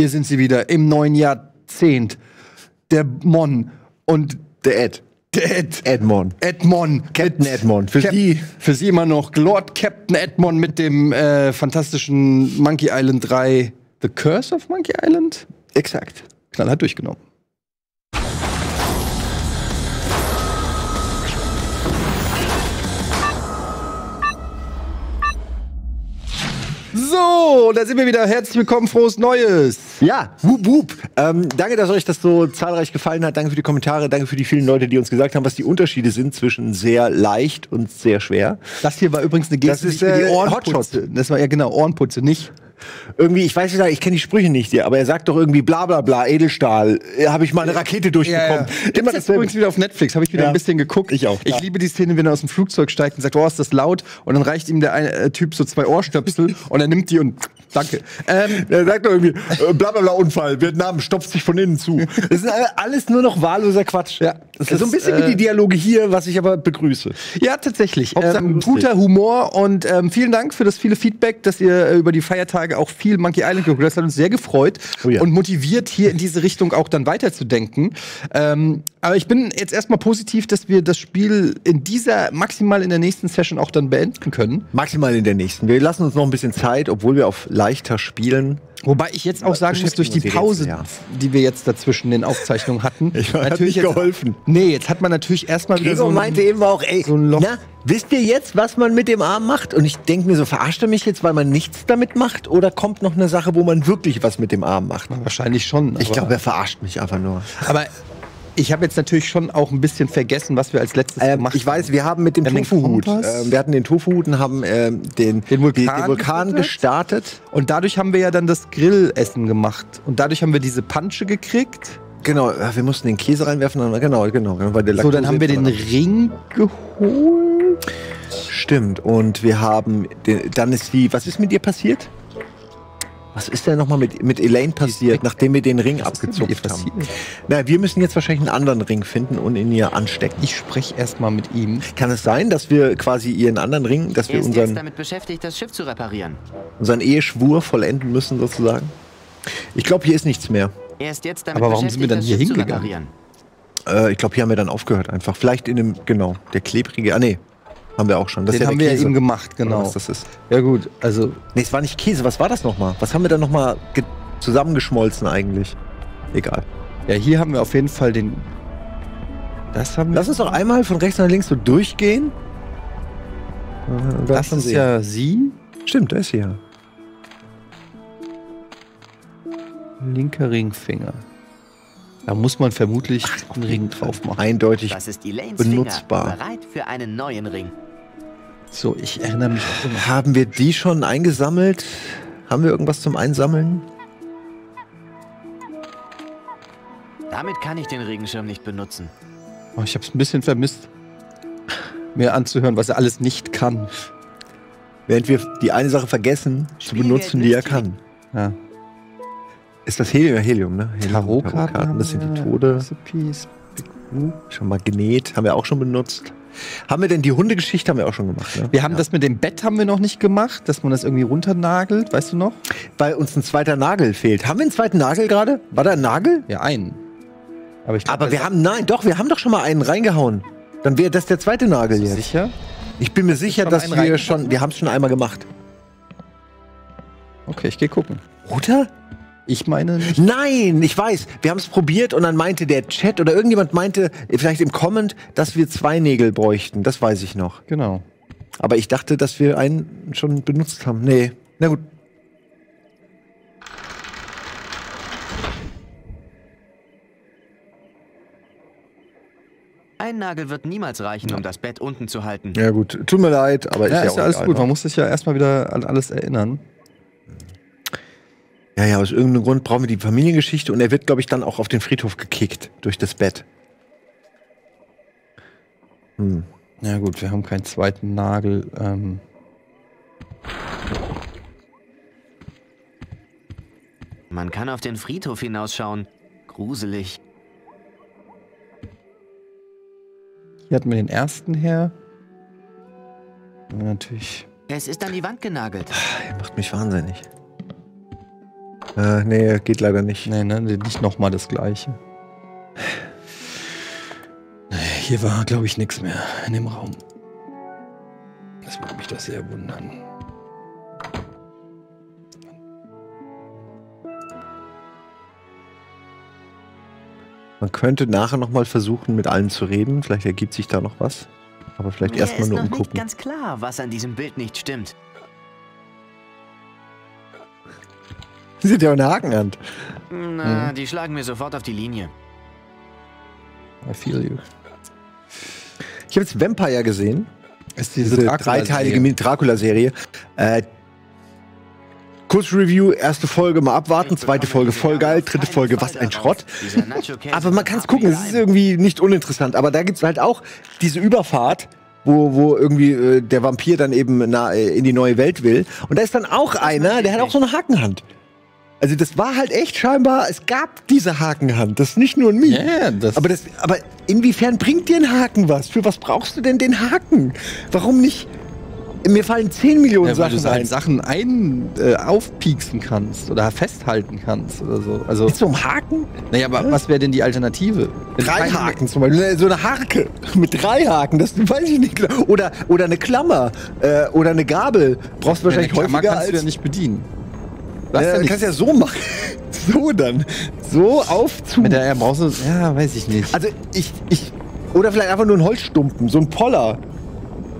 Hier sind sie wieder im neuen Jahrzehnt. Der Mon und der Ed. Der Ed. Edmon. Edmon. Captain Edmon. Für sie immer noch Lord Captain Edmon mit dem fantastischen Monkey Island 3. The Curse of Monkey Island? Exakt. Knallhart durchgenommen. So, da sind wir wieder. Herzlich willkommen, frohes Neues. Ja, wup, wup. Danke, dass euch das so zahlreich gefallen hat. Danke für die Kommentare, danke für die vielen Leute, die uns gesagt haben, was die Unterschiede sind zwischen sehr leicht und sehr schwer. Das hier war übrigens eine Geste, das ist die Ohrenputze. Das war ja genau, Ohrenputze, nicht? Irgendwie, ich weiß nicht, ich kenne die Sprüche nicht hier, aber er sagt doch irgendwie bla bla bla, Edelstahl, habe ich mal eine Rakete durchbekommen. Ja. Immer das übrigens wieder auf Netflix, habe ich wieder ein bisschen geguckt. Ich auch. Ja. Ich liebe die Szene, wenn er aus dem Flugzeug steigt und sagt, oh, ist das laut? Und dann reicht ihm der eine, Typ so 2 Ohrstöpsel und er nimmt die und danke. Er sagt doch irgendwie, bla bla bla Unfall, Vietnam stopft sich von innen zu. Das ist alles nur noch wahlloser Quatsch. Ja, das ist so ein bisschen wie die Dialoge hier, was ich aber begrüße. Ja, tatsächlich. Guter Humor und vielen Dank für das viele Feedback, dass ihr über die Feiertage auch viel Monkey Island geguckt. Das hat uns sehr gefreut und motiviert, hier in diese Richtung auch dann weiterzudenken. Aber ich bin jetzt erstmal positiv, dass wir das Spiel in dieser, maximal in der nächsten Session auch dann beenden können. Maximal in der nächsten. Wir lassen uns noch ein bisschen Zeit, obwohl wir auf leichter spielen. Wobei ich jetzt auch sagen muss, durch die Pause, die wir jetzt dazwischen in Aufzeichnungen hatten, natürlich nicht geholfen. Nee, jetzt hat man natürlich erstmal wieder so meinte eben auch, ey, so ein Loch. Na, wisst ihr jetzt, was man mit dem Arm macht? Und ich denke mir so, verarscht er mich jetzt, weil man nichts damit macht? Oder kommt noch eine Sache, wo man wirklich was mit dem Arm macht? Wahrscheinlich schon. Ich glaube, er verarscht mich einfach nur. Aber ich habe jetzt natürlich schon auch ein bisschen vergessen, was wir als letztes gemacht haben. Ich weiß, wir haben mit dem Tofu-Hut. Wir hatten den Tofu-Hut und haben den Vulkan gestartet. Und dadurch haben wir ja dann das Grillessen gemacht. Und dadurch haben wir diese Pansche gekriegt. Genau, wir mussten den Käse reinwerfen. Genau. So, dann haben wir den Ring geholt. Stimmt. Und wir haben, dann ist die, was ist mit ihr passiert? Was ist denn nochmal mit Elaine passiert, nachdem wir den Ring abgezupft haben? Na, wir müssen jetzt wahrscheinlich einen anderen Ring finden und ihn ihr anstecken. Ich spreche erstmal mit ihm. Kann es sein, dass wir quasi ihren anderen Ring, dass wir unseren, damit beschäftigt, das Schiff zu reparieren. Unseren Eheschwur vollenden müssen sozusagen? Ich glaube, hier ist nichts mehr. Aber warum sind wir dann hier hingegangen? Ich glaube, hier haben wir dann aufgehört einfach. Vielleicht in dem, genau, der klebrige, nee. Haben wir auch schon. Das haben wir ja eben gemacht, genau. Was das ist. Ja gut, also... Nee, es war nicht Käse, was war das nochmal? Was haben wir da nochmal zusammengeschmolzen eigentlich? Egal. Ja, hier haben wir auf jeden Fall den... Das haben wir... Lass uns doch einmal von rechts nach links so durchgehen. Das ist ja sie. Stimmt, da ist sie ja. Linker Ringfinger. Da muss man vermutlich einen Ring drauf machen. Eindeutig benutzbar. Bereit für einen neuen Ring. So, ich erinnere mich. Haben wir die schon eingesammelt? Haben wir irgendwas zum Einsammeln? Damit kann ich den Regenschirm nicht benutzen. Oh, ich habe es ein bisschen vermisst, mir anzuhören, was er alles nicht kann. Während wir die eine Sache vergessen, zu benutzen, die er kann. Ja. Ist das Helium? Ja, Helium, ne? Tarotkarten, das sind die Tode. Recipes, schon Magnet, haben wir auch schon benutzt. Haben wir denn die Hundegeschichte haben wir auch schon gemacht? Ne? Wir haben das mit dem Bett haben wir noch nicht gemacht, dass man das irgendwie runternagelt, weißt du noch? Weil uns ein zweiter Nagel fehlt. Haben wir einen zweiten Nagel gerade? War da ein Nagel? Ja, einen. Aber, wir haben doch schon mal einen reingehauen. Dann wäre das der zweite Nagel jetzt. Sicher? Ich bin mir sicher, dass wir haben es schon einmal gemacht. Okay, ich gehe gucken. Oder? Ich meine nicht. Nein, ich weiß. Wir haben es probiert und dann meinte der Chat oder irgendjemand meinte, vielleicht im Comment, dass wir 2 Nägel bräuchten. Das weiß ich noch. Genau. Aber ich dachte, dass wir einen schon benutzt haben. Nee. Na gut. Ein Nagel wird niemals reichen, um das Bett unten zu halten. Ja gut, tut mir leid, aber ist ja alles gut. Man muss sich ja erstmal wieder an alles erinnern. Ja, aus irgendeinem Grund brauchen wir die Familiengeschichte und er wird, glaube ich, dann auch auf den Friedhof gekickt durch das Bett. Hm. Ja gut, wir haben keinen zweiten Nagel. Man kann auf den Friedhof hinausschauen. Gruselig. Hier hatten wir den ersten her. Natürlich. Es ist an die Wand genagelt. Er macht mich wahnsinnig. Nee, geht leider nicht. Nee, ne, nicht nochmal das Gleiche. Nee, hier war, glaube ich, nichts mehr in dem Raum. Das würde mich doch sehr wundern. Man könnte nachher nochmal versuchen, mit allen zu reden. Vielleicht ergibt sich da noch was. Aber vielleicht erstmal nur umgucken. Mir ist nicht ganz klar, was an diesem Bild nicht stimmt. Die sind ja auch eine Hakenhand. Na, die schlagen mir sofort auf die Linie. I feel you. Ich habe jetzt Vampire gesehen. Ist diese dreiteilige Dracula-Serie. Kurzreview, erste Folge mal abwarten, zweite Folge voll geil, dritte Folge was ein Schrott. Aber man kann es gucken, es ist irgendwie nicht uninteressant. Aber da gibt es halt auch diese Überfahrt, wo irgendwie der Vampir dann eben in die neue Welt will. Und da ist dann auch einer, der hat auch so eine Hakenhand. Also das war halt echt scheinbar, es gab diese Hakenhand, das ist nicht nur ein Meme. Yeah, aber inwiefern bringt dir ein Haken was? Für was brauchst du denn den Haken? Warum nicht? Mir fallen 10 Millionen Sachen ein. Weil du Sachen aufpieksen kannst oder festhalten kannst oder so. Also, mit so einem Haken? Naja, aber was wäre denn die Alternative? Wenn 3 Haken zum Beispiel. So eine Harke mit 3 Haken, das weiß ich nicht genau. Oder eine Klammer oder eine Gabel. Brauchst du wahrscheinlich häufiger als... kannst du ja nicht bedienen. Du kannst ja so machen. So dann. So aufzu. Ja, brauchst du... Ja, weiß ich nicht. Also ich... Oder vielleicht einfach nur einen Holzstumpen, so ein Poller.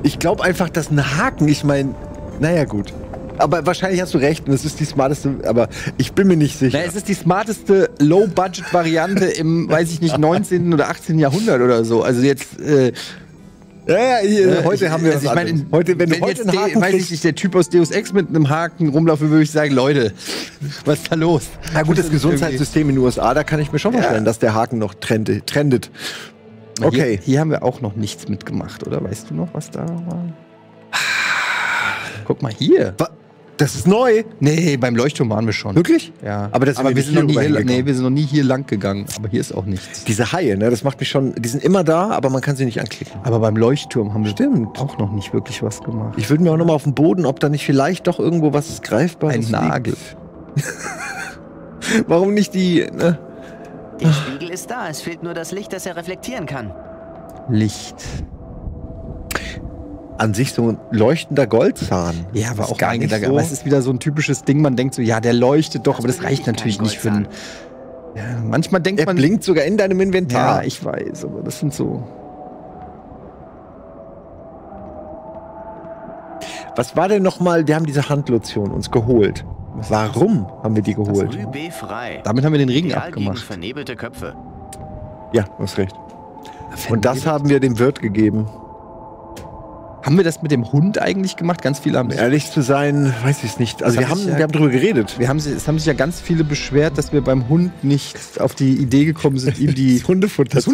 Ich glaube einfach, dass ein Haken, ich meine, naja gut. Aber wahrscheinlich hast du recht und es ist die smarteste, aber ich bin mir nicht sicher. Na, es ist die smarteste Low-Budget-Variante im, weiß ich nicht, 19. oder 18. Jahrhundert oder so. Also jetzt, heute haben wir das also heute, wenn heute jetzt, weiß ich nicht, der Typ aus Deus Ex mit einem Haken rumlaufen, würde ich sagen, Leute, was ist da los? Na gut, das Gesundheitssystem in den USA, da kann ich mir schon vorstellen, dass der Haken noch trendet. Okay. Hier haben wir auch noch nichts mitgemacht, oder? Weißt du noch, was da war? Guck mal hier. Das ist neu. Nee, beim Leuchtturm waren wir schon. Wirklich? Ja. Aber wir sind noch nie hier, lang gegangen. Aber hier ist auch nichts. Diese Haie, ne? Das macht mich schon. Die sind immer da, aber man kann sie nicht anklicken. Aber beim Leuchtturm haben wir auch noch nicht wirklich was gemacht. Ich würde mir auch noch mal auf den Boden, ob da nicht vielleicht doch irgendwo was greifbar ist. Ein Nagel. Warum nicht die. Ne? Der Spiegel ist da, es fehlt nur das Licht, das er reflektieren kann. Licht. An sich so ein leuchtender Goldzahn. Ja, aber auch gar nicht so. Aber es ist wieder so ein typisches Ding, man denkt so, ja, der leuchtet doch, aber das reicht natürlich nicht für einen... Ja, manchmal denkt man... Er blinkt sogar in deinem Inventar. Ja, ich weiß, aber das sind so... Was war denn nochmal, die haben diese Handlotion uns geholt. Warum haben wir die geholt? Damit haben wir den Regen abgemacht. Vernebelte Köpfe. Ja, du hast recht. Und das haben wir dem Wirt gegeben. Haben wir das mit dem Hund eigentlich gemacht? Ganz viele haben es. Um ehrlich zu sein, weiß ich es nicht. Also wir haben darüber geredet. Es haben sich ja ganz viele beschwert, dass wir beim Hund nicht auf die Idee gekommen sind, ihm das Hundefutter zu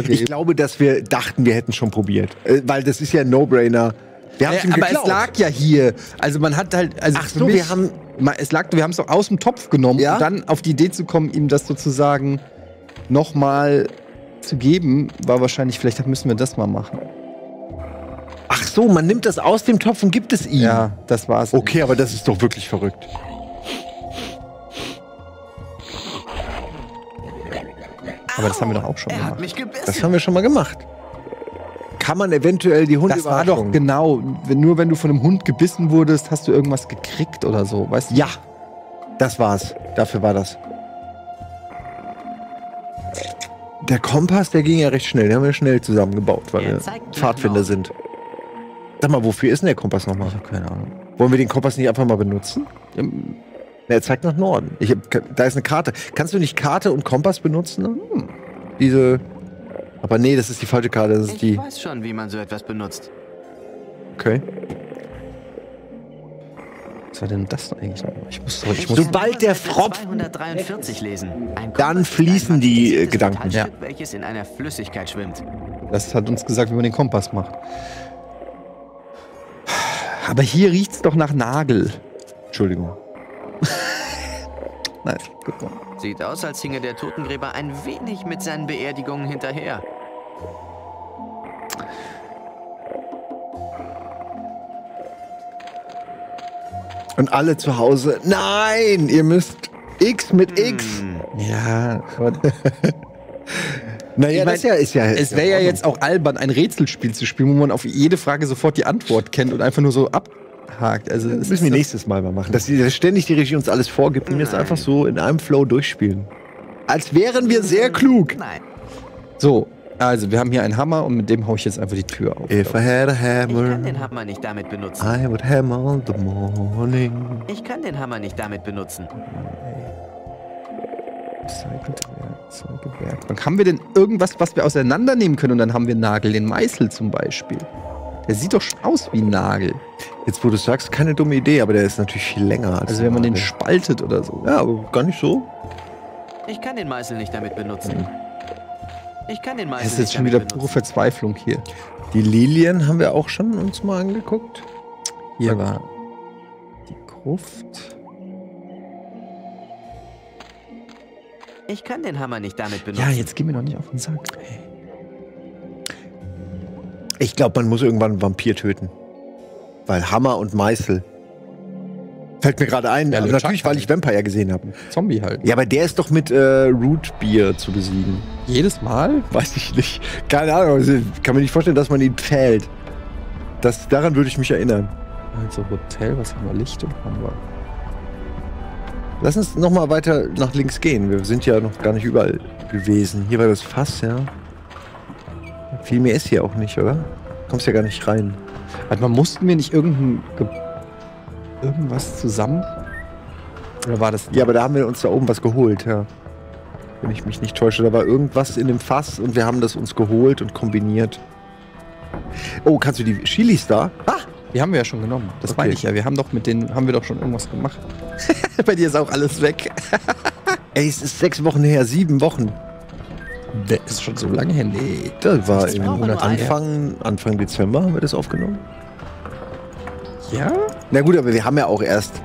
geben. Ich glaube, dass wir dachten, wir hätten schon probiert. Weil das ist ja ein No-Brainer. Wir haben aber geklaut. Es lag ja hier. Also man hat halt... Also ach so, wir haben es doch aus dem Topf genommen, ja? Um dann auf die Idee zu kommen, ihm das sozusagen nochmal zu geben, war wahrscheinlich, vielleicht müssen wir das mal machen. Ach so, man nimmt das aus dem Topf und gibt es ihm. Ja, das war's. Okay, aber das ist doch wirklich verrückt. Aber das haben wir doch auch schon gemacht. Das haben wir schon mal gemacht. Kann man eventuell die Hunde... Das war doch genau, nur wenn du von einem Hund gebissen wurdest, hast du irgendwas gekriegt oder so, weißt du? Ja, das war's. Dafür war das. Der Kompass, der ging ja recht schnell. Den haben wir schnell zusammengebaut, weil wir Pfadfinder sind. Sag mal, wofür ist denn der Kompass nochmal? Ich hab keine Ahnung. Wollen wir den Kompass nicht einfach mal benutzen? Ja. Er zeigt nach Norden. Da ist eine Karte. Kannst du nicht Karte und Kompass benutzen? Hm. Diese... Aber nee, das ist die falsche Karte, das ist die... Ich weiß schon, wie man so etwas benutzt. Okay. Was war denn das eigentlich? Ich muss sobald der Fropf... 243 lesen. Dann fließen die Gedanken. Ja. Welches in einer Flüssigkeit schwimmt. Das hat uns gesagt, wie man den Kompass macht. Aber hier riecht's doch nach Nagel. Entschuldigung. Nice, gut mal. Sieht aus, als hinge der Totengräber ein wenig mit seinen Beerdigungen hinterher. Und alle zu Hause, nein, ihr müsst X mit X. Ja. Naja, ich mein, es wäre ja jetzt auch albern, ein Rätselspiel zu spielen, wo man auf jede Frage sofort die Antwort kennt und einfach nur so abhakt. Also, das müssen wir nächstes Mal mal machen. Dass ständig die Regie uns alles vorgibt und wir es einfach so in einem Flow durchspielen. Als wären wir sehr klug. Nein. So, also wir haben hier einen Hammer und mit dem haue ich jetzt einfach die Tür auf. If I had a hammer, ich kann den Hammer nicht damit benutzen. I would hammer the morning. Ich kann den Hammer nicht damit benutzen. Dann haben wir denn irgendwas, was wir auseinandernehmen können? Und dann haben wir Nagel, den Meißel zum Beispiel. Der sieht doch schon aus wie ein Nagel. Jetzt, wo du sagst, keine dumme Idee, aber der ist natürlich viel länger. Als also wenn man den spaltet oder so. Ja, aber gar nicht so. Ich kann den Meißel nicht damit benutzen. Ich kann den Meißel nicht. Das ist jetzt schon wieder pure Verzweiflung hier. Die Lilien haben wir auch schon uns mal angeguckt. Hier war die Gruft. Ich kann den Hammer nicht damit benutzen. Ja, jetzt geh mir doch nicht auf den Sack. Hey. Ich glaube, man muss irgendwann einen Vampir töten. Weil Hammer und Meißel. Fällt mir gerade ein. Ja, also natürlich, weil ich Vampire gesehen habe. Zombie halt. Ja, aber der ist doch mit Root Beer zu besiegen. Jedes Mal? Weiß ich nicht. Keine Ahnung. Also, kann mir nicht vorstellen, dass man ihn fällt. Daran würde ich mich erinnern. Also Hotel, was haben wir? Licht und Hammer. Lass uns noch mal weiter nach links gehen. Wir sind ja noch gar nicht überall gewesen. Hier war das Fass, ja. Viel mehr ist hier auch nicht, oder? Du kommst ja gar nicht rein. Warte mal, mussten wir nicht irgendwas zusammen? Oder war das... Ja, aber da haben wir uns da oben was geholt, ja. Wenn ich mich nicht täusche. Da war irgendwas in dem Fass und wir haben das uns geholt und kombiniert. Oh, kannst du die Chilis da? Ah! Die haben wir ja schon genommen. Das meine ich ja. Wir haben doch mit denen, haben wir doch schon irgendwas gemacht. Bei dir ist auch alles weg. Ey, es ist 6 Wochen her, 7 Wochen. Das ist schon so lange her. Nee, das war im Anfang Dezember haben wir das aufgenommen. Ja? Na gut, aber wir haben ja auch erst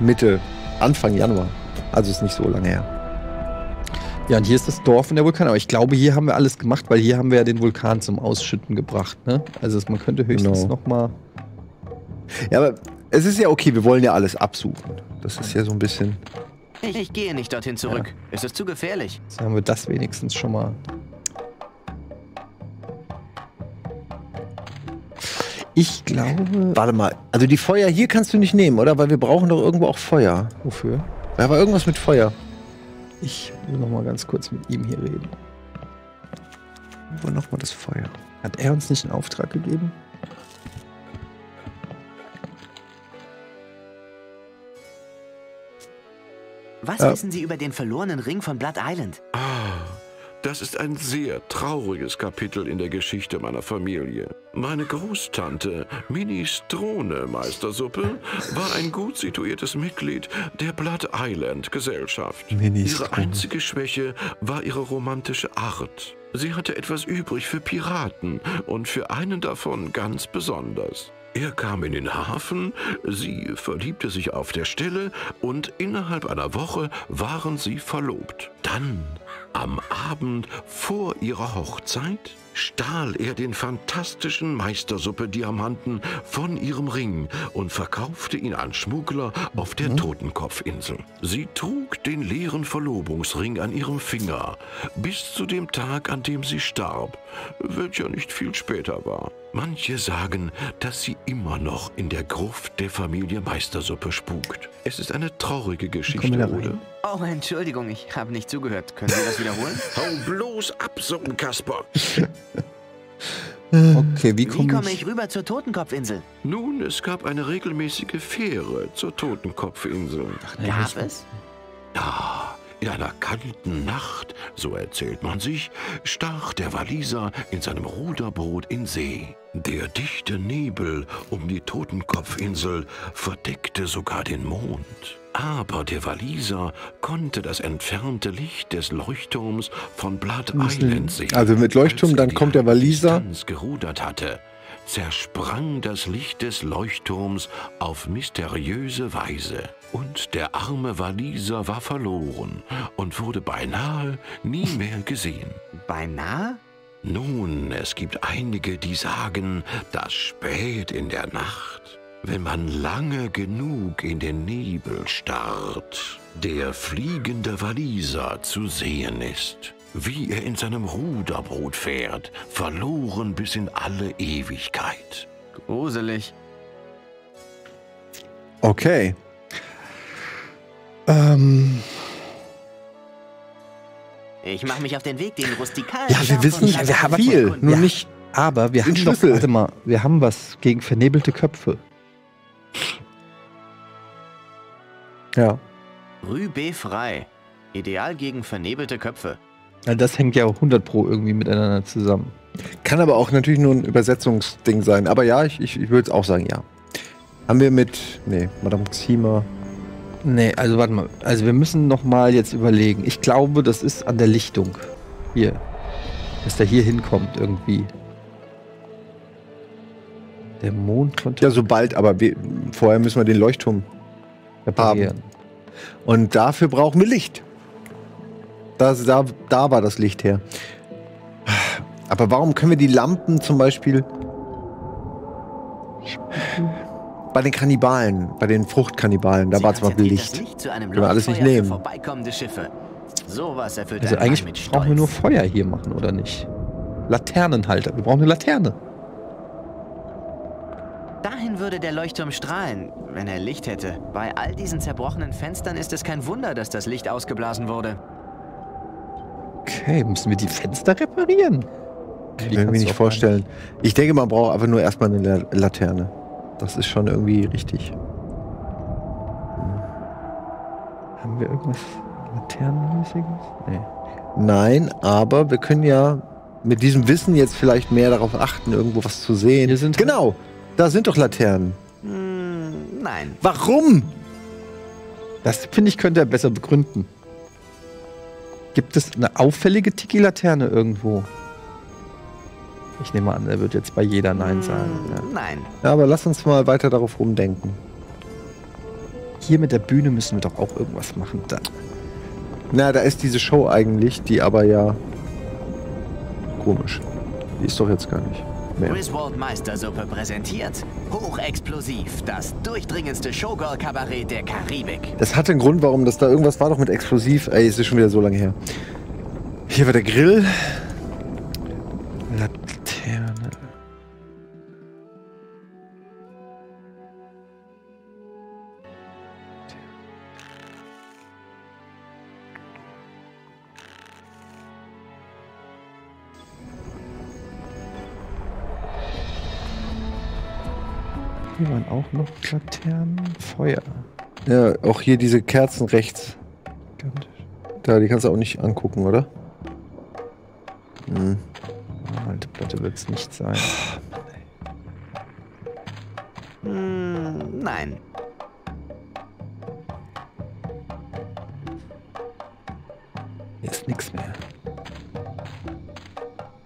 Anfang Januar. Also ist nicht so lange her. Ja, und hier ist das Dorf und der Vulkan. Aber ich glaube, hier haben wir alles gemacht, weil hier haben wir ja den Vulkan zum Ausschütten gebracht. Ne? Also man könnte höchstens nochmal... Ja, aber es ist ja okay, wir wollen ja alles absuchen. Das ist ja so ein bisschen... Ich gehe nicht dorthin zurück. Ja. Es ist zu gefährlich. Jetzt haben wir das wenigstens schon mal. Ich glaube... Warte mal, also die Feuer hier kannst du nicht nehmen, oder? Weil wir brauchen doch irgendwo auch Feuer. Wofür? Da war irgendwas mit Feuer. Ich will noch mal ganz kurz mit ihm hier reden. Wo noch mal das Feuer? Hat er uns nicht einen Auftrag gegeben? Was wissen Sie über den verlorenen Ring von Blood Island? Ah, das ist ein sehr trauriges Kapitel in der Geschichte meiner Familie. Meine Großtante, Minestrone Meistersuppe, war ein gut situiertes Mitglied der Blood Island Gesellschaft. Ihre einzige Schwäche war ihre romantische Art. Sie hatte etwas übrig für Piraten und für einen davon ganz besonders. Er kam in den Hafen, sie verliebte sich auf der Stelle und innerhalb einer Woche waren sie verlobt. Dann, am Abend vor ihrer Hochzeit, stahl er den fantastischen Meistersuppe-Diamanten von ihrem Ring und verkaufte ihn an Schmuggler auf der Totenkopfinsel. Sie trug den leeren Verlobungsring an ihrem Finger, bis zu dem Tag, an dem sie starb, welcher nicht viel später war. Manche sagen, dass sie immer noch in der Gruft der Familie Meistersuppe spukt. Es ist eine traurige Geschichte, oder? Oh, Entschuldigung, ich habe nicht zugehört. Können Sie das wiederholen? Hau bloß ab, Suppenkasper! Okay, wie komme ich rüber zur Totenkopfinsel? Nun, es gab eine regelmäßige Fähre zur Totenkopfinsel. Gab es? Ja, in einer kalten Nacht, so erzählt man sich, stach der Waliser in seinem Ruderboot in See. Der dichte Nebel um die Totenkopfinsel verdeckte sogar den Mond. Aber der Waliser konnte das entfernte Licht des Leuchtturms von Blood Island sehen. Also mit Leuchtturm, dann kommt der Waliser. Als er gerudert hatte, zersprang das Licht des Leuchtturms auf mysteriöse Weise. Und der arme Waliser war verloren und wurde beinahe nie mehr gesehen. Beinahe? Nun, es gibt einige, die sagen, dass spät in der Nacht Wenn man lange genug in den Nebel starrt, der fliegende Waliser zu sehen ist, wie er in seinem Ruderboot fährt, verloren bis in alle Ewigkeit. Gruselig. Okay. Ich mache mich auf den Weg, den rustikalen. Ja, wir wissen nicht, wir haben viel, nur nicht. Aber wir haben doch, warte mal, wir haben was gegen vernebelte Köpfe. Ja. Rübe frei. Ideal gegen vernebelte Köpfe. Ja, das hängt ja auch 100% irgendwie miteinander zusammen. Kann aber auch natürlich nur ein Übersetzungsding sein. Aber ja, ich würde es auch sagen, ja. Haben wir mit, nee, Madame Xima. Nee, also warte mal. Also wir müssen nochmal jetzt überlegen. Ich glaube, das ist an der Lichtung. Hier. Dass der hier hinkommt irgendwie. Der Mond von... Ja, sobald, aber wir, vorher müssen wir den Leuchtturm reparieren. Und dafür brauchen wir Licht. Da war das Licht her. Aber warum können wir die Lampen zum Beispiel... Bei den Kannibalen, bei den Fruchtkannibalen, da war zum Beispiel Licht. Können wir alles nicht nehmen. So was erfüllt also eigentlich mit brauchen wir nur Feuer hier machen, oder nicht? Laternenhalter, wir brauchen eine Laterne. Dahin würde der Leuchtturm strahlen, wenn er Licht hätte. Bei all diesen zerbrochenen Fenstern ist es kein Wunder, dass das Licht ausgeblasen wurde. Okay, müssen wir die Fenster reparieren? Ich kann mir nicht vorstellen. Ich denke, man braucht einfach nur erstmal eine Laterne. Das ist schon irgendwie richtig. Haben wir irgendwas... Laternenmäßiges? Nee. Nein, aber wir können ja mit diesem Wissen jetzt vielleicht mehr darauf achten, irgendwo was zu sehen. Sind genau, da sind doch Laternen. Nein. Warum? Das, finde ich, könnte er besser begründen. Gibt es eine auffällige Tiki-Laterne irgendwo? Ich nehme an, er wird jetzt bei jeder Nein sagen. Ja. Nein. Ja, aber lass uns mal weiter darauf rumdenken. Hier mit der Bühne müssen wir doch auch irgendwas machen. Da. Na, da ist diese Show eigentlich, die aber ja komisch. Die ist doch jetzt gar nicht mehr. Griswold Meistersuppe präsentiert Hochexplosiv, das durchdringendste Showgirl-Kabarett der Karibik. Das hatte einen Grund, warum das da irgendwas war doch mit Explosiv. Ey, es ist schon wieder so lange her. Hier war der Grill. Laterne. Hier waren auch noch Laternen, Feuer. Ja, auch hier diese Kerzen rechts. Da, die kannst du auch nicht angucken, oder? Hm. Alte Platte wird es nicht sein. Nein. Hier ist nichts mehr.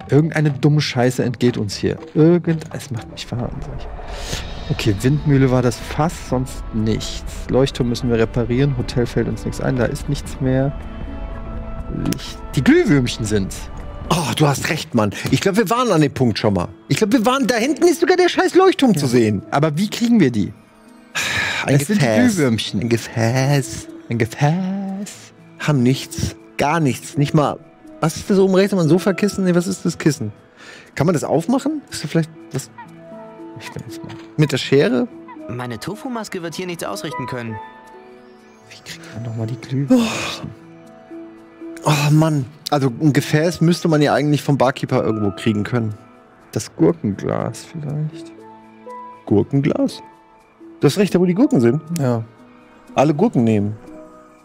Irgendeine dumme Scheiße entgeht uns hier. Es macht mich wahnsinnig. Okay, Windmühle war das Fass, sonst nichts. Leuchtturm müssen wir reparieren, Hotel fällt uns nichts ein, da ist nichts mehr. Die Glühwürmchen sind's. Oh, du hast recht, Mann. Ich glaube, wir waren an dem Punkt schon mal. Ich glaube, wir waren, da hinten ist sogar der scheiß Leuchtturm zu sehen. Aber wie kriegen wir die? Ein Gefäß. Das sind die Glühwürmchen. Ein Gefäß. Ein Gefäß. Haben nichts. Gar nichts. Nicht mal, was ist das oben rechts? Haben wir ein Sofakissen? Nee, was ist das Kissen? Kann man das aufmachen? Ist da vielleicht was... Ich weiß nicht. Mit der Schere? Meine Tofu-Maske wird hier nichts ausrichten können. Wie kriegt man nochmal die Glühbirne? Oh. Oh Mann. Also ein Gefäß müsste man ja eigentlich vom Barkeeper irgendwo kriegen können. Das Gurkenglas vielleicht. Gurkenglas? Du hast recht, da wo die Gurken sind. Ja. Alle Gurken nehmen.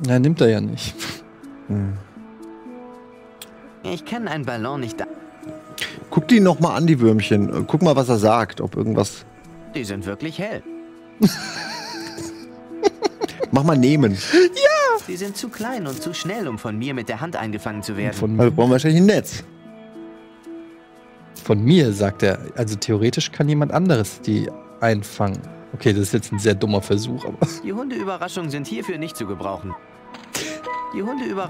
Na, nimmt er ja nicht. Hm. Ich kann einen Ballon nicht... Guck die noch mal an, die Würmchen. Guck mal, was er sagt, ob irgendwas... Die sind wirklich hell. Mach mal nehmen. Ja! Die sind zu klein und zu schnell, um von mir mit der Hand eingefangen zu werden. Von mir. Also brauchen wir wahrscheinlich ein Netz. Von mir, sagt er. Also theoretisch kann jemand anderes die einfangen. Okay, das ist jetzt ein sehr dummer Versuch, aber... Die Hundeüberraschungen sind hierfür nicht zu gebrauchen.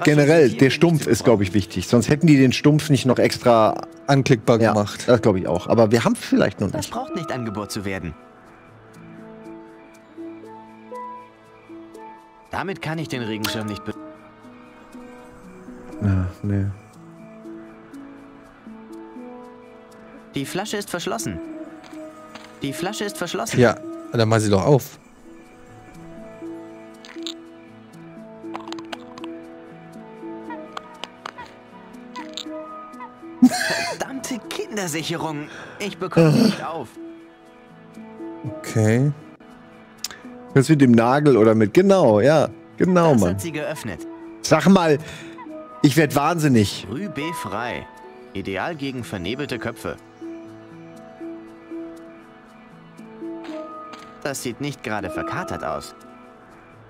Generell, der Stumpf ist, glaube ich, wichtig. Sonst hätten die den Stumpf nicht noch extra anklickbar gemacht. Das glaube ich auch. Aber wir haben vielleicht noch nicht. Das braucht nicht angebot zu werden. Damit kann ich den Regenschirm nicht be... Ach, nee. Die Flasche ist verschlossen. Die Flasche ist verschlossen. Ja, dann mach sie doch auf. Verdammte Kindersicherung. Ich bekomme nicht auf. Okay. Jetzt mit dem Nagel oder mit... Genau, ja. Genau, das Mann. Hat sie geöffnet. Sag mal, ich werde wahnsinnig. Rübe frei. Ideal gegen vernebelte Köpfe. Das sieht nicht gerade verkatert aus.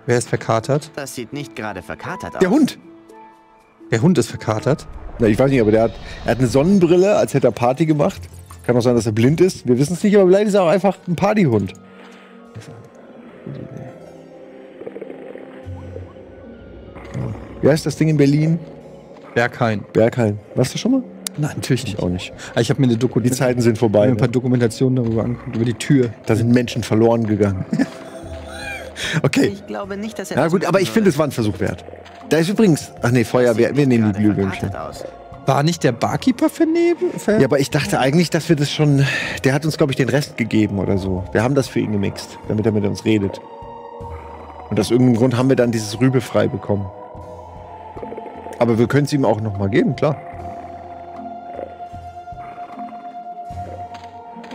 Wer ist verkatert? Das sieht nicht gerade verkatert aus. Der Hund! Der Hund ist verkatert? Na, ich weiß nicht, aber er hat eine Sonnenbrille, als hätte er Party gemacht. Kann auch sein, dass er blind ist. Wir wissen es nicht, aber vielleicht ist er auch einfach ein Partyhund. Wie heißt das Ding in Berlin? Berghain. Berghain. Warst du schon mal? Nein, natürlich nicht. Ich auch nicht. Ich habe mir eine Doku... Die Zeiten sind vorbei. Ich habe mir ein paar Dokumentationen darüber angeguckt, über die Tür. Da sind Menschen verloren gegangen. Okay. Ich glaube nicht, dass er... Na gut, aber ich finde, es war ein Versuch wert. Da ist übrigens... Ach nee, Feuerwehr. Wir nehmen die Glühwürmchen. War nicht der Barkeeper vernebelt? Ja, aber ich dachte eigentlich, dass wir das schon... Der hat uns, glaube ich, den Rest gegeben oder so. Wir haben das für ihn gemixt, damit er mit uns redet. Und aus irgendeinem Grund haben wir dann dieses Rübe frei bekommen. Aber wir können es ihm auch nochmal geben, klar.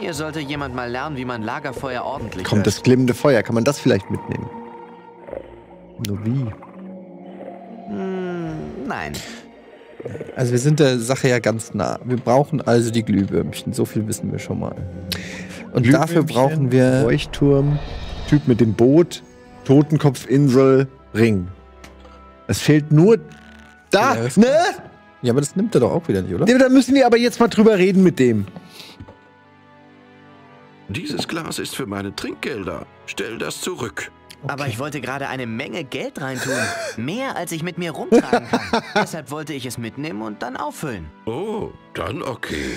Hier sollte jemand mal lernen, wie man Lagerfeuer ordentlich... Kommt das glimmende Feuer. Kann man das vielleicht mitnehmen? Nur wie? Nein. Also wir sind der Sache ja ganz nah. Wir brauchen also die Glühwürmchen. So viel wissen wir schon mal. Und dafür brauchen wir... Leuchtturm, Typ mit dem Boot, Totenkopfinsel, Ring. Es fehlt nur... Da, ja, ne? Ja, aber das nimmt er doch auch wieder nicht, oder? Da müssen wir aber jetzt mal drüber reden mit dem. Dieses Glas ist für meine Trinkgelder. Stell das zurück. Okay. Aber ich wollte gerade eine Menge Geld reintun. Mehr, als ich mit mir rumtragen kann. Deshalb wollte ich es mitnehmen und dann auffüllen. Oh, dann okay.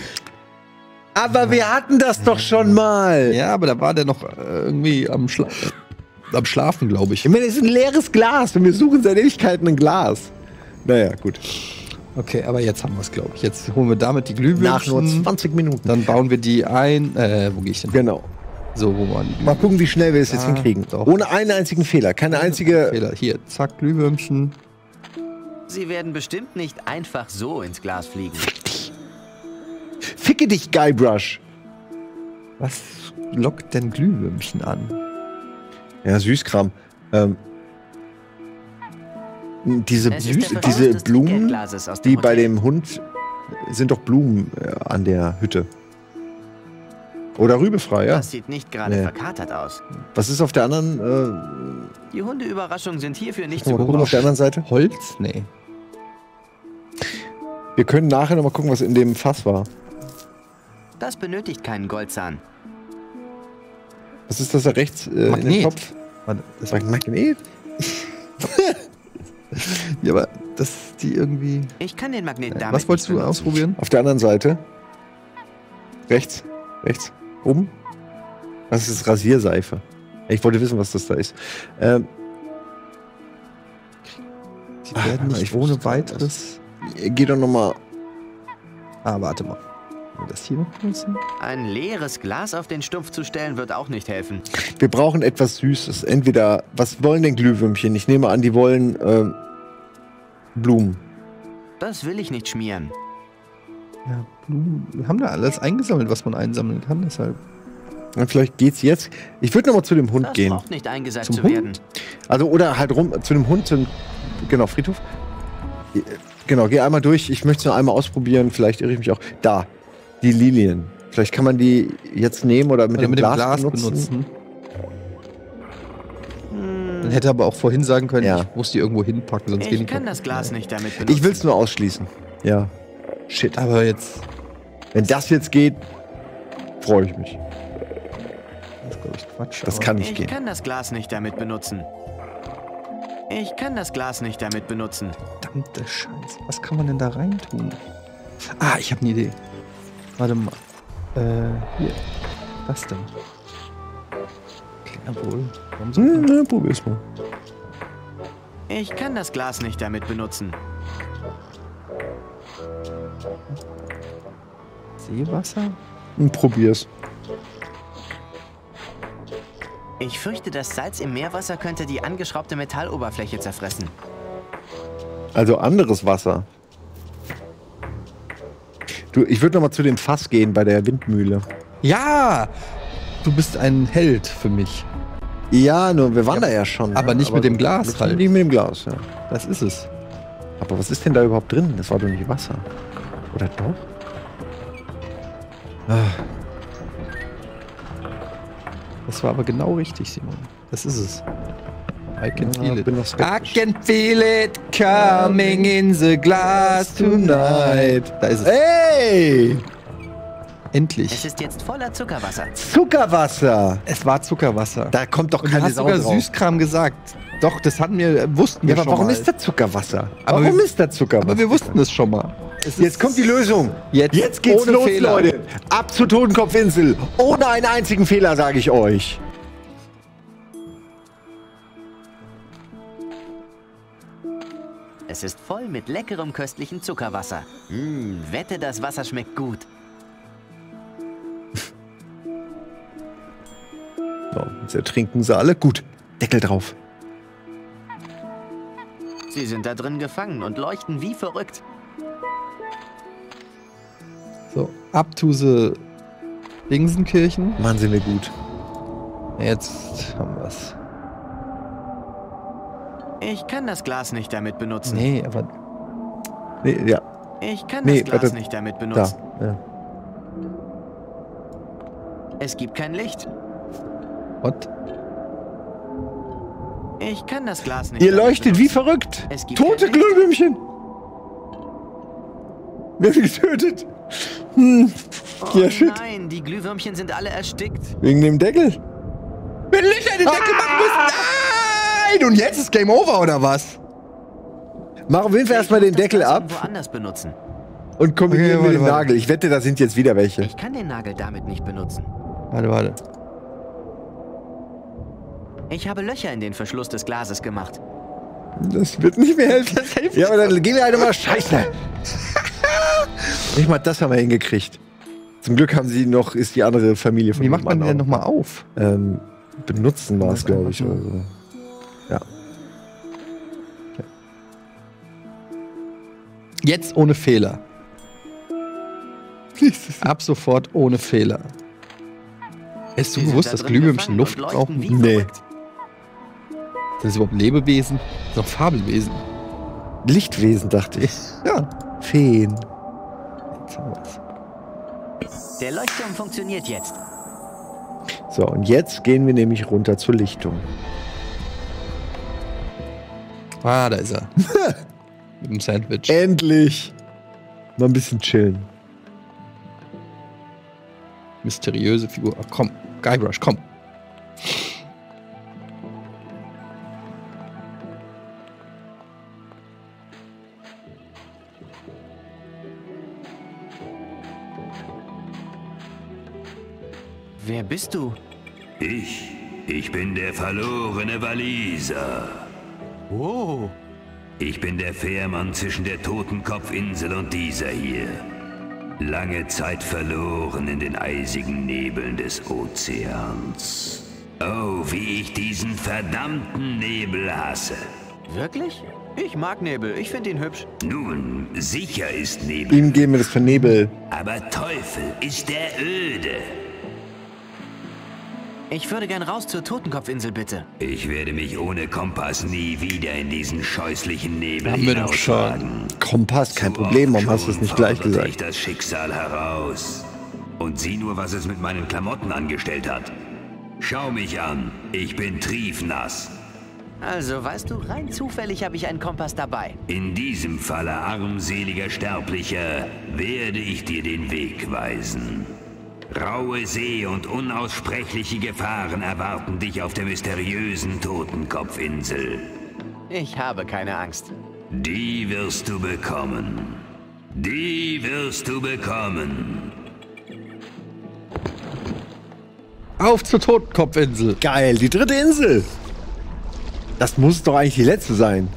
Aber wir hatten das doch schon mal. Ja, aber da war der noch irgendwie am Schlafen, glaube ich. Ich meine, es ist ein leeres Glas. Wir suchen seit Ewigkeiten ein Glas. Naja, gut. Okay, aber jetzt haben wir es, glaube ich. Jetzt holen wir damit die Glühbirnen. Nach nur 20 Minuten. Dann bauen wir die ein. Wo gehe ich denn? Genau. So, wo man. Mal gucken, wie schnell wir es jetzt hinkriegen. Doch. Ohne einen einzigen Fehler. Keine einzige. Fehler. Hier, zack, Glühwürmchen. Sie werden bestimmt nicht einfach so ins Glas fliegen. Fick dich. Ficke dich, Guybrush. Was lockt denn Glühwürmchen an? Ja, Süßkram. Diese Blumen, die bei dem Hund, sind doch Blumen an der Hütte. Oder rübefrei, ja. Das sieht nicht gerade verkatert aus. Was ist auf der anderen... Die Hundeüberraschungen sind hierfür nicht so gut. Auf der anderen Seite? Holz? Nee. Wir können nachher nochmal gucken, was in dem Fass war. Das benötigt keinen Goldzahn. Was ist das da rechts in dem Topf? Das war ein Magnet? Ja, aber das die irgendwie... Ich kann den Magneten damit... Was wolltest du ausprobieren? Auf der anderen Seite. Rechts. Rechts. Oben. Das ist Rasierseife. Ich wollte wissen, was das da ist. Die werden nicht ohne weiteres... Geh doch nochmal... Ah, warte mal. Das hier noch benutzen? Ein leeres Glas auf den Stumpf zu stellen, wird auch nicht helfen. Wir brauchen etwas Süßes. Entweder, was wollen denn Glühwürmchen? Ich nehme an, die wollen Blumen. Das will ich nicht schmieren. Ja, Blumen. Wir haben da alles eingesammelt, was man einsammeln kann, deshalb. Und vielleicht geht's jetzt. Ich würde nochmal zu dem Hund gehen. Das braucht nicht eingesackt zu werden. Also, oder halt rum, zu dem Hund, zum, genau, Friedhof. Genau, geh einmal durch. Ich möchte es nur einmal ausprobieren. Vielleicht irre ich mich auch. Da. Die Lilien. Vielleicht kann man die jetzt nehmen oder mit dem Glas benutzen. Dann hätte aber auch vorhin sagen können, ja, ich muss die irgendwo hinpacken, sonst geht nicht. Ich kann das Glas nicht damit benutzen. Ich will es nur ausschließen. Ja. Shit. Aber jetzt... Wenn das jetzt geht, freue ich mich. Das ist, glaube ich, Quatsch. Das kann nicht gehen. Ich kann das Glas nicht damit benutzen. Ich kann das Glas nicht damit benutzen. Verdammte Scheiße. Was kann man denn da reintun? Ah, ich habe eine Idee. Warte mal. Hier. Was denn? Klingt wohl. Probier's mal. Ich kann das Glas nicht damit benutzen. Seewasser? Und probier's. Ich fürchte, das Salz im Meerwasser könnte die angeschraubte Metalloberfläche zerfressen. Also anderes Wasser. Du, ich würde nochmal zu dem Fass gehen bei der Windmühle. Ja! Du bist ein Held für mich. Ja, nur wir waren da ja schon. Aber nicht mit dem Glas halt. Nicht mit dem Glas, ja. Das ist es. Aber was ist denn da überhaupt drin? Das war doch nicht Wasser. Oder doch? Das war aber genau richtig, Simon. Das ist es. I can feel it. I can feel it coming in the glass tonight. Da ist es. Hey! Endlich. Es ist jetzt voller Zuckerwasser. Zuckerwasser! Es war Zuckerwasser. Da kommt doch keine Sau drauf. Du hast sogar Süßkram gesagt. Doch, das hatten wir, wussten wir schon mal. Ja, aber warum ist da Zuckerwasser? Warum ist da Zuckerwasser? Aber wir wussten es schon mal. Jetzt kommt die Lösung. Jetzt geht's los, Leute. Ab zur Totenkopfinsel. Ohne einen einzigen Fehler, sage ich euch. Es ist voll mit leckerem, köstlichem Zuckerwasser. Wette, das Wasser schmeckt gut. So, jetzt ertrinken sie alle. Gut, Deckel drauf. Sie sind da drin gefangen und leuchten wie verrückt. So, ab to the Dingsenkirchen. Mann, sind wir gut. Jetzt haben wir's. Ich kann das Glas nicht damit benutzen. Nee, aber... Nee, ja. Ich kann das Glas nicht damit benutzen. Da, ja. Es gibt kein Licht. What? Ich kann das Glas nicht. Ihr leuchtet wie verrückt. Tote Glühwürmchen. Wer wird getötet? Hm. Oh ja, shit. Nein, die Glühwürmchen sind alle erstickt. Wegen dem Deckel? Wenn Lichter den Deckel machen müssen. Nein! Und jetzt ist Game Over, oder was? Mach auf jeden Fall erstmal den Deckel ab. Woanders benutzen. Und kombinieren wir den Nagel. Ich wette, da sind jetzt wieder welche. Ich kann den Nagel damit nicht benutzen. Warte, warte. Ich habe Löcher in den Verschluss des Glases gemacht. Das wird nicht mehr helfen. Ja, aber dann gehen wir halt immer Scheiße. Nicht mal das haben wir hingekriegt. Zum Glück haben sie noch, ist die andere Familie von mir. Wie macht man den denn nochmal auf? Benutzen war es, glaube ich. Oder so. Ja. Okay. Jetzt ohne Fehler. Ab sofort ohne Fehler. Ist du bewusst, dass Glühwürmchen Luft brauchen? Nee. Sind das überhaupt Lebewesen? Das sind doch Fabelwesen. Lichtwesen, dachte ich. Ja. Feen. Der Leuchtturm funktioniert jetzt. So, und jetzt gehen wir nämlich runter zur Lichtung. Ah, da ist er. Mit dem Sandwich. Endlich. Mal ein bisschen chillen. Mysteriöse Figur. Ach, komm, Guybrush, komm. Wer bist du? Ich bin der verlorene Waliser. Wow. Ich bin der Fährmann zwischen der Totenkopfinsel und dieser hier. Lange Zeit verloren in den eisigen Nebeln des Ozeans. Oh, wie ich diesen verdammten Nebel hasse. Wirklich? Ich mag Nebel, ich finde ihn hübsch. Nun, sicher ist Nebel. Ihm geben wir das für Nebel. Aber Teufel ist der öde. Ich würde gern raus zur Totenkopfinsel, bitte. Ich werde mich ohne Kompass nie wieder in diesen scheußlichen Nebel hinauswagen. Kompass, kein Problem, warum hast du es nicht gleich gesagt? Ich das Schicksal heraus. Und sieh nur, was es mit meinen Klamotten angestellt hat. Schau mich an, ich bin triefnass. Also, weißt du, rein zufällig habe ich einen Kompass dabei. In diesem Falle, armseliger Sterblicher, werde ich dir den Weg weisen. Raue See und unaussprechliche Gefahren erwarten dich auf der mysteriösen Totenkopfinsel. Ich habe keine Angst. Die wirst du bekommen. Die wirst du bekommen. Auf zur Totenkopfinsel. Geil, die dritte Insel. Das muss doch eigentlich die letzte sein.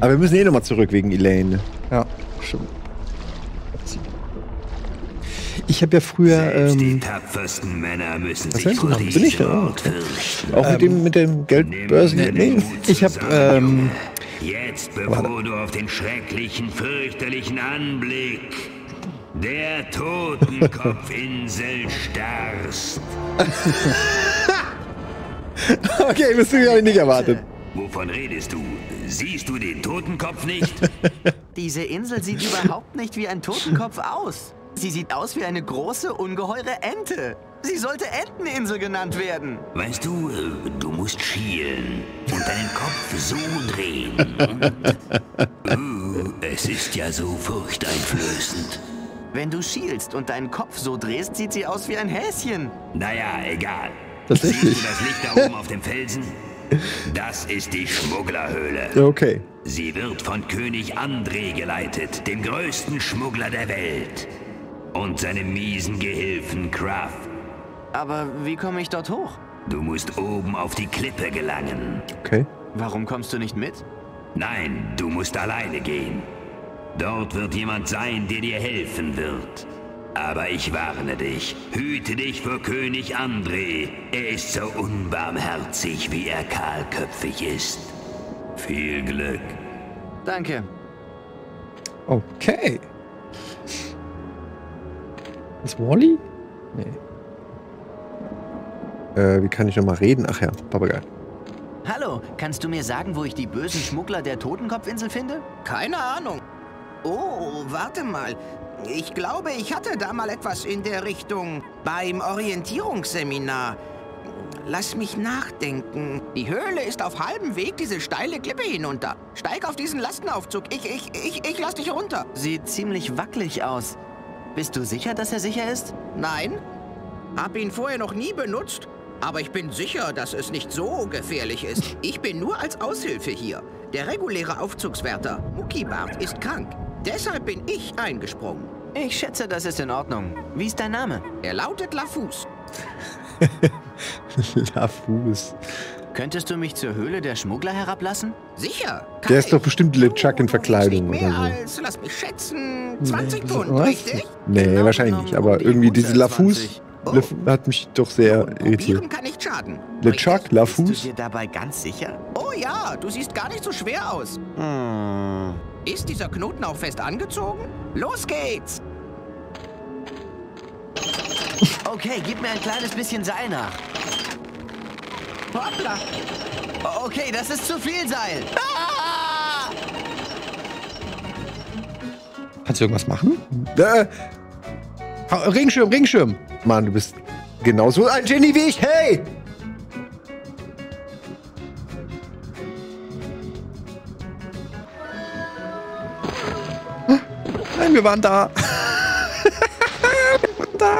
Aber wir müssen eh nochmal zurück wegen Elaine. Ja, stimmt. Ich habe ja früher. Die tapfersten Männer müssen sich vor diesem Ort fürchten. Auch mit dem Geldbörsen. Nee, ich habe. Jetzt, bevor du auf den schrecklichen, fürchterlichen Anblick der Totenkopfinsel starrst. Okay, das habe ich nicht erwartet. Wovon redest du? Siehst du den Totenkopf nicht? Diese Insel sieht überhaupt nicht wie ein Totenkopf aus. Sie sieht aus wie eine große, ungeheure Ente. Sie sollte Enteninsel genannt werden. Weißt du, du musst schielen und deinen Kopf so drehen. Es ist ja so furchteinflößend. Wenn du schielst und deinen Kopf so drehst, sieht sie aus wie ein Häschen. Naja, egal. Tatsächlich. Siehst du das Licht da oben auf dem Felsen? Das ist die Schmugglerhöhle. Okay. Sie wird von König André geleitet, dem größten Schmuggler der Welt. Und seine miesen Gehilfen Kraft. Aber wie komme ich dort hoch? Du musst oben auf die Klippe gelangen. Okay. Warum kommst du nicht mit? Nein, du musst alleine gehen. Dort wird jemand sein, der dir helfen wird. Aber ich warne dich. Hüte dich vor König André. Er ist so unbarmherzig, wie er kahlköpfig ist. Viel Glück. Danke. Okay. Ist Wally? Nee. Wie kann ich nochmal reden? Ach ja, Papagei. Hallo, kannst du mir sagen, wo ich die bösen Schmuggler der Totenkopfinsel finde? Keine Ahnung. Oh, warte mal. Ich glaube, ich hatte da mal etwas in der Richtung beim Orientierungsseminar. Lass mich nachdenken. Die Höhle ist auf halbem Weg diese steile Klippe hinunter. Steig auf diesen Lastenaufzug. Ich lass dich runter. Sieht ziemlich wackelig aus. Bist du sicher, dass er sicher ist? Nein. Hab ihn vorher noch nie benutzt. Aber ich bin sicher, dass es nicht so gefährlich ist. Ich bin nur als Aushilfe hier. Der reguläre Aufzugswärter, Muckibart, ist krank. Deshalb bin ich eingesprungen. Ich schätze, das ist in Ordnung. Wie ist dein Name? Er lautet Lafus. Lafus. Könntest du mich zur Höhle der Schmuggler herablassen? Sicher. Der ist doch bestimmt LeChuck in Verkleidung oder so. Mehr als, lass mich schätzen, 20 Pfund, richtig? Nee, genau, wahrscheinlich nicht. Aber irgendwie diese Lafus hat mich doch sehr irritiert. Kann nicht schaden. LeChuck, Lafus. Bist du dir dabei ganz sicher? Oh ja, du siehst gar nicht so schwer aus. Hm. Ist dieser Knoten auch fest angezogen? Los geht's! Okay, gib mir ein kleines bisschen Seil nach. Hoppla! Okay, das ist zu viel Seil. Ah! Kannst du irgendwas machen? Regenschirm, Regenschirm! Mann, du bist genauso ein Genie wie ich, hey! Nein, wir waren da! Wir waren da!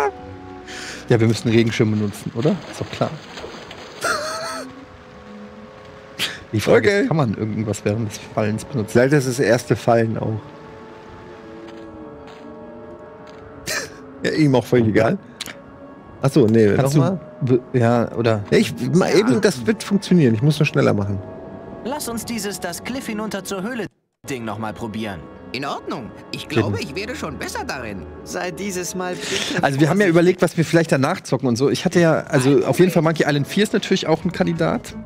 Ja, wir müssen Regenschirm benutzen, oder? Ist doch klar. Die Frage ist, kann man irgendwas während des Fallens benutzen? Vielleicht ist das erste Fallen auch. Ja, ihm auch voll egal. Achso, nee. Kannst du, ja, oder? Ja, eben, das wird funktionieren. Ich muss nur schneller machen. Lass uns dieses das Cliff hinunter zur Höhle-Ding nochmal probieren. In Ordnung. Ich glaube, ich werde schon besser darin. Sei dieses Mal bitte. Also wir haben ja überlegt, was wir vielleicht danach zocken und so. Ich hatte ja, also auf jeden Fall Monkey Island 4 ist natürlich auch ein Kandidat.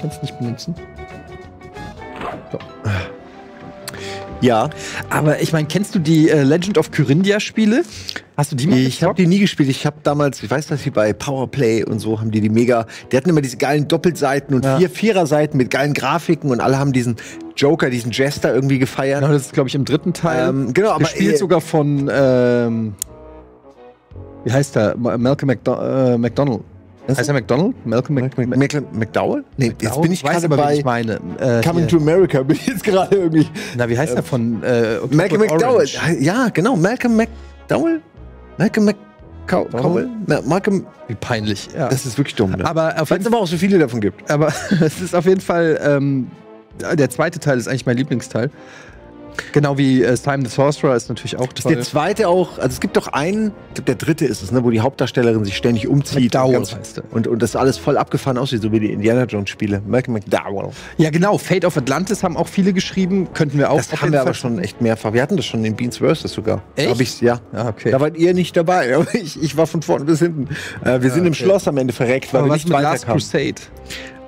Kannst nicht benutzen. Doch. Ja, aber ich meine, kennst du die Legend of Kyrandia Spiele? Hast du die mal gezockt? Ich habe die nie gespielt. Ich habe damals, ich weiß nicht, wie bei Powerplay und so haben die mega. Die hatten immer diese geilen Doppelseiten und Viererseiten mit geilen Grafiken und alle haben diesen Joker, diesen Jester irgendwie gefeiert. Genau, das ist glaube ich im dritten Teil. Genau, aber gespielt sogar von wie heißt der? Malcolm McDonald. Heißt er McDonald? Malcolm McDowell? Nee, jetzt bin ich gerade bei Coming to America, bin ich jetzt gerade irgendwie. Na, wie heißt der von Malcolm McDowell? Ja, genau, Malcolm McDowell? Malcolm McCowell? Malcolm. Wie peinlich. Ja. Das ist wirklich dumm, ne? Aber weil es aber auch so viele davon gibt. Aber es ist auf jeden Fall, der zweite Teil ist eigentlich mein Lieblingsteil. Genau wie Simon the Sorcerer ist natürlich auch toll. Ist der zweite auch, also es gibt doch einen, ich glaube der dritte ist es, ne, wo die Hauptdarstellerin sich ständig umzieht. McDowell heißt der. Und das alles voll abgefahren aussieht, so wie die Indiana Jones Spiele. Malcolm McDowell. Ja genau, Fate of Atlantis haben auch viele geschrieben, könnten wir auch. Das haben wir aber schon echt mehrfach, wir hatten das schon in Beans vs. sogar. Echt? Hab ich's, ja. Ah, okay. Da wart ihr nicht dabei, aber ich war von vorne bis hinten. Wir sind im Schloss am Ende verreckt, weil wir nicht weiterkamen. Was mit Last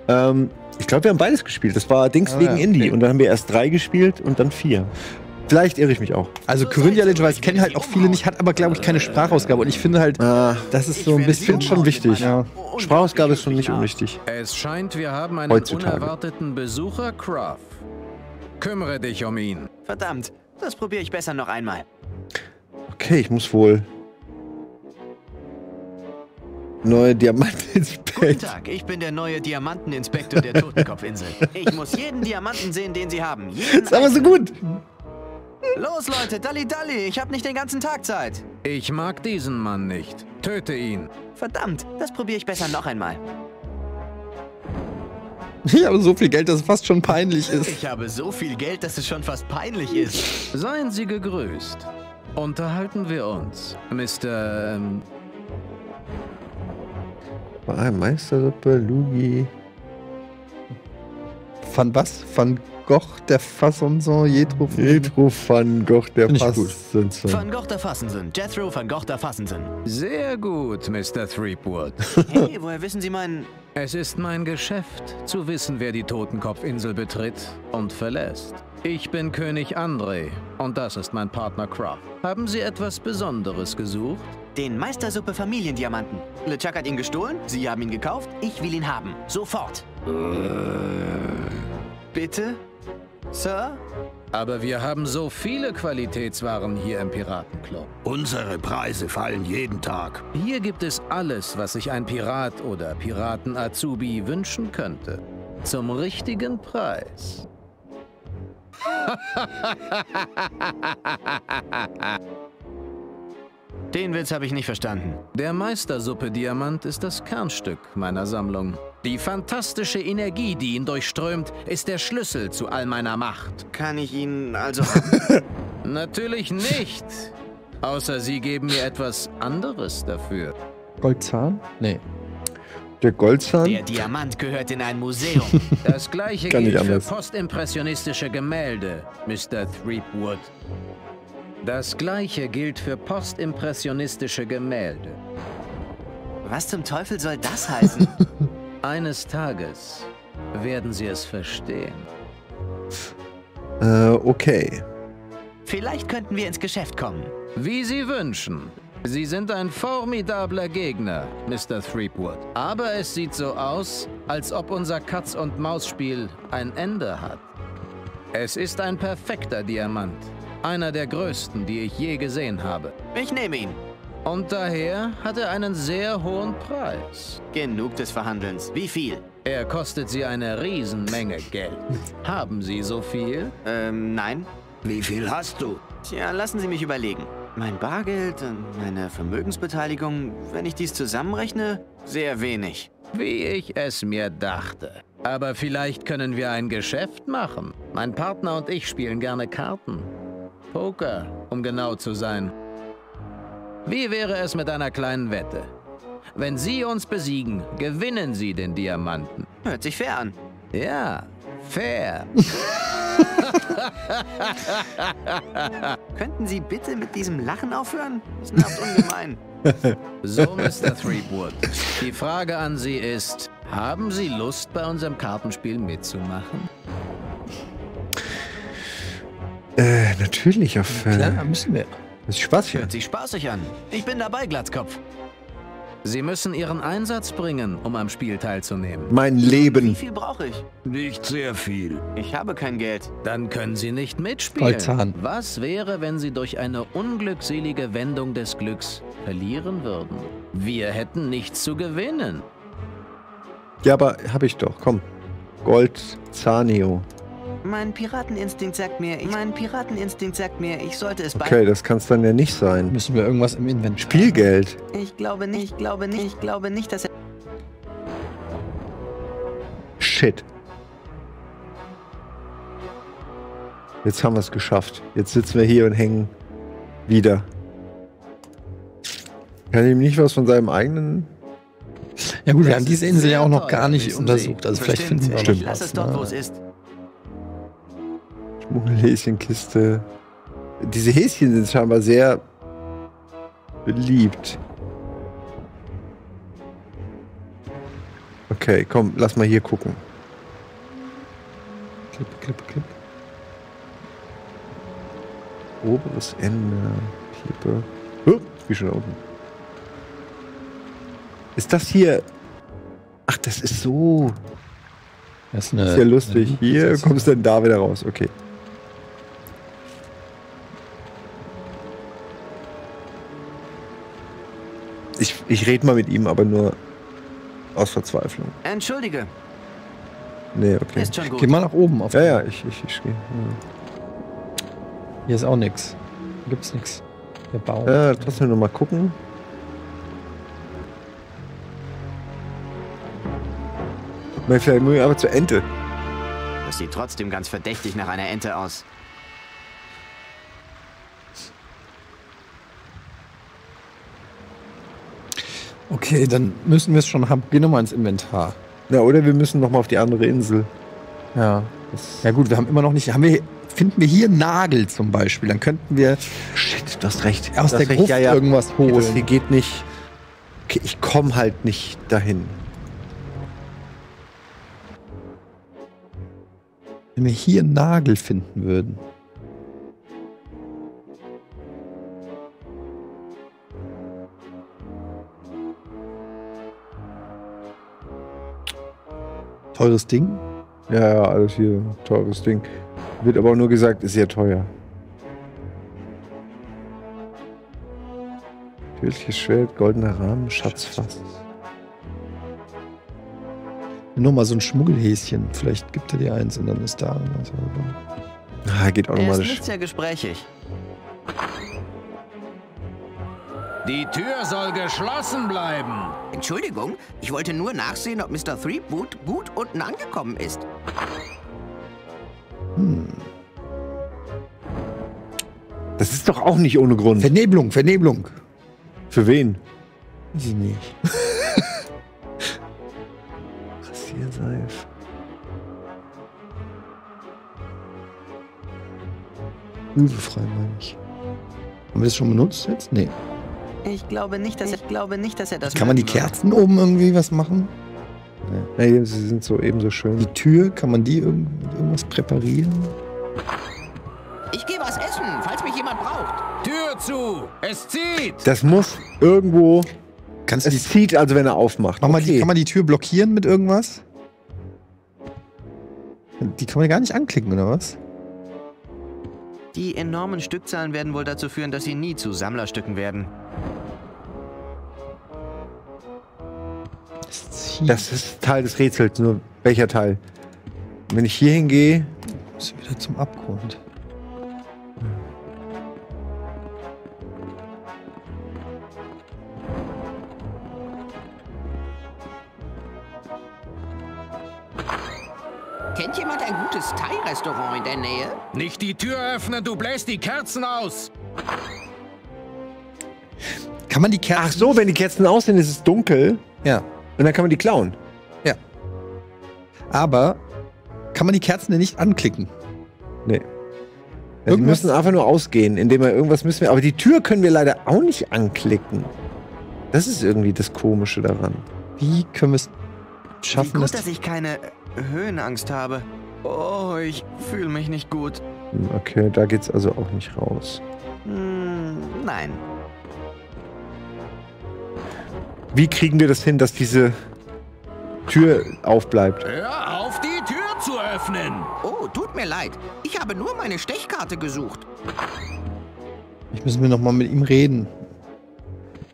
Crusade? Ich glaube, wir haben beides gespielt. Das war Dings wegen Indie. Und dann haben wir erst 3 gespielt und dann 4. Vielleicht irre ich mich auch. Also Kyrandia Legend, weil ich kenne halt auch viele nicht, hat aber, glaube ich, keine Sprachausgabe. Und ich finde halt, das ist so ein bisschen schon wichtig. Ja. Sprachausgabe ist schon nicht unwichtig. Es scheint, wir haben einen unerwarteten Besucher, Kraft. Kümmere dich um ihn. Verdammt, das probiere ich besser noch einmal. Okay, ich muss wohl... Neue Diamanteninspektor. Guten Tag, ich bin der neue Diamanteninspektor der Totenkopfinsel. Ich muss jeden Diamanten sehen, den Sie haben. Ist aber so gut. Los, Leute, Dalli Dalli, ich habe nicht den ganzen Tag Zeit. Ich mag diesen Mann nicht. Töte ihn. Verdammt, das probiere ich besser noch einmal. Ich habe so viel Geld, dass es fast schon peinlich ist. Ich habe so viel Geld, dass es schon fast peinlich ist. Seien Sie gegrüßt. Unterhalten wir uns, Mr. Meistersuppe, Lugi. Van was? Van Gogh, der Fassonson, Jethro Van Gogh, der Fassonson. Van Gogh, der Fassonson. Jethro Van Gogh, der Fassonson. Sehr gut, Mr. Threepwood. Hey, woher wissen Sie meinen... Es ist mein Geschäft, zu wissen, wer die Totenkopfinsel betritt und verlässt. Ich bin König André und das ist mein Partner Kraft. Haben Sie etwas Besonderes gesucht? Den Meistersuppe Familiendiamanten. LeChuck hat ihn gestohlen, Sie haben ihn gekauft, ich will ihn haben. Sofort. Bitte? Sir? Aber wir haben so viele Qualitätswaren hier im Piratenclub. Unsere Preise fallen jeden Tag. Hier gibt es alles, was sich ein Pirat oder Piraten-Azubi wünschen könnte. Zum richtigen Preis. Den Witz habe ich nicht verstanden. Der Meistersuppe-Diamant ist das Kernstück meiner Sammlung. Die fantastische Energie, die ihn durchströmt, ist der Schlüssel zu all meiner Macht. Kann ich ihn also... Natürlich nicht. Außer Sie geben mir etwas anderes dafür. Goldzahn? Nee. Der Goldzahn? Der Diamant gehört in ein Museum. Das gleiche gilt für postimpressionistische Gemälde, Mr. Threepwood. Das gleiche gilt für postimpressionistische Gemälde. Was zum Teufel soll das heißen? Eines Tages werden Sie es verstehen. Okay. Vielleicht könnten wir ins Geschäft kommen. Wie Sie wünschen. Sie sind ein formidabler Gegner, Mr. Threepwood. Aber es sieht so aus, als ob unser Katz-und-Maus-Spiel ein Ende hat. Es ist ein perfekter Diamant. Einer der größten, die ich je gesehen habe. Ich nehme ihn. Und daher hat er einen sehr hohen Preis. Genug des Verhandelns. Wie viel? Er kostet Sie eine Riesenmenge Geld. Haben Sie so viel? Nein. Wie viel hast du? Tja, lassen Sie mich überlegen. Mein Bargeld und meine Vermögensbeteiligung, wenn ich dies zusammenrechne, sehr wenig. Wie ich es mir dachte. Aber vielleicht können wir ein Geschäft machen. Mein Partner und ich spielen gerne Karten. Poker, um genau zu sein. Wie wäre es mit einer kleinen Wette? Wenn Sie uns besiegen, gewinnen Sie den Diamanten. Hört sich fair an. Ja, fair. Könnten Sie bitte mit diesem Lachen aufhören? Das nervt ungemein. So, Mr. Threepwood, die Frage an Sie ist, haben Sie Lust, bei unserem Kartenspiel mitzumachen? Natürlich, auf... Klar, müssen wir. Das ist spaßig. Hört sich spaßig an. Ich bin dabei, Glatzkopf. Sie müssen Ihren Einsatz bringen, um am Spiel teilzunehmen. Mein Leben. Wie viel brauche ich? Nicht sehr viel. Ich habe kein Geld. Dann können Sie nicht mitspielen. Goldzahn. Was wäre, wenn Sie durch eine unglückselige Wendung des Glücks verlieren würden? Wir hätten nichts zu gewinnen. Ja, aber habe ich doch. Komm. Goldzahnio. Mein Pirateninstinkt sagt mir, ich sollte es behalten. Okay, das kann es dann ja nicht sein. Müssen wir irgendwas im Inventar? Spielgeld. Ich glaube nicht, dass er... Shit. Jetzt haben wir es geschafft. Jetzt sitzen wir hier und hängen wieder. Kann ihm nicht was von seinem eigenen... Ja gut, wir haben diese Insel ja auch noch gar nicht untersucht. Also vielleicht finden wir bestimmt was. Schmuggelhäschenkiste. Diese Häschen sind scheinbar sehr beliebt. Okay, komm, lass mal hier gucken. Klipp, klipp, klipp. Oberes Ende. Klippe. Oh, wie schon da unten. Ist das hier... Ach, das ist so... Das ist, eine, das ist ja lustig. Hier kommst du denn da wieder raus. Okay. Ich rede mal mit ihm, aber nur aus Verzweiflung. Entschuldige. Nee, okay. Ist schon gut. Geh mal nach oben. Auf ja, ich gehe. Ja. Hier ist auch nichts. Gibt's nichts. Der Baum. Ja, lass mich noch mal gucken. Mir fällt Mühe aber zur Ente. Das sieht trotzdem ganz verdächtig nach einer Ente aus. Okay, dann müssen wir es schon haben. Geh nochmal ins Inventar. Ja, oder wir müssen nochmal auf die andere Insel. Ja. Ja gut, wir haben immer noch nicht... Finden wir hier Nagel zum Beispiel, dann könnten wir... Shit, du hast recht. Aus der Gruft irgendwas holen. Das hier geht nicht... Okay, ich komme halt nicht dahin. Wenn wir hier einen Nagel finden würden. Teures Ding? Ja, alles hier. Teures Ding. Wird aber nur gesagt, ist sehr teuer. Tödliches Schwert, goldener Rahmen, Schatzfass. Nochmal so ein Schmuggelhäschen. Vielleicht gibt er dir eins und dann ist da irgendwas. Ah, geht automatisch. Ist nicht sehr gesprächig. Die Tür soll geschlossen bleiben. Entschuldigung, ich wollte nur nachsehen, ob Mr. Threepwood gut unten angekommen ist. Hm. Das ist doch auch nicht ohne Grund. Vernebelung, Vernebelung. Für wen? Weiß ich nicht. Übelfrei, meine ich. Haben wir das schon benutzt jetzt? Nee. Ich glaube nicht, dass er das. Kann man die Kerzen oben irgendwie was machen? Nee. Nee, sie sind so ebenso schön. Die Tür, kann man die irgendwas präparieren? Ich gehe was essen, falls mich jemand braucht. Tür zu! Es zieht! Das muss irgendwo. Kannst du es zieht, also wenn er aufmacht. Okay. Kann man die Tür blockieren mit irgendwas? Die kann man gar nicht anklicken, oder was? Die enormen Stückzahlen werden wohl dazu führen, dass sie nie zu Sammlerstücken werden. Das ist Teil des Rätsels, nur welcher Teil? Wenn ich hier hingehe... Muss ich wieder zum Abgrund. Kennt jemand ein gutes Thai-Restaurant in der Nähe? Nicht die Tür öffnen, du bläst die Kerzen aus! Kann man die Kerzen... Ach so, wenn die Kerzen aus sind, ist es dunkel. Ja. Und dann kann man die klauen. Ja. Aber kann man die Kerzen denn nicht anklicken? Nee. Ja, die müssen einfach nur ausgehen, indem wir irgendwas müssen wir... Aber die Tür können wir leider auch nicht anklicken. Das ist irgendwie das Komische daran. Wie können wir es schaffen, wie gut, dass ich keine... Höhenangst habe. Oh, ich fühle mich nicht gut. Okay, da geht's also auch nicht raus. Nein. Wie kriegen wir das hin, dass diese Tür aufbleibt? Hör auf, die Tür zu öffnen! Oh, tut mir leid. Ich habe nur meine Stechkarte gesucht. Ich muss mir nochmal mit ihm reden.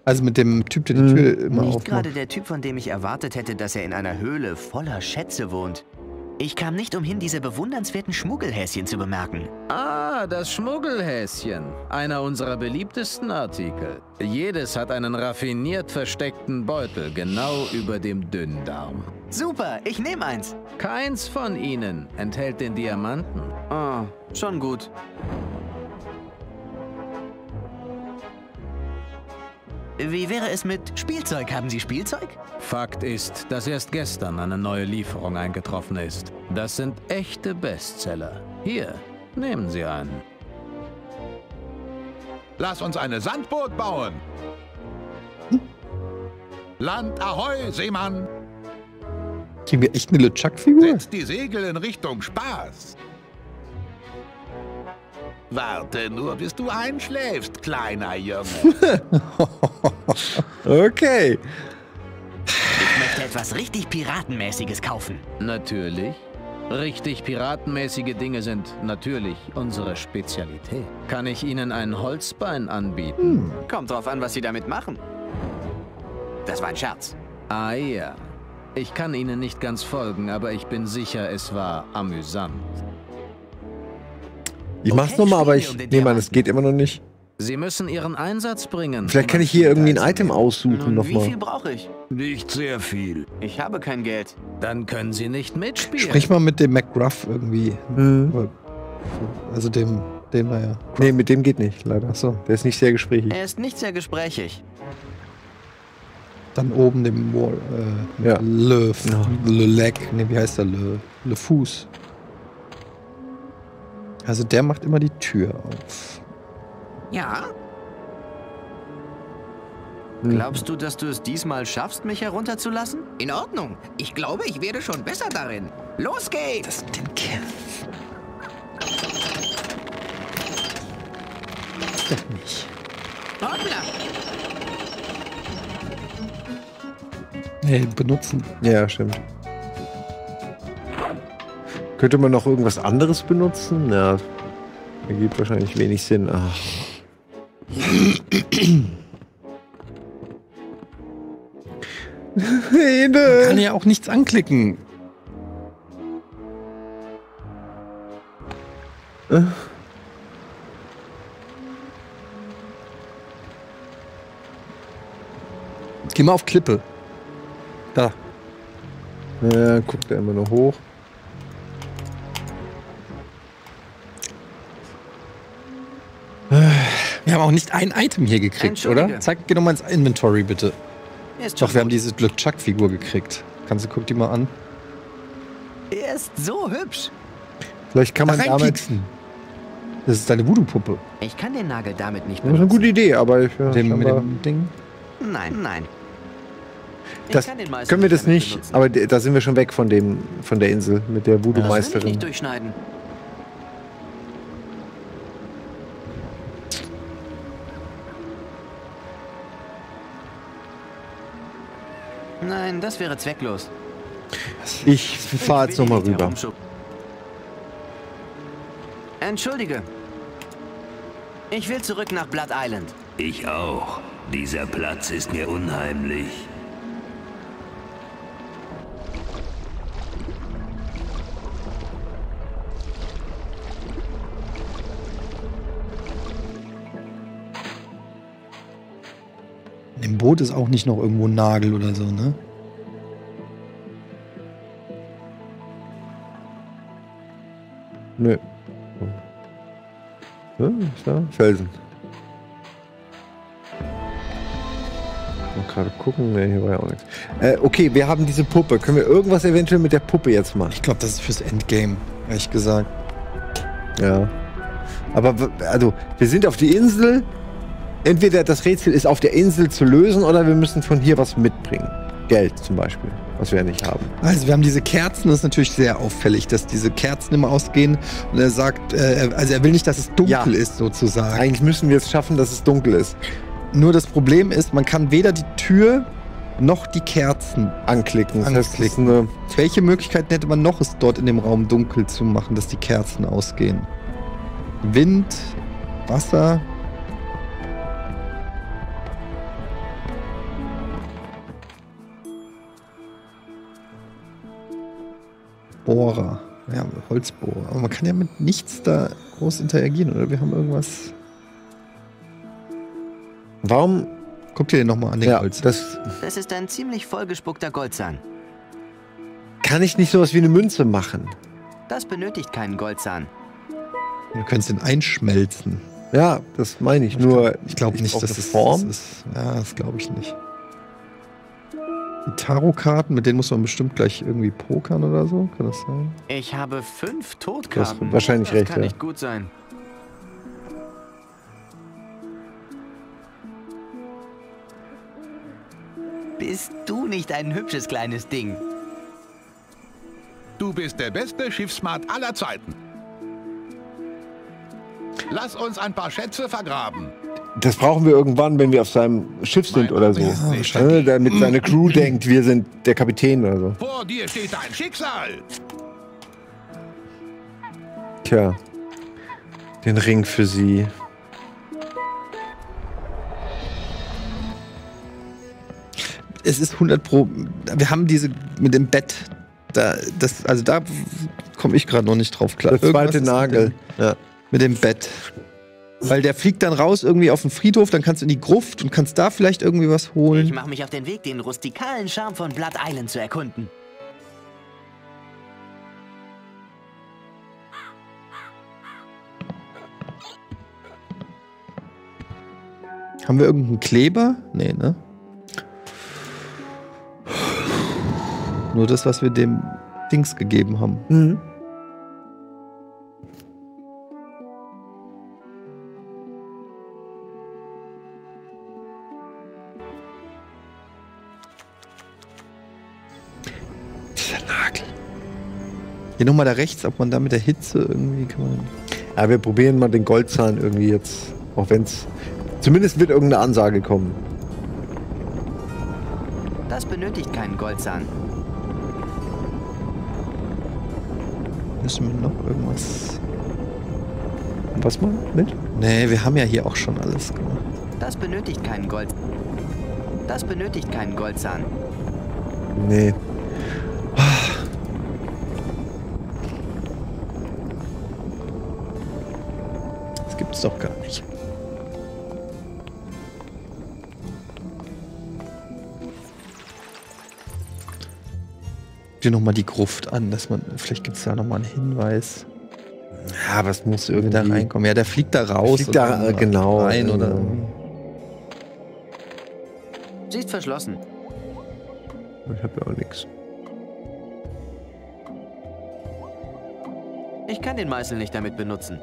Also mit dem Typ, der die Tür immer aufmacht. Nicht gerade der Typ, von dem ich erwartet hätte, dass er in einer Höhle voller Schätze wohnt. Ich kam nicht umhin, diese bewundernswerten Schmuggelhäschen zu bemerken. Ah, das Schmuggelhäschen. Einer unserer beliebtesten Artikel. Jedes hat einen raffiniert versteckten Beutel, genau über dem Dünndarm. Super, ich nehme eins. Keins von ihnen enthält den Diamanten. Ah, schon gut. Wie wäre es mit Spielzeug? Haben Sie Spielzeug? Fakt ist, dass erst gestern eine neue Lieferung eingetroffen ist. Das sind echte Bestseller. Hier, nehmen Sie einen. Lass uns eine Sandburg bauen! Land ahoi, Seemann! Kriegen wir echt eine LeChuck-Figur? Setzt die Segel in Richtung Spaß! Warte nur, bis du einschläfst, kleiner Junge. Okay. Ich möchte etwas richtig Piratenmäßiges kaufen. Natürlich. Richtig Piratenmäßige Dinge sind natürlich unsere Spezialität. Kann ich Ihnen ein Holzbein anbieten? Kommt drauf an, was Sie damit machen. Das war ein Scherz. Ah ja. Ich kann Ihnen nicht ganz folgen, aber ich bin sicher, es war amüsant. Ich mach's nochmal, aber ich nehme an, es geht immer noch nicht. Sie müssen Ihren Einsatz bringen. Vielleicht kann ich hier irgendwie ein Item aussuchen nochmal. Wie viel brauche ich? Nicht sehr viel. Ich habe kein Geld. Dann können Sie nicht mitspielen. Sprich mal mit dem McGruff irgendwie. Mhm. Also dem naja. Nee, mit dem geht nicht, leider. Achso, der ist nicht sehr gesprächig. Er ist nicht sehr gesprächig. Dann oben dem Wall, ja. Le Leck. Ne, wie heißt der? Le Fuß. Also der macht immer die Tür auf. Ja? Glaubst du, dass du es diesmal schaffst, mich herunterzulassen? In Ordnung. Ich glaube, ich werde schon besser darin. Los geht's! Das ist ein Kämpf. Das ist doch nicht. Hoppla! Hey, benutzen. Ja, stimmt. Könnte man noch irgendwas anderes benutzen? Ja, ergibt wahrscheinlich wenig Sinn. Ach. Man kann ja auch nichts anklicken. Geh mal auf Klippe. Da. Ja, guckt er immer noch hoch. Wir haben auch nicht ein Item hier gekriegt, oder? Zeig, geh doch mal ins Inventory, bitte. Doch, wir haben diese LeChuck-Figur gekriegt. Kannst du, guck die mal an. Er ist so hübsch. Vielleicht kann man damit... Das ist deine Voodoo-Puppe. Ich kann den Nagel damit nicht benutzen. Das ist eine gute Idee, aber ich... Ja, mit dem Ding? Nein, nein. Das können wir das nicht, aber da sind wir schon weg von dem, von der Insel mit der Voodoo-Meisterin. Das kann ich nicht durchschneiden. Nein, das wäre zwecklos. Ich fahre jetzt nochmal rüber. Entschuldige. Ich will zurück nach Blood Island. Ich auch. Dieser Platz ist mir unheimlich. Im Boot ist auch nicht noch irgendwo ein Nagel oder so, ne? Nö. Ja, Felsen. Mal gerade gucken, ne, hier war ja auch nichts. Okay, wir haben diese Puppe. Können wir irgendwas eventuell mit der Puppe jetzt machen? Ich glaube, das ist fürs Endgame, ehrlich gesagt. Ja. Aber, also, wir sind auf die Insel. Entweder das Rätsel ist auf der Insel zu lösen oder wir müssen von hier was mitbringen. Geld zum Beispiel, was wir ja nicht haben. Also wir haben diese Kerzen, das ist natürlich sehr auffällig, dass diese Kerzen immer ausgehen. Und er sagt, also er will nicht, dass es dunkel ist sozusagen. Eigentlich müssen wir es schaffen, dass es dunkel ist. Nur das Problem ist, man kann weder die Tür noch die Kerzen anklicken. Welche Möglichkeiten hätte man noch, es dort in dem Raum dunkel zu machen, dass die Kerzen ausgehen? Wind, Wasser... Bohrer. Ja, Holzbohrer. Aber man kann ja mit nichts da groß interagieren, oder? Wir haben irgendwas... Warum... Guck dir den nochmal an, den Goldsand. Das ist ein ziemlich vollgespuckter Goldsand. Kann ich nicht sowas wie eine Münze machen? Das benötigt keinen Goldsand. Du kannst den einschmelzen. Ja, das meine ich. Nur, ich glaube nicht, dass das Form ist. Ja, das glaube ich nicht. Die Tarotkarten, mit denen muss man bestimmt gleich irgendwie pokern oder so. Kann das sein? Ich habe 5 Todkarten. Du hast wahrscheinlich recht, ja. Das kann nicht gut sein. Bist du nicht ein hübsches kleines Ding? Du bist der beste Schiffsmat aller Zeiten. Lass uns ein paar Schätze vergraben. Das brauchen wir irgendwann, wenn wir auf seinem Schiff sind oder so. Ja, damit seine Crew denkt, wir sind der Kapitän oder so. Vor dir steht dein Schicksal. Tja, den Ring für sie. Es ist 100%. Wir haben diese mit dem Bett. Also da komme ich gerade noch nicht drauf klar. Der zweite Nagel. Mit dem Bett. Weil der fliegt dann raus irgendwie auf den Friedhof, dann kannst du in die Gruft und kannst da vielleicht irgendwie was holen. Ich mache mich auf den Weg, den rustikalen Charme von Blood Island zu erkunden. Haben wir irgendeinen Kleber? Nee, ne? Nur das, was wir dem Dings gegeben haben. Mhm. Hier nochmal da rechts, ob man da mit der Hitze irgendwie kann man... Ja, wir probieren mal den Goldzahn irgendwie jetzt, auch wenn es... Zumindest wird irgendeine Ansage kommen. Das benötigt keinen Goldzahn. Müssen wir noch irgendwas... Was mal mit? Nee, wir haben ja hier auch schon alles gemacht. Das benötigt keinen Goldzahn. Das benötigt keinen Goldzahn. Nee. Doch gar nicht. Dir nochmal die Gruft an, dass man, vielleicht gibt es da nochmal einen Hinweis. Ja, was muss irgendwie da reinkommen? Ja, der fliegt da raus. Fliegt da genau rein oder. Sie ist verschlossen. Ich habe ja auch nichts. Ich kann den Meißel nicht damit benutzen.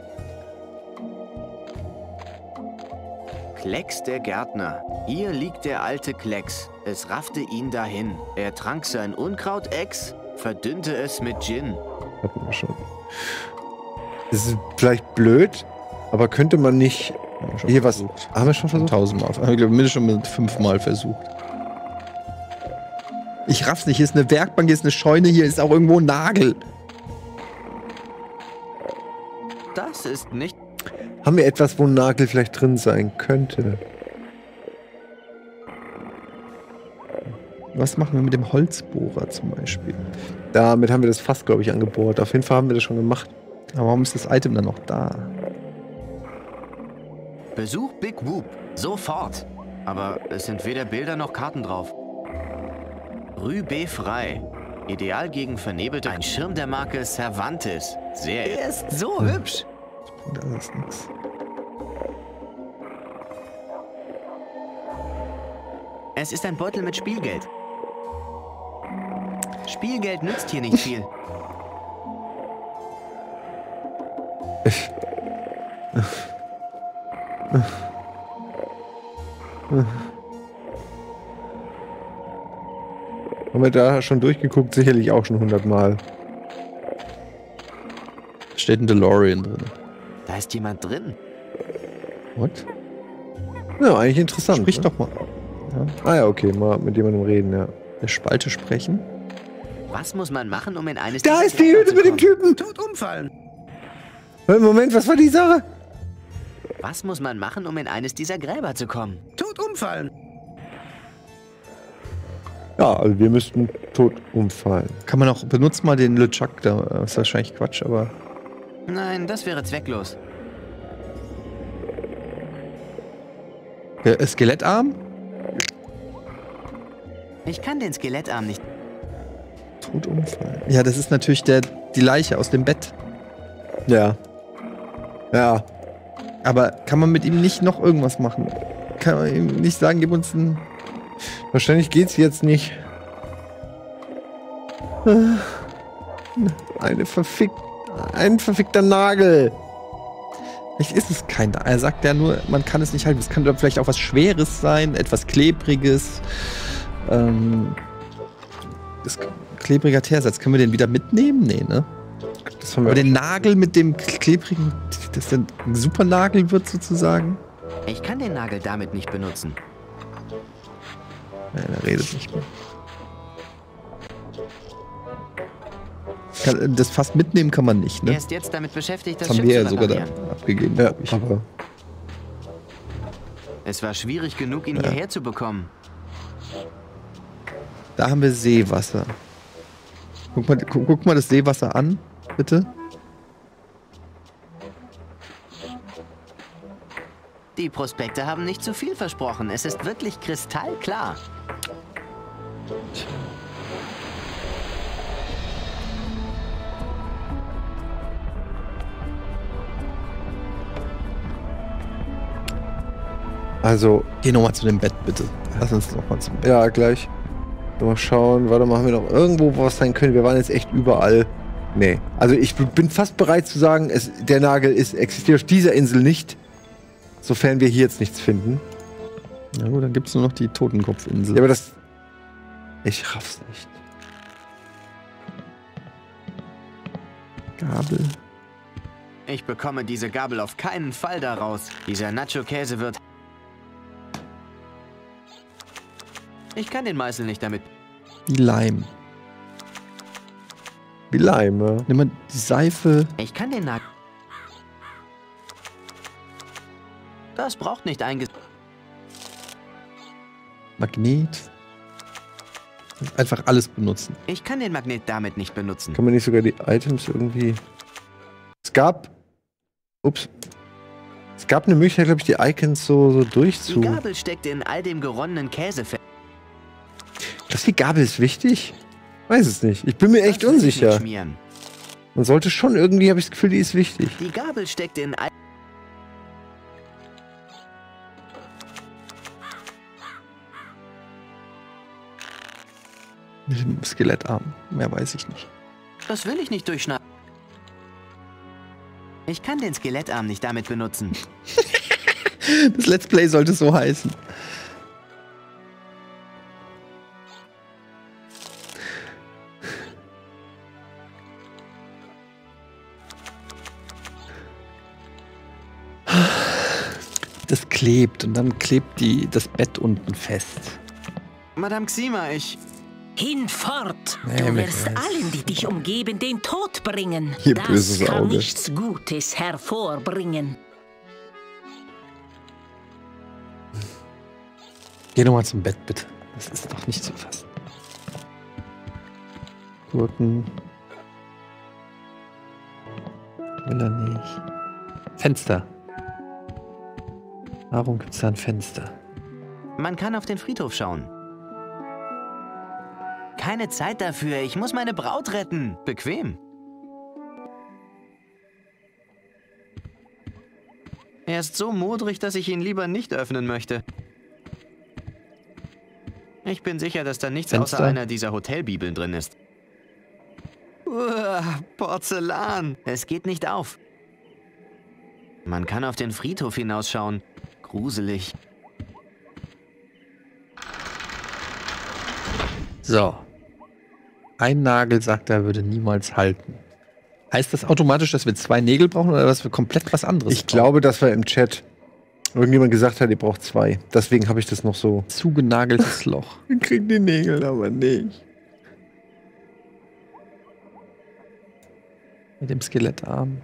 Klecks der Gärtner. Hier liegt der alte Klecks. Es raffte ihn dahin. Er trank sein Unkraut-Ex, verdünnte es mit Gin. Hatten wir schon. Das ist vielleicht blöd, aber könnte man nicht... Hier versucht. Was? Haben wir schon versucht? 1000-mal. Ich glaube, mindestens schon mit 5-mal versucht. Ich raff's nicht. Hier ist eine Werkbank, hier ist eine Scheune, hier ist auch irgendwo ein Nagel. Das ist nicht... Haben wir etwas, wo ein Nagel vielleicht drin sein könnte? Was machen wir mit dem Holzbohrer zum Beispiel? Damit haben wir das Fass, glaube ich, angebohrt. Auf jeden Fall haben wir das schon gemacht. Aber warum ist das Item dann noch da? Besuch Big Whoop. Sofort. Aber es sind weder Bilder noch Karten drauf. Rübe frei. Ideal gegen vernebelte... Ein Schirm der Marke Cervantes. Sehr... Er ist so hübsch. Das ist es ist ein Beutel mit Spielgeld. Spielgeld nützt hier nicht viel. Haben wir da schon durchgeguckt? Sicherlich auch schon 100-mal. Steht ein DeLorean drin. Da ist jemand drin. What? Ja, eigentlich interessant. Sprich doch mal. Ja. Ah ja, okay, mal mit jemandem reden, ja. Eine Spalte sprechen. Was muss man machen, um in eines... Da ist die Hütte mit dem Typen! Tot umfallen! Moment, was war die Sache? Was muss man machen, um in eines dieser Gräber zu kommen? Tot umfallen! Ja, also wir müssten tot umfallen. Kann man auch, benutzt mal den LeChuck, da ist wahrscheinlich Quatsch, aber... Nein, das wäre zwecklos. Skelettarm? Ich kann den Skelettarm nicht... Tot umfallen. Ja, das ist natürlich die Leiche aus dem Bett. Ja. Ja. Aber kann man mit ihm nicht noch irgendwas machen? Kann man ihm nicht sagen, gib uns einen... Wahrscheinlich geht's jetzt nicht. Ein verfickter Nagel. Vielleicht ist es kein Nagel. Er sagt ja nur, man kann es nicht halten. Es kann vielleicht auch was Schweres sein, etwas Klebriges. Klebriger Teersatz. Können wir den wieder mitnehmen? Nee, ne? Das haben wir. Aber den Nagel mit dem klebrigen, dass der ein Supernagel wird sozusagen. Ich kann den Nagel damit nicht benutzen. Nein, er redet nicht mehr. Das Fass mitnehmen kann man nicht, ne? Er ist jetzt damit beschäftigt, das Schiff zu reparieren. Das haben wir ja sogar abgegeben. Ja, aber es war schwierig genug, ihn hierher zu bekommen. Da haben wir Seewasser. Guck mal das Seewasser an, bitte. Die Prospekte haben nicht zu viel versprochen. Es ist wirklich kristallklar. Also, geh nochmal zu dem Bett, bitte. Lass uns nochmal zum Bett. Ja, gleich. Mal schauen, warte mal, haben wir noch irgendwo was sein können? Wir waren jetzt echt überall. Nee. Also ich bin fast bereit zu sagen, der Nagel existiert auf dieser Insel nicht, sofern wir hier jetzt nichts finden. Na gut, dann gibt es nur noch die Totenkopfinsel. Ja, aber das... Ich raff's nicht. Gabel. Ich bekomme diese Gabel auf keinen Fall daraus. Dieser Nacho-Käse wird... Ich kann den Meißel nicht damit. Die Leim. Die Leim, ja. Nimm mal die Seife. Ich kann den Nagel. Das braucht nicht Magnet. Einfach alles benutzen. Ich kann den Magnet damit nicht benutzen. Kann man nicht sogar die Items irgendwie... Es gab... Ups. Es gab eine Möglichkeit, glaube ich, die Icons so durchzu... Die Gabel steckte in all dem geronnenen Käse fest. Dass die Gabel ist wichtig? Weiß es nicht. Ich bin mir echt unsicher. Man sollte schon irgendwie, habe ich das Gefühl, die ist wichtig. Die Gabel steckt in... Mit dem Skelettarm. Mehr weiß ich nicht. Das will ich nicht durchschneiden. Ich kann den Skelettarm nicht damit benutzen. Das Let's Play sollte so heißen. Das klebt und dann klebt das Bett unten fest. Madame Xima, ich... Hinfort! Nee, du wirst allen, die dich umgeben, den Tod bringen. Hier böses Auge. Das kann nichts Gutes hervorbringen. Geh nochmal zum Bett, bitte. Das ist doch nicht zu fassen. Gurken. Will er nicht. Fenster. Warum gibt es da ein Fenster? Man kann auf den Friedhof schauen. Keine Zeit dafür, ich muss meine Braut retten. Bequem. Er ist so modrig, dass ich ihn lieber nicht öffnen möchte. Ich bin sicher, dass da nichts außer einer dieser Hotelbibeln drin ist. Porzellan. Es geht nicht auf. Man kann auf den Friedhof hinausschauen. Gruselig. So. Ein Nagel, sagt er, würde niemals halten. Heißt das automatisch, dass wir zwei Nägel brauchen oder dass wir komplett was anderes brauchen? Ich glaube, dass wir im Chat irgendjemand gesagt hat, ihr braucht zwei. Deswegen habe ich das noch so... Zugenageltes Loch. Wir kriegen die Nägel aber nicht. Mit dem Skelettarm.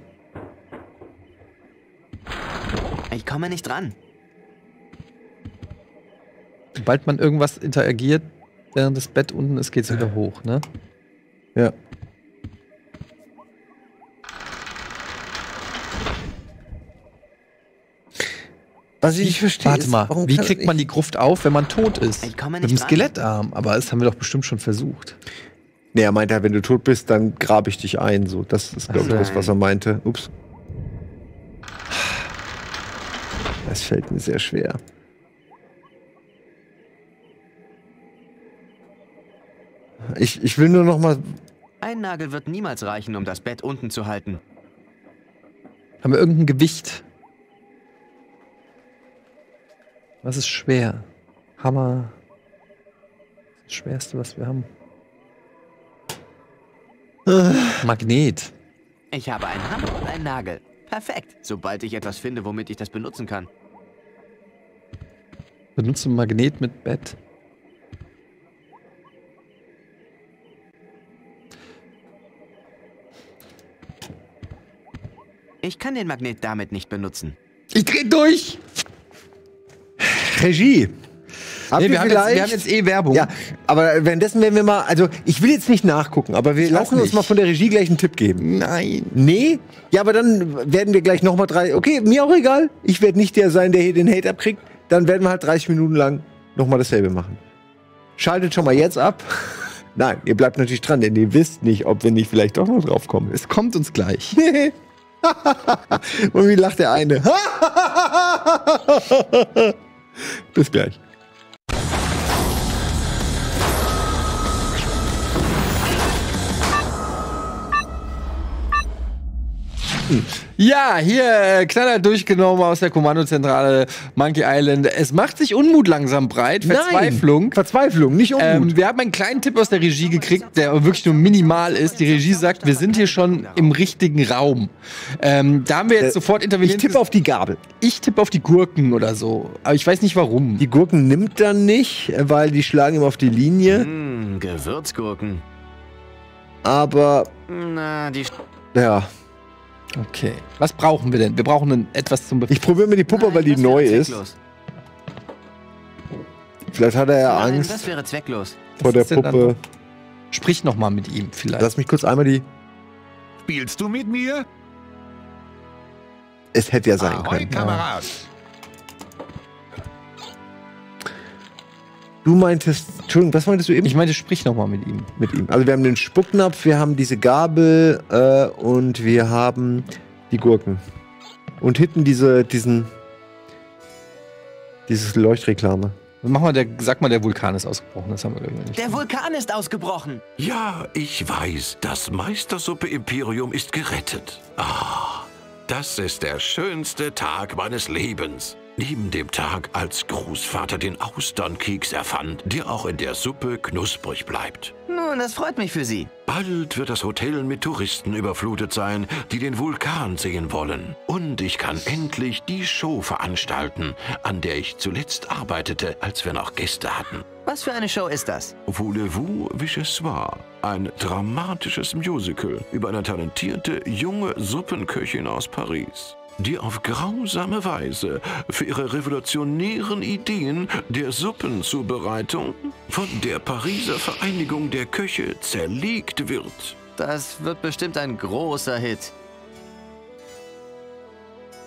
Ich komme nicht dran. Sobald man irgendwas interagiert, während das Bett unten ist, geht's wieder hoch, ne? Ja. Was ich verstehe, warte mal, wie kriegt man die Gruft auf, wenn man tot ist? Mit einem Skelettarm, aber das haben wir doch bestimmt schon versucht. Nee, er meinte, wenn du tot bist, dann grabe ich dich ein. So, das ist, glaube ich, das, was er meinte. Ups. Das fällt mir sehr schwer. Ich will nur noch mal... Ein Nagel wird niemals reichen, um das Bett unten zu halten. Haben wir irgendein Gewicht? Was ist schwer? Hammer. Das Schwerste, was wir haben. Magnet. Ich habe einen Hammer und einen Nagel. Perfekt. Sobald ich etwas finde, womit ich das benutzen kann. Benutze Magnet mit Bett. Ich kann den Magnet damit nicht benutzen. Ich dreh durch! Regie. Nee, wir haben jetzt eh Werbung. Ja, aber währenddessen werden wir mal, also ich will jetzt nicht nachgucken, aber wir lassen uns mal von der Regie gleich einen Tipp geben. Nein. Nee? Ja, aber dann werden wir gleich nochmal okay, mir auch egal, ich werde nicht der sein, der hier den Hate abkriegt, dann werden wir halt 30 Minuten lang nochmal dasselbe machen. Schaltet schon mal jetzt ab. Nein, ihr bleibt natürlich dran, denn ihr wisst nicht, ob wir nicht vielleicht doch noch drauf kommen. Es kommt uns gleich. Und wie lacht der eine? Bis gleich. Ja, hier, Knaller durchgenommen aus der Kommandozentrale Monkey Island. Es macht sich Unmut langsam breit, Verzweiflung. Nein, Verzweiflung, nicht Unmut. Wir haben einen kleinen Tipp aus der Regie gekriegt, der wirklich nur minimal ist. Die Regie sagt, wir sind hier schon im richtigen Raum. Da haben wir jetzt sofort interveniert. Ich tippe auf die Gabel. Ich tippe auf die Gurken oder so. Aber ich weiß nicht, warum. Die Gurken nimmt er nicht, weil die schlagen ihm auf die Linie. Mm, Gewürzgurken. Aber... Na, die... Ja... Okay. Was brauchen wir denn? Wir brauchen etwas zum Befriedigen. Ich probiere mir die Puppe, weil die neu ist. Vielleicht hat er ja Angst das wäre zwecklos. Vor der Puppe. Sprich noch mal mit ihm vielleicht. Lass mich kurz einmal die... Spielst du mit mir? Es hätte ja sein können. Kamerad. Du meintest, Entschuldigung, was meintest du eben? Ich meinte, sprich nochmal mit ihm. Also wir haben den Spucknapf, wir haben diese Gabel und wir haben die Gurken. Und hinten dieses Leuchtreklame. Mach mal sag mal, der Vulkan ist ausgebrochen. Das haben wir irgendwie nicht. Der Vulkan ist ausgebrochen. Ja, ich weiß, das Meistersuppe-Imperium ist gerettet. Ah, das ist der schönste Tag meines Lebens. Neben dem Tag, als Großvater den Austernkeks erfand, der auch in der Suppe knusprig bleibt. Nun, das freut mich für Sie. Bald wird das Hotel mit Touristen überflutet sein, die den Vulkan sehen wollen. Und ich kann endlich die Show veranstalten, an der ich zuletzt arbeitete, als wir noch Gäste hatten. Was für eine Show ist das? Voulez-vous, wie es war. Ein dramatisches Musical über eine talentierte, junge Suppenköchin aus Paris, die auf grausame Weise für ihre revolutionären Ideen der Suppenzubereitung von der Pariser Vereinigung der Köche zerlegt wird. Das wird bestimmt ein großer Hit.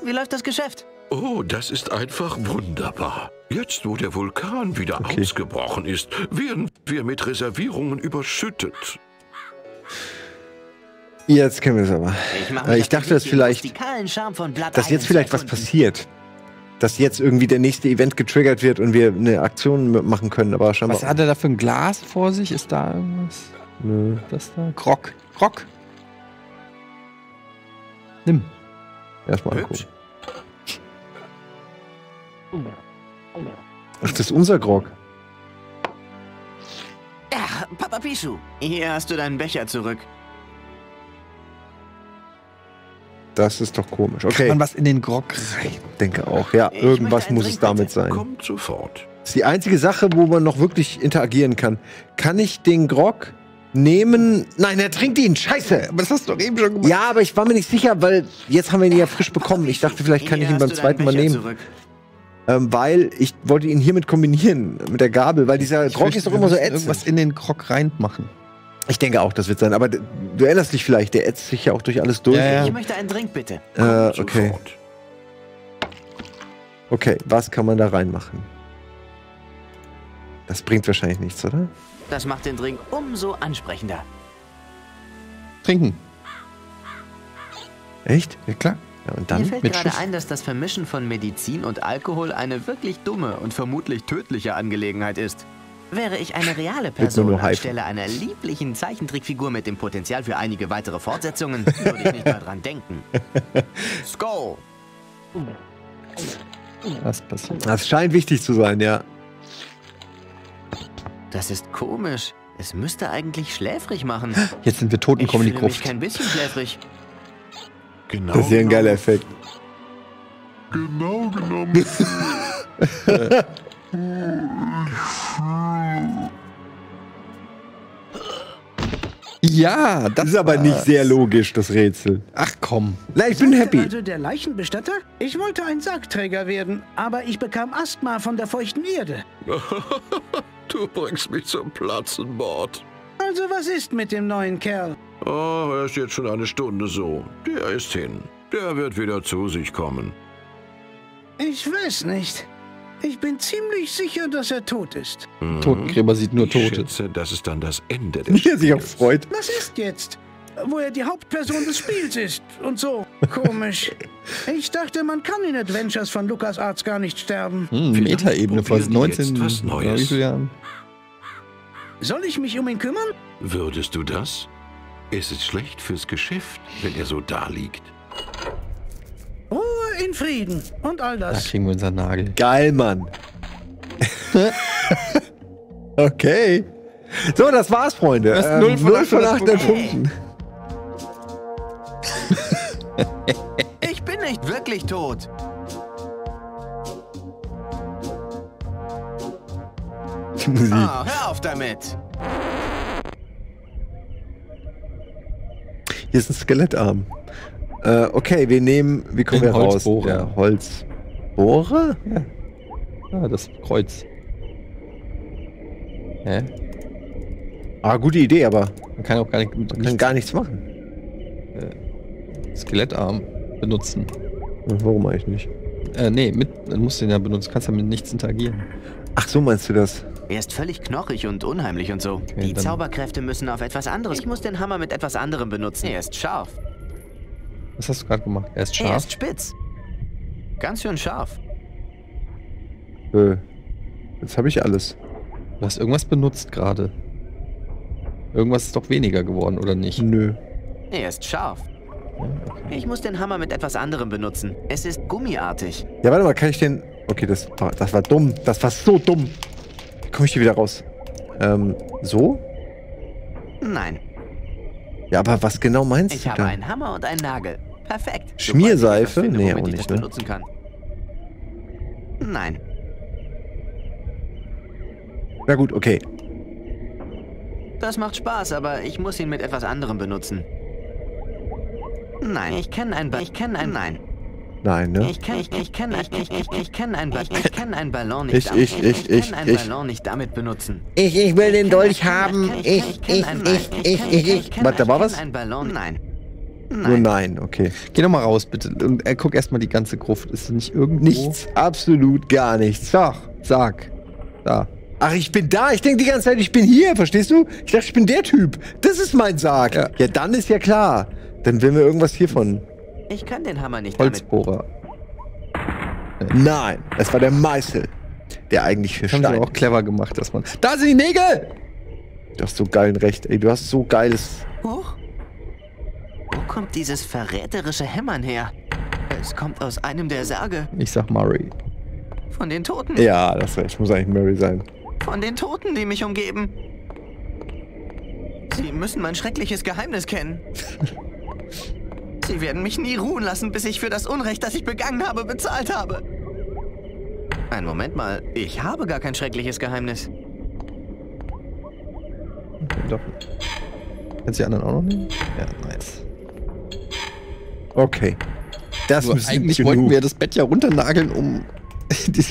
Wie läuft das Geschäft? Oh, das ist einfach wunderbar. Jetzt, wo der Vulkan wieder ausgebrochen ist, werden wir mit Reservierungen überschüttet. Jetzt kennen wir es aber. Ich dachte, dass vielleicht, dass jetzt vielleicht was passiert. Dass jetzt irgendwie der nächste Event getriggert wird und wir eine Aktion machen können. Aber scheinbar. Was hat er da für ein Glas vor sich? Ist da irgendwas? Nö. Das da? Grog. Grog. Nimm. Erstmal angucken. Ach, das ist unser Grog. Ach, Papa Pichu. Hier hast du deinen Becher zurück. Das ist doch komisch. Okay. Kann man was in den Grog rein? Ich denke auch, ja. Irgendwas muss es damit sein. Kommt sofort. Das ist die einzige Sache, wo man noch wirklich interagieren kann. Kann ich den Grog nehmen? Nein, er trinkt ihn. Scheiße. Aber das hast du doch eben schon gemacht. Ja, aber ich war mir nicht sicher, weil jetzt haben wir ihn ja frisch bekommen. Ich dachte, vielleicht kann ich ihn beim zweiten Mal nehmen. weil ich wollte ihn hiermit kombinieren, mit der Gabel, weil dieser Grog ist doch immer so ätzend. Irgendwas in den Grog reinmachen. Ich denke auch, das wird sein, aber du erinnerst dich vielleicht, der ätzt sich ja auch durch alles durch. Ja. Ich möchte einen Drink, bitte. Okay. Okay, was kann man da reinmachen? Das bringt wahrscheinlich nichts, oder? Das macht den Drink umso ansprechender. Trinken. Echt? Ja, klar. Ja, und dann? Mir fällt gerade ein, dass das Vermischen von Medizin und Alkohol eine wirklich dumme und vermutlich tödliche Angelegenheit ist. Wäre ich eine reale Person anstelle einer lieblichen Zeichentrickfigur mit dem Potenzial für einige weitere Fortsetzungen, würde ich nicht mal dran denken. Skull! Was passiert? Das scheint wichtig zu sein, ja. Das ist komisch. Es müsste eigentlich schläfrig machen. Jetzt sind wir tot und kommen in die Gruft. Ich fühle mich kein bisschen schläfrig. Genau. Das ist ja ein geiler Effekt. Genau genommen. Ja, das ist aber nicht sehr logisch, das Rätsel. Ach komm. Nein, ich bin happy. Also der Leichenbestatter? Ich wollte ein Sargträger werden, aber ich bekam Asthma von der feuchten Erde. Du bringst mich zum Platzen, Mord. Also was ist mit dem neuen Kerl? Oh, er ist jetzt schon eine Stunde so. Der ist hin. Der wird wieder zu sich kommen. Ich weiß nicht. Ich bin ziemlich sicher, dass er tot ist. Mhm. Totengräber sieht nur Tote. Ich schätze, das ist dann das Ende des Spiels. Der sich auch freut. Was ist jetzt? Wo er die Hauptperson des Spiels ist und so. Komisch. Ich dachte, man kann in Adventures von LucasArts gar nicht sterben. Meta-Ebene vor 19 was Neues. Jahren. Soll ich mich um ihn kümmern? Würdest du das? Es ist schlecht fürs Geschäft, wenn er so da liegt. Ruhe in Frieden und all das. Da kriegen wir unseren Nagel. Geil, Mann. Okay. So, das war's, Freunde. Das 0 von 8 Punkten. Ich bin nicht wirklich tot. Die Musik. Oh, hör auf damit. Hier ist ein Skelettarm. Okay, wir nehmen... Wie kommen wir raus? Ja, Holzbohrer? Ja. Ah, das Kreuz. Hä? Ah, gute Idee, aber... Man kann auch gar, nichts machen. Skelettarm benutzen. Warum eigentlich nicht? Nee, dann musst du den ja benutzen. Kannst ja mit nichts interagieren. Ach, so meinst du das? Er ist völlig knochig und unheimlich und so. Okay, die Zauberkräfte müssen auf etwas anderes. Ich muss den Hammer mit etwas anderem benutzen. Er ist scharf. Was hast du gerade gemacht? Er ist scharf? Er ist spitz. Ganz schön scharf. Jetzt habe ich alles. Du hast irgendwas benutzt gerade. Irgendwas ist doch weniger geworden, oder nicht? Nö. Er ist scharf. Ja, okay. Ich muss den Hammer mit etwas anderem benutzen. Es ist gummiartig. Ja, warte mal, kann ich den... Okay, das war dumm. Das war so dumm. Komme ich hier wieder raus? So? Nein. Ja, aber was genau meinst du da? Ich habe einen Hammer und einen Nagel. Perfekt. Schmierseife? Nee, auch nicht, ne? Nein. Na gut, okay. Das macht Spaß, aber ich muss ihn mit etwas anderem benutzen. Nein, ich kenne einen Nein. Nein, ne? Ich kann einen Ballon nicht damit benutzen. Ich will den Dolch haben. Warte, da war was? Nein. Nur nein, okay. Geh doch mal raus, bitte. Und guck erstmal die ganze Gruft. Ist nicht irgendwo? Nichts, absolut gar nichts. Doch, sag. Da. Ach, ich bin da. Ich denke die ganze Zeit, ich bin hier, verstehst du? Ich dachte, ich bin der Typ. Das ist mein Sarg. Ja, ja, dann ist ja klar. Dann will mir irgendwas hiervon. Ich kann den Hammer nicht. Holzbohrer. Damit. Nein, das war der Meißel. Der eigentlich für Stein. Haben sie auch clever gemacht, dass man... Da sind die Nägel! Du hast so geilen Recht, ey. Du hast so geiles... Huch. Wo kommt dieses verräterische Hämmern her? Es kommt aus einem der Särge. Ich sag Murray. Von den Toten? Ja, das war, ich muss eigentlich Murray sein. Von den Toten, die mich umgeben. Sie müssen mein schreckliches Geheimnis kennen. Sie werden mich nie ruhen lassen, bis ich für das Unrecht, das ich begangen habe, bezahlt habe. Einen Moment mal, ich habe gar kein schreckliches Geheimnis. Doch. Kannst du die anderen auch noch nehmen? Ja, nice. Okay. Das müssen eigentlich genug. Wollten wir das Bett ja runternageln, um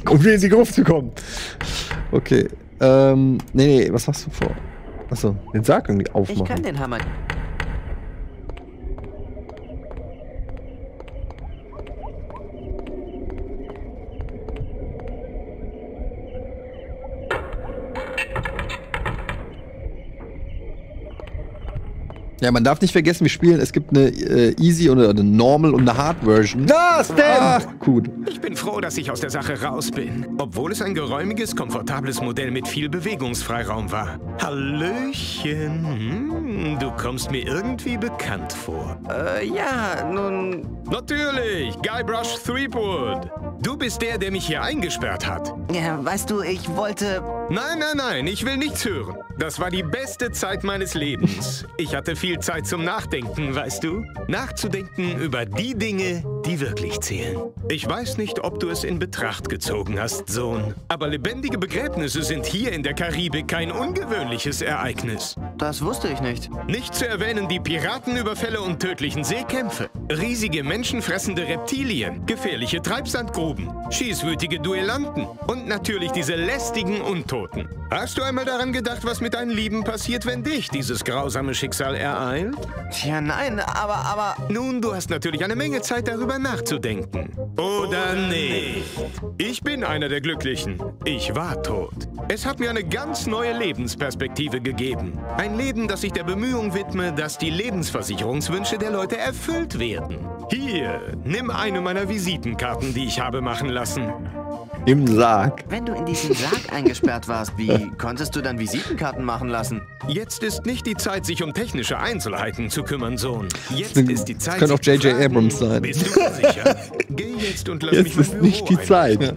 Um in die Gruft zu kommen. Okay. Nee, was hast du vor? Achso, den Sarg irgendwie aufmachen. Ich kann den Hammer. Ja, man darf nicht vergessen, wir spielen, es gibt eine Easy oder eine Normal und eine Hard Version. Das denn? Ach, gut. Ich bin froh, dass ich aus der Sache raus bin. Obwohl es ein geräumiges, komfortables Modell mit viel Bewegungsfreiraum war. Hallöchen. Du kommst mir irgendwie bekannt vor. Ja, nun... Natürlich, Guybrush Threepwood. Du bist der, der mich hier eingesperrt hat. Ja, weißt du, ich wollte... Nein, ich will nichts hören. Das war die beste Zeit meines Lebens. Ich hatte viel Zeit zum Nachdenken, weißt du? Nachzudenken über die Dinge, die wirklich zählen. Ich weiß nicht, ob du es in Betracht gezogen hast, Sohn. Aber lebendige Begräbnisse sind hier in der Karibik kein ungewöhnliches Ereignis. Das wusste ich nicht. Nicht zu erwähnen die Piratenüberfälle und tödlichen Seekämpfe. Riesige menschenfressende Reptilien, gefährliche Treibsandgruben, schießwütige Duellanten und natürlich diese lästigen Untoten. Hast du einmal daran gedacht, was mit deinen Lieben passiert, wenn dich dieses grausame Schicksal ereilt? Tja, nein, aber... Nun, du hast natürlich eine Menge Zeit, darüber nachzudenken. Oder nicht. Ich bin einer der Glücklichen. Ich war tot. Es hat mir eine ganz neue Lebensperspektive gegeben. Ein Leben, das sich der Bemühung widme, dass die Lebensversicherungswünsche der Leute erfüllt werden. Hier, nimm eine meiner Visitenkarten, die ich habe machen lassen. Im Sarg. Wenn du in diesen Sarg eingesperrt warst, wie konntest du dann Visitenkarten machen lassen? Jetzt ist nicht die Zeit, sich um technische Einzelheiten zu kümmern, Sohn. Jetzt ist die Zeit. Das könnte auch J.J. Abrams sein. Bist du sicher? Geh jetzt und lass jetzt mich mal. Jetzt ist nicht die Zeit. Ja.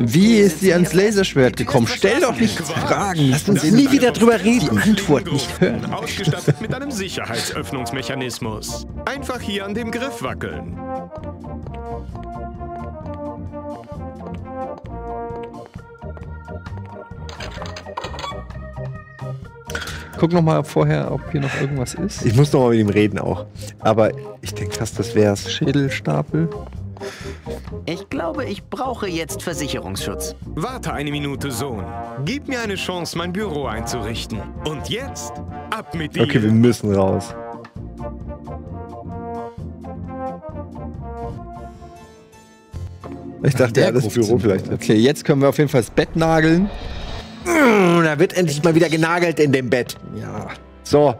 Wie ist sie ans Laserschwert gekommen? Stell doch nicht Fragen. Lass uns nie wieder drüber reden. Die Antwort nicht hören. Ausgestattet mit einem Sicherheitsöffnungsmechanismus. Einfach hier an dem Griff wackeln. Guck nochmal vorher, ob hier noch irgendwas ist. Ich muss nochmal mit ihm reden auch. Aber ich denke fast, das wär's. Schädelstapel. Ich glaube, ich brauche jetzt Versicherungsschutz. Warte eine Minute, Sohn. Gib mir eine Chance, mein Büro einzurichten. Und jetzt ab mit dir. Okay, wir müssen raus. Ich dachte, ja, das Büro vielleicht. Okay, jetzt können wir auf jeden Fall das Bett nageln. Da wird endlich mal wieder genagelt in dem Bett. Ja. So.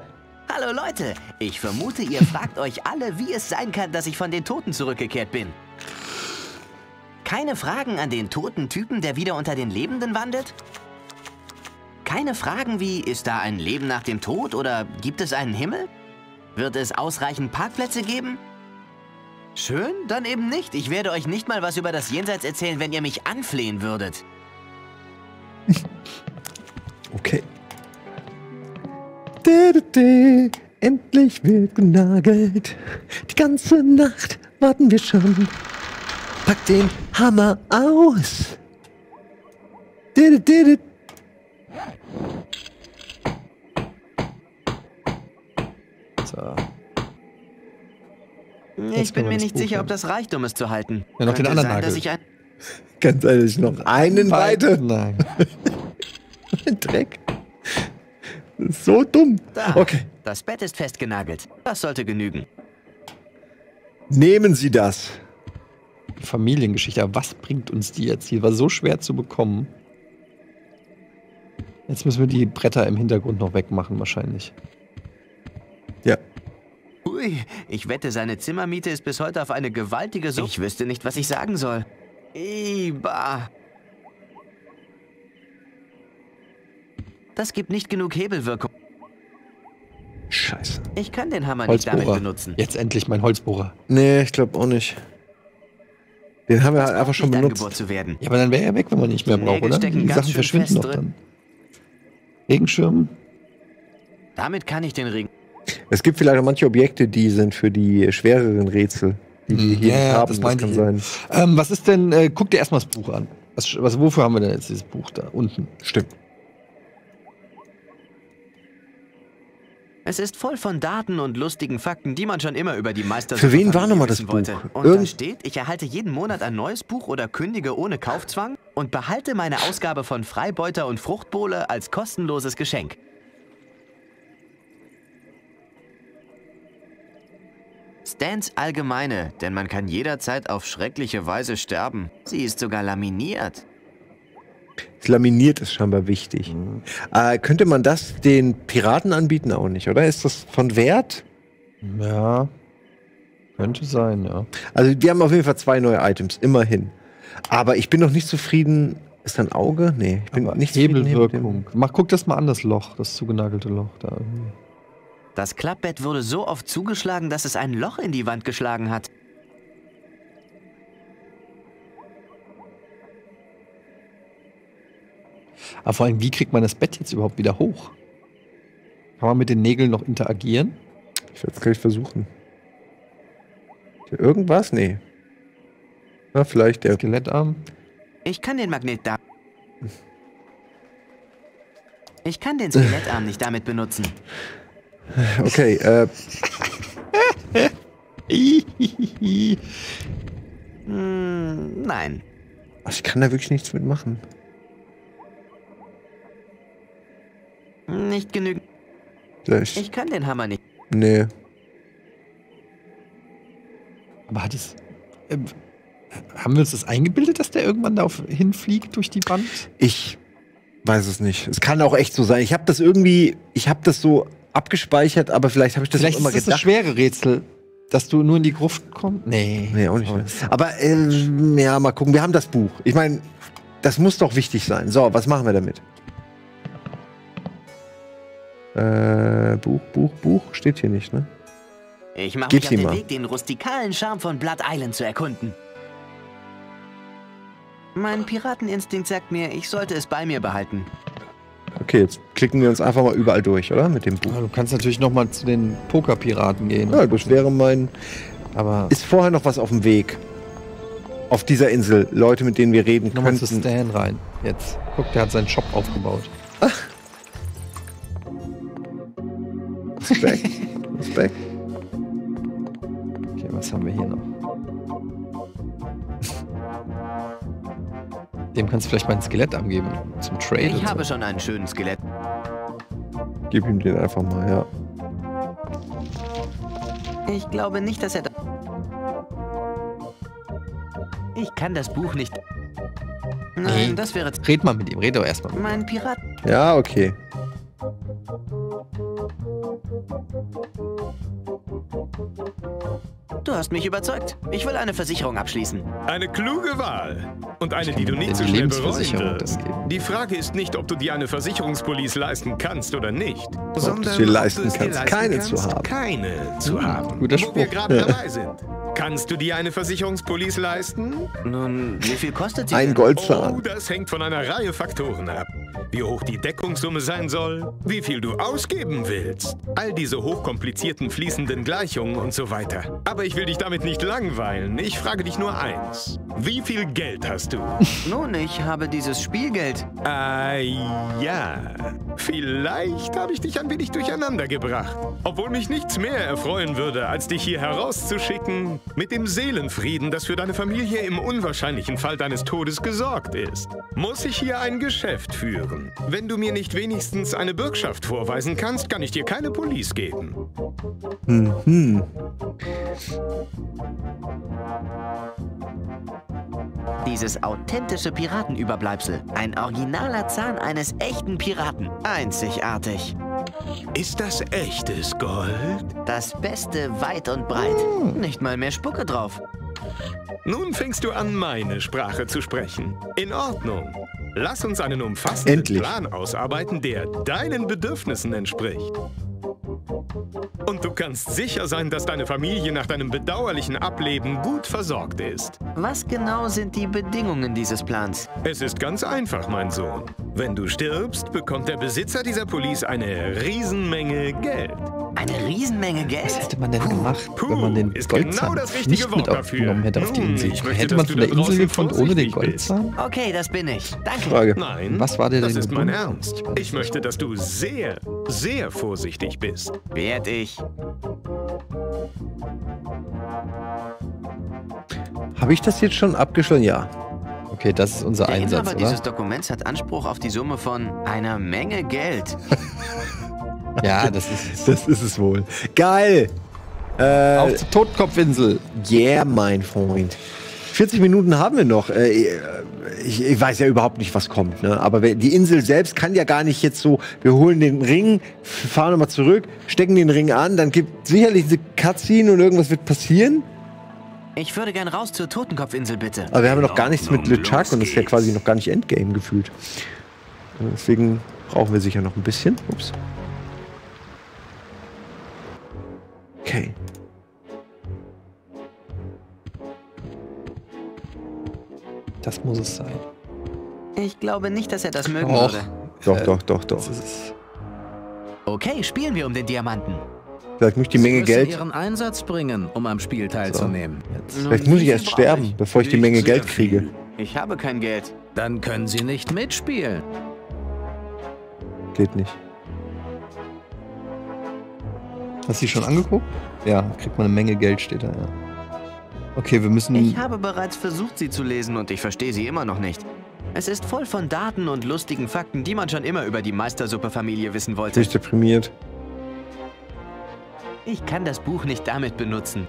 Hallo Leute, ich vermute, ihr fragt euch alle, wie es sein kann, dass ich von den Toten zurückgekehrt bin. Keine Fragen an den toten Typen, der wieder unter den Lebenden wandelt? Keine Fragen wie, ist da ein Leben nach dem Tod oder gibt es einen Himmel? Wird es ausreichend Parkplätze geben? Schön, dann eben nicht. Ich werde euch nicht mal was über das Jenseits erzählen, wenn ihr mich anflehen würdet. Okay. Endlich wird genagelt. Die ganze Nacht warten wir schon. Pack den Hammer aus. So. Ich bin mir nicht sicher, ob das reicht, um es zu halten. Ja, noch den anderen Nagel. Ganz ehrlich, noch einen weiteren. Nein. Dreck. Das ist so dumm. Da, okay. Das Bett ist festgenagelt. Das sollte genügen. Nehmen Sie das. Familiengeschichte. Aber was bringt uns die jetzt? Die war so schwer zu bekommen. Jetzt müssen wir die Bretter im Hintergrund noch wegmachen wahrscheinlich. Ja. Ui, ich wette, seine Zimmermiete ist bis heute auf eine gewaltige Summe. Ich wüsste nicht, was ich sagen soll. Iba. Das gibt nicht genug Hebelwirkung. Scheiße. Ich kann den Hammer nicht damit benutzen. Jetzt endlich mein Holzbohrer. Nee, ich glaube auch nicht. Den haben wir halt einfach schon benutzt. Zu werden. Ja, aber dann wäre er weg, wenn man ihn nicht mehr braucht, oder? Die Sachen verschwinden doch dann. Regenschirm. Damit kann ich den Regen... Es gibt vielleicht auch manche Objekte, die sind für die schwereren Rätsel, die wir hier haben. Das kann sein. Was ist denn... guck dir erstmal das Buch an. Wofür haben wir denn jetzt dieses Buch da unten? Stimmt. Es ist voll von Daten und lustigen Fakten, die man schon immer über die Meister... Für wen war nochmal das Buch? Und da steht, ich erhalte jeden Monat ein neues Buch oder kündige ohne Kaufzwang und behalte meine Ausgabe von Freibeuter und Fruchtbowle als kostenloses Geschenk. Stans Allgemeine, denn man kann jederzeit auf schreckliche Weise sterben. Sie ist sogar laminiert. Das Laminiert ist scheinbar wichtig. Mhm. Könnte man das den Piraten anbieten? Auch nicht, oder? Ist das von Wert? Ja, könnte sein, ja. Also wir haben auf jeden Fall 2 neue Items, immerhin. Aber ich bin noch nicht zufrieden. Ist da ein Auge? Nee, ich bin nicht zufrieden. Hebelwirkung. Guck das mal an, das Loch, das zugenagelte Loch da irgendwie. Das Klappbett wurde so oft zugeschlagen, dass es ein Loch in die Wand geschlagen hat. Aber vor allem, wie kriegt man das Bett jetzt überhaupt wieder hoch? Kann man mit den Nägeln noch interagieren? Ich werde es gleich versuchen. Irgendwas? Nee. Na, vielleicht der Skelettarm. Ich kann den Magnet da... Ich kann den Skelettarm nicht damit benutzen. Okay, nein. Ich kann da wirklich nichts mit machen. Nicht genügend. Ich kann den Hammer nicht. Nee. Aber hat es... haben wir uns das eingebildet, dass der irgendwann da hinfliegt durch die Wand? Ich weiß es nicht. Es kann auch echt so sein. Ich habe das irgendwie... Ich habe das so abgespeichert, aber vielleicht habe ich das immer gedacht. Vielleicht ist das schwere Rätsel, dass du nur in die Gruft kommst. Nee. Nee, auch nicht mehr. Aber ja, mal gucken. Wir haben das Buch. Ich meine, das muss doch wichtig sein. So, was machen wir damit? Buch steht hier nicht, ne? Ich mache mich auf den Weg, den rustikalen Charme von Blood Island zu erkunden. Mein Pirateninstinkt sagt mir, ich sollte es bei mir behalten. Okay, jetzt klicken wir uns einfach mal überall durch, oder? Mit dem Buch. Ja, du kannst natürlich noch mal zu den Pokerpiraten gehen. Ja, das wäre mein... Aber ist vorher noch was auf dem Weg? Auf dieser Insel. Leute, mit denen wir reden können. Nochmal zu Stan rein. Jetzt. Guck, der hat seinen Shop aufgebaut. Ach. Respekt. Respekt. Okay, was haben wir hier noch? Dem kannst du vielleicht mal ein Skelett angeben. Zum Trade. Ich habe schon einen schönen Skelett. Gib ihm den einfach mal, ja. Ich glaube nicht, dass er da... Ich kann das Buch nicht... Nein, das wäre... Red mal mit ihm, red doch erstmal. Mein Pirat... Ja, okay. Du hast mich überzeugt. Ich will eine Versicherung abschließen. Eine kluge Wahl. Und eine, die du nicht zu schnell bereust. Die Frage ist nicht, ob du dir eine Versicherungspolice leisten kannst oder nicht. Sondern, ob du keine zu haben. Guter Spruch. Wo wir gerade dabei sind. Kannst du dir eine Versicherungspolice leisten? Nun, wie viel kostet sie? Ein Goldzahn. Oh, das hängt von einer Reihe Faktoren ab. Wie hoch die Deckungssumme sein soll, wie viel du ausgeben willst. All diese hochkomplizierten fließenden Gleichungen und so weiter. Aber ich will dich damit nicht langweilen. Ich frage dich nur eins. Wie viel Geld hast du? Nun, ich habe dieses Spielgeld. Ja. Vielleicht habe ich dich ein wenig durcheinander gebracht. Obwohl mich nichts mehr erfreuen würde, als dich hier herauszuschicken... Mit dem Seelenfrieden, das für deine Familie im unwahrscheinlichen Fall deines Todes gesorgt ist, muss ich hier ein Geschäft führen. Wenn du mir nicht wenigstens eine Bürgschaft vorweisen kannst, kann ich dir keine Police geben. Mhm. Dieses authentische Piratenüberbleibsel. Ein originaler Zahn eines echten Piraten. Einzigartig. Ist das echtes Gold? Das Beste weit und breit. Nicht mal mehr Spucke drauf. Nun fängst du an, meine Sprache zu sprechen. In Ordnung. Lass uns einen umfassenden Plan ausarbeiten, der deinen Bedürfnissen entspricht. Und du kannst sicher sein, dass deine Familie nach deinem bedauerlichen Ableben gut versorgt ist. Was genau sind die Bedingungen dieses Plans? Es ist ganz einfach, mein Sohn. Wenn du stirbst, bekommt der Besitzer dieser Police eine Riesenmenge Geld. Eine Riesenmenge Geld. Was hätte man denn gemacht, wenn man den Goldzahn nicht mit aufgenommen hätte auf die Insel? Hätte man von der Insel gefunden ohne den Goldzahn? Okay, das bin ich. Danke. Frage. Nein, was war der denn? Das ist mein Ernst. Ich möchte, dass du sehr, sehr vorsichtig bist. Werd ich. Habe ich das jetzt schon abgeschlossen? Ja. Okay, das ist unser Einsatz, oder? Der Inhaber dieses Dokuments hat Anspruch auf die Summe von einer Menge Geld. Ja, das ist es. Das ist es wohl. Geil! Auf zur Totenkopfinsel. Yeah, mein Freund. 40 Minuten haben wir noch. Ich weiß ja überhaupt nicht, was kommt, ne? Aber die Insel selbst kann ja gar nicht jetzt so, wir holen den Ring, fahren nochmal zurück, stecken den Ring an, dann gibt es sicherlich eine Cutscene und irgendwas wird passieren. Ich würde gern raus zur Totenkopfinsel, bitte. Aber wir haben noch gar nichts mit LeChuck und das ist ja quasi noch gar nicht Endgame gefühlt. Deswegen brauchen wir sicher noch ein bisschen. Ups. Okay. Das muss es sein. Ich glaube nicht, dass er das mögen würde. Doch. Okay, spielen wir um den Diamanten. Vielleicht muss ich die Menge Geld ihren Einsatz bringen, um am Spiel teilzunehmen. Vielleicht muss ich erst sterben, bevor ich die Menge Geld kriege. Ich habe kein Geld. Dann können Sie nicht mitspielen. Geht nicht. Hast du sie schon angeguckt? Ja, kriegt man eine Menge Geld, steht da, ja. Okay, wir müssen... Ich habe bereits versucht, sie zu lesen und ich verstehe sie immer noch nicht. Es ist voll von Daten und lustigen Fakten, die man schon immer über die Meistersuppe-Familie wissen wollte. Ich bin deprimiert. Ich kann das Buch nicht damit benutzen.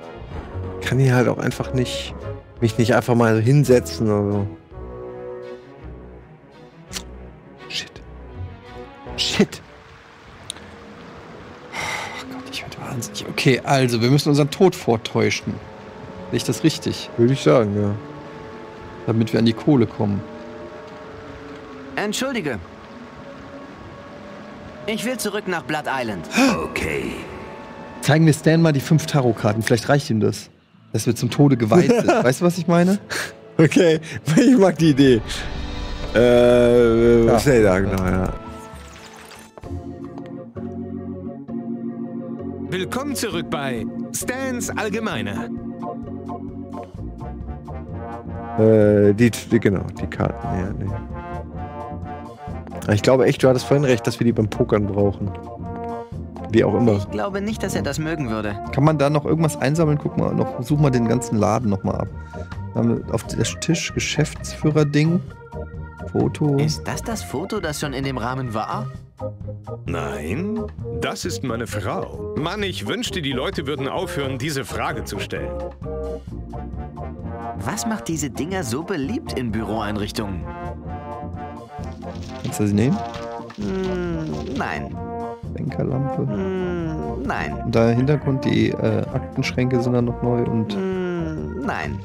Ich kann hier halt auch einfach nicht... mich nicht einfach mal hinsetzen oder so. Shit. Oh Gott, ich werde wahnsinnig. Okay, also, wir müssen unseren Tod vortäuschen. Sehe ich das richtig? Würde ich sagen, ja. Damit wir an die Kohle kommen. Entschuldige. Ich will zurück nach Blood Island. Okay. Zeigen wir Stan mal die 5 Tarotkarten. Vielleicht reicht ihm das. Dass wir zum Tode geweiht sind. Weißt du, was ich meine? Okay, ich mag die Idee. Was ist da genau, ja. Willkommen zurück bei Stans Allgemeine. Die Karten, ja, nee. Ich glaube echt, du hattest vorhin recht, dass wir die beim Pokern brauchen. Wie auch immer. Ich glaube nicht, dass er das mögen würde. Kann man da noch irgendwas einsammeln? Guck mal, such mal den ganzen Laden nochmal ab. Dann auf den Tisch Geschäftsführer-Ding. Foto. Ist das das Foto, das schon in dem Rahmen war? Nein, das ist meine Frau. Mann, ich wünschte, die Leute würden aufhören, diese Frage zu stellen. Was macht diese Dinger so beliebt in Büroeinrichtungen? Kannst du sie nehmen? Nein. Bankerlampe? Nein. Und da im Hintergrund, die Aktenschränke sind dann noch neu und... nein.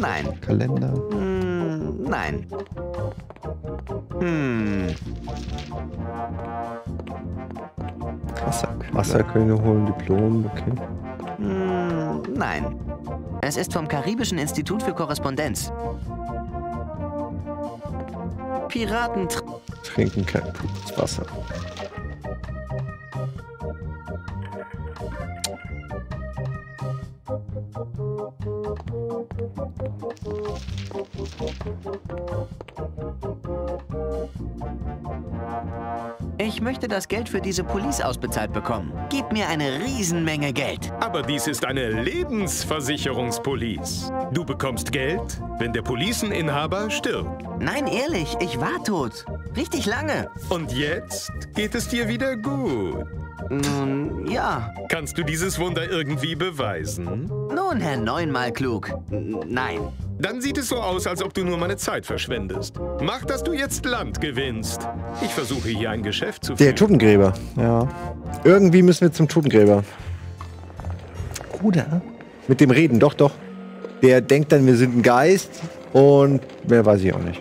Nein. Kalender? Nein. Wasserkönige holen Diplom, okay. Nein. Es ist vom Karibischen Institut für Korrespondenz. Piraten trinken kein pures Wasser. Ich möchte das Geld für diese Police ausbezahlt bekommen. Gib mir eine Riesenmenge Geld. Aber dies ist eine Lebensversicherungspolice. Du bekommst Geld, wenn der Policeninhaber stirbt. Nein, ehrlich, ich war tot. Richtig lange. Und jetzt geht es dir wieder gut. Nun, ja. Kannst du dieses Wunder irgendwie beweisen? Nun, Herr Neunmal klug. Nein. Dann sieht es so aus, als ob du nur meine Zeit verschwendest. Mach, dass du jetzt Land gewinnst. Ich versuche hier ein Geschäft zu finden. Der Totengräber. Ja. Irgendwie müssen wir zum Totengräber. Oder? Mit dem Reden, doch. Der denkt dann, wir sind ein Geist und mehr weiß ich auch nicht.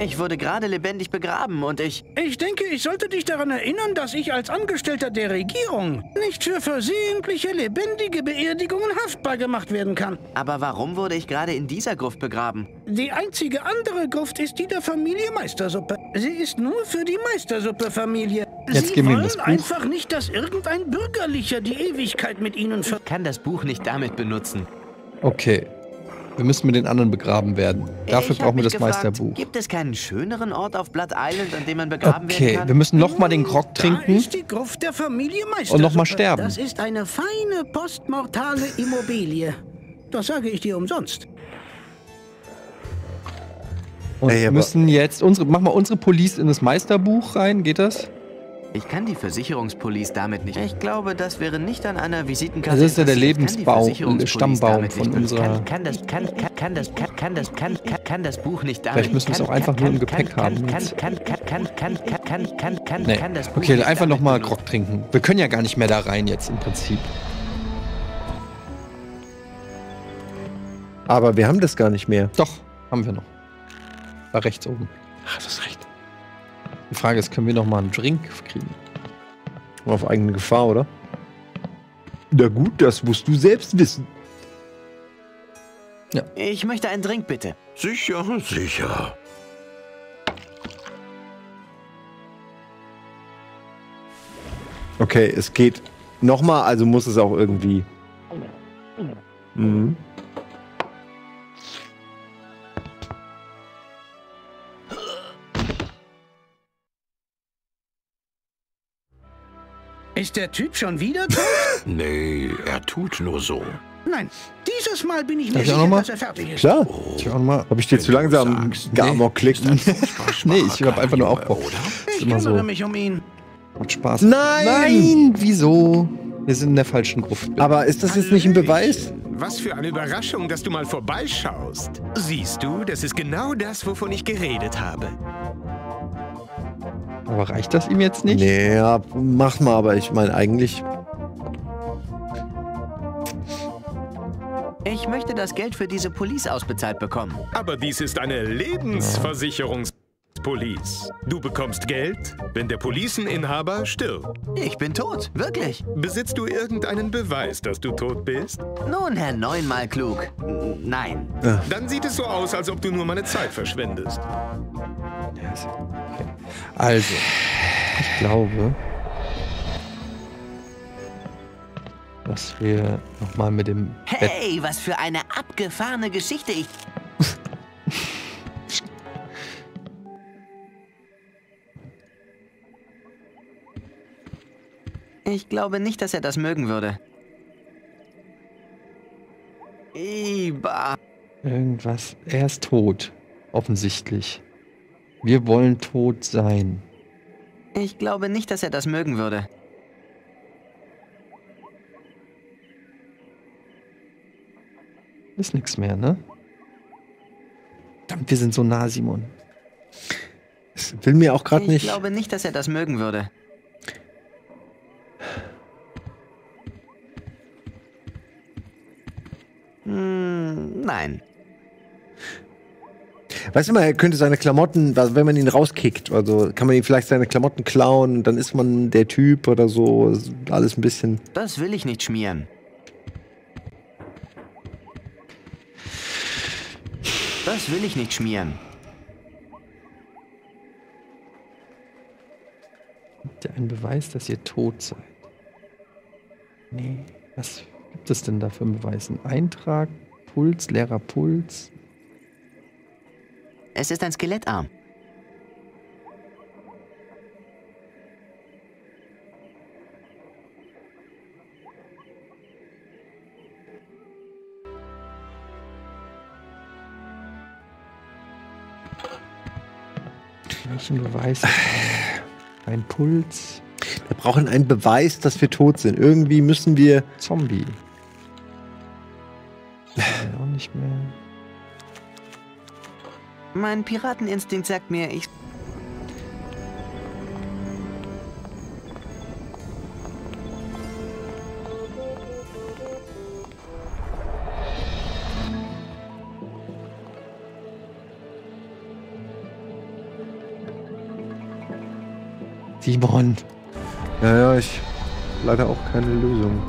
Ich wurde gerade lebendig begraben und ich... Ich denke, ich sollte dich daran erinnern, dass ich als Angestellter der Regierung nicht für versehentliche lebendige Beerdigungen haftbar gemacht werden kann. Aber warum wurde ich gerade in dieser Gruft begraben? Die einzige andere Gruft ist die der Familie Meistersuppe. Sie ist nur für die Meistersuppe-Familie. Sie wollen einfach nicht, dass irgendein Bürgerlicher die Ewigkeit mit ihnen ver... Ich kann das Buch nicht damit benutzen. Okay. Wir müssen mit den anderen begraben werden. Dafür brauchen wir das Meisterbuch. Gibt es keinen schöneren Ort auf Blood Island, an dem man begraben werden kann? Okay, wir müssen nochmal den Grog trinken ist die Gruft der Familie Meistersuppe. Und nochmal sterben. Das ist eine feine postmortale Immobilie. Das sage ich dir umsonst. Und wir müssen jetzt unsere, mach mal unsere Police in das Meisterbuch rein. Geht das? Ich kann die Versicherungspolice damit nicht. Ich glaube, das wäre nicht an einer Visitenkarte. Das ist ja der Lebensbaum, Stammbaum von unserer... Kann das Buch nicht damit... Vielleicht müssen wir es auch einfach nur im Gepäck haben. Nee. Okay, einfach nochmal Grog trinken. Wir können ja gar nicht mehr da rein jetzt im Prinzip. Aber wir haben das gar nicht mehr. Doch, haben wir noch. War rechts oben. Ach, das ist rechts. Die Frage ist, können wir noch mal einen Drink kriegen? Auf eigene Gefahr, oder? Na gut, das musst du selbst wissen. Ja. Ich möchte einen Drink, bitte. Sicher, sicher. Okay, es geht noch mal, also muss es auch irgendwie... Mhm. Ist der Typ schon wieder tot? Nee, er tut nur so. Nein, dieses Mal bin ich mir sicher, dass er fertig ist. Klar. Oh, habe ich dir zu langsam Amok-Klick? Nee, ich habe einfach nur Aufbau. Ich kümmere mich um ihn. Macht Spaß. Nein! Nein! Wieso? Wir sind in der falschen Gruft. Aber ist das jetzt nicht ein Beweis? Was für eine Überraschung, dass du mal vorbeischaust. Siehst du, das ist genau das, wovon ich geredet habe. Aber reicht das ihm jetzt nicht? Nee, ja, mach mal, aber ich meine eigentlich... Ich möchte das Geld für diese Police ausbezahlt bekommen. Aber dies ist eine Lebensversicherungspolice. Du bekommst Geld, wenn der Policeninhaber stirbt. Ich bin tot, wirklich. Besitzt du irgendeinen Beweis, dass du tot bist? Nun, Herr Neunmal klug. Nein. Dann sieht es so aus, als ob du nur meine Zeit verschwendest. Okay. Also, ich glaube, dass wir nochmal mit dem Hey, was für eine abgefahrene Geschichte ich... Ich glaube nicht, dass er das mögen würde. Iba. Irgendwas. Er ist tot. Offensichtlich. Wir wollen tot sein. Ich glaube nicht, dass er das mögen würde. Ist nichts mehr, ne? Verdammt, wir sind so nah, Simon. Das will mir auch gerade nicht... Ich glaube nicht, dass er das mögen würde. Nein. Weißt du mal, er könnte seine Klamotten, wenn man ihn rauskickt, also kann man ihm vielleicht seine Klamotten klauen, dann ist man der Typ oder so, alles ein bisschen... Das will ich nicht schmieren. Das will ich nicht schmieren. Habt ihr einen Beweis, dass ihr tot seid? Nee. Was gibt es denn da für einen Beweis? Ein Eintrag, Puls, leerer Puls... Es ist ein Skelettarm. Welchen Beweis? Ein Puls. Wir brauchen einen Beweis, dass wir tot sind. Irgendwie müssen wir... Zombie. Auch nicht mehr... Mein Pirateninstinkt sagt mir, ich... Simon. Ja, ich habe leider auch keine Lösung.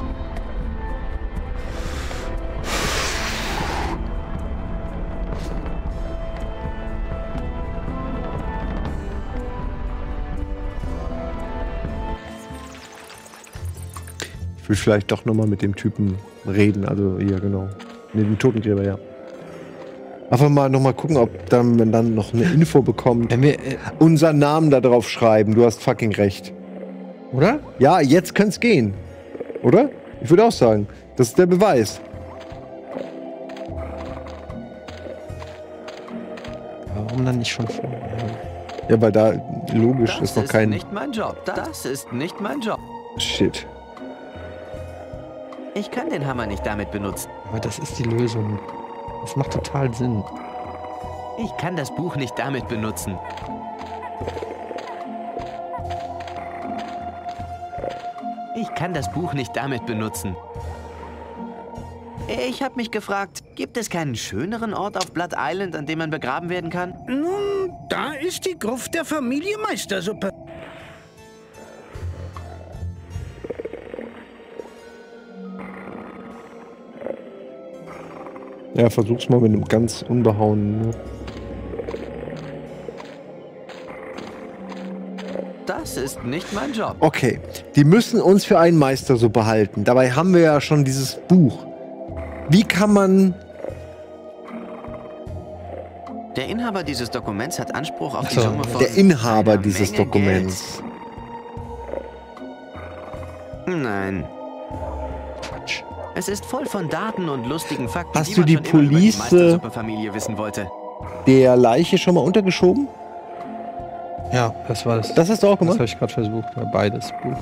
Ich will vielleicht doch nochmal mit dem Typen reden, also ja genau. Ne, den Totengräber, ja. Einfach mal nochmal gucken, ob dann, wenn dann noch eine Info bekommt, unseren Namen da drauf schreiben, du hast fucking recht. Oder? Ja, jetzt kann's gehen. Oder? Ich würde auch sagen, das ist der Beweis. Warum dann nicht schon vor? Ja, weil da logisch ist noch kein... Das ist nicht mein Job, das ist nicht mein Job. Shit. Ich kann den Hammer nicht damit benutzen. Aber das ist die Lösung. Das macht total Sinn. Ich kann das Buch nicht damit benutzen. Ich kann das Buch nicht damit benutzen. Ich habe mich gefragt, gibt es keinen schöneren Ort auf Blood Island, an dem man begraben werden kann? Nun, da ist die Gruft der Familie Meistersuppe. Ja, versuch's mal mit einem ganz unbehauenen. Das ist nicht mein Job. Okay, die müssen uns für einen Meister so behalten. Dabei haben wir ja schon dieses Buch. Wie kann man... Der Inhaber dieses Dokuments hat Anspruch auf die Summe von... Der Inhaber dieses Dokuments. Geld. Nein. Quatsch. Es ist voll von Daten und lustigen Fakten. Hast du die Police der Leiche schon mal untergeschoben? Ja, das war das. Das hast du auch gemacht? Das habe ich gerade versucht, beides prüfen.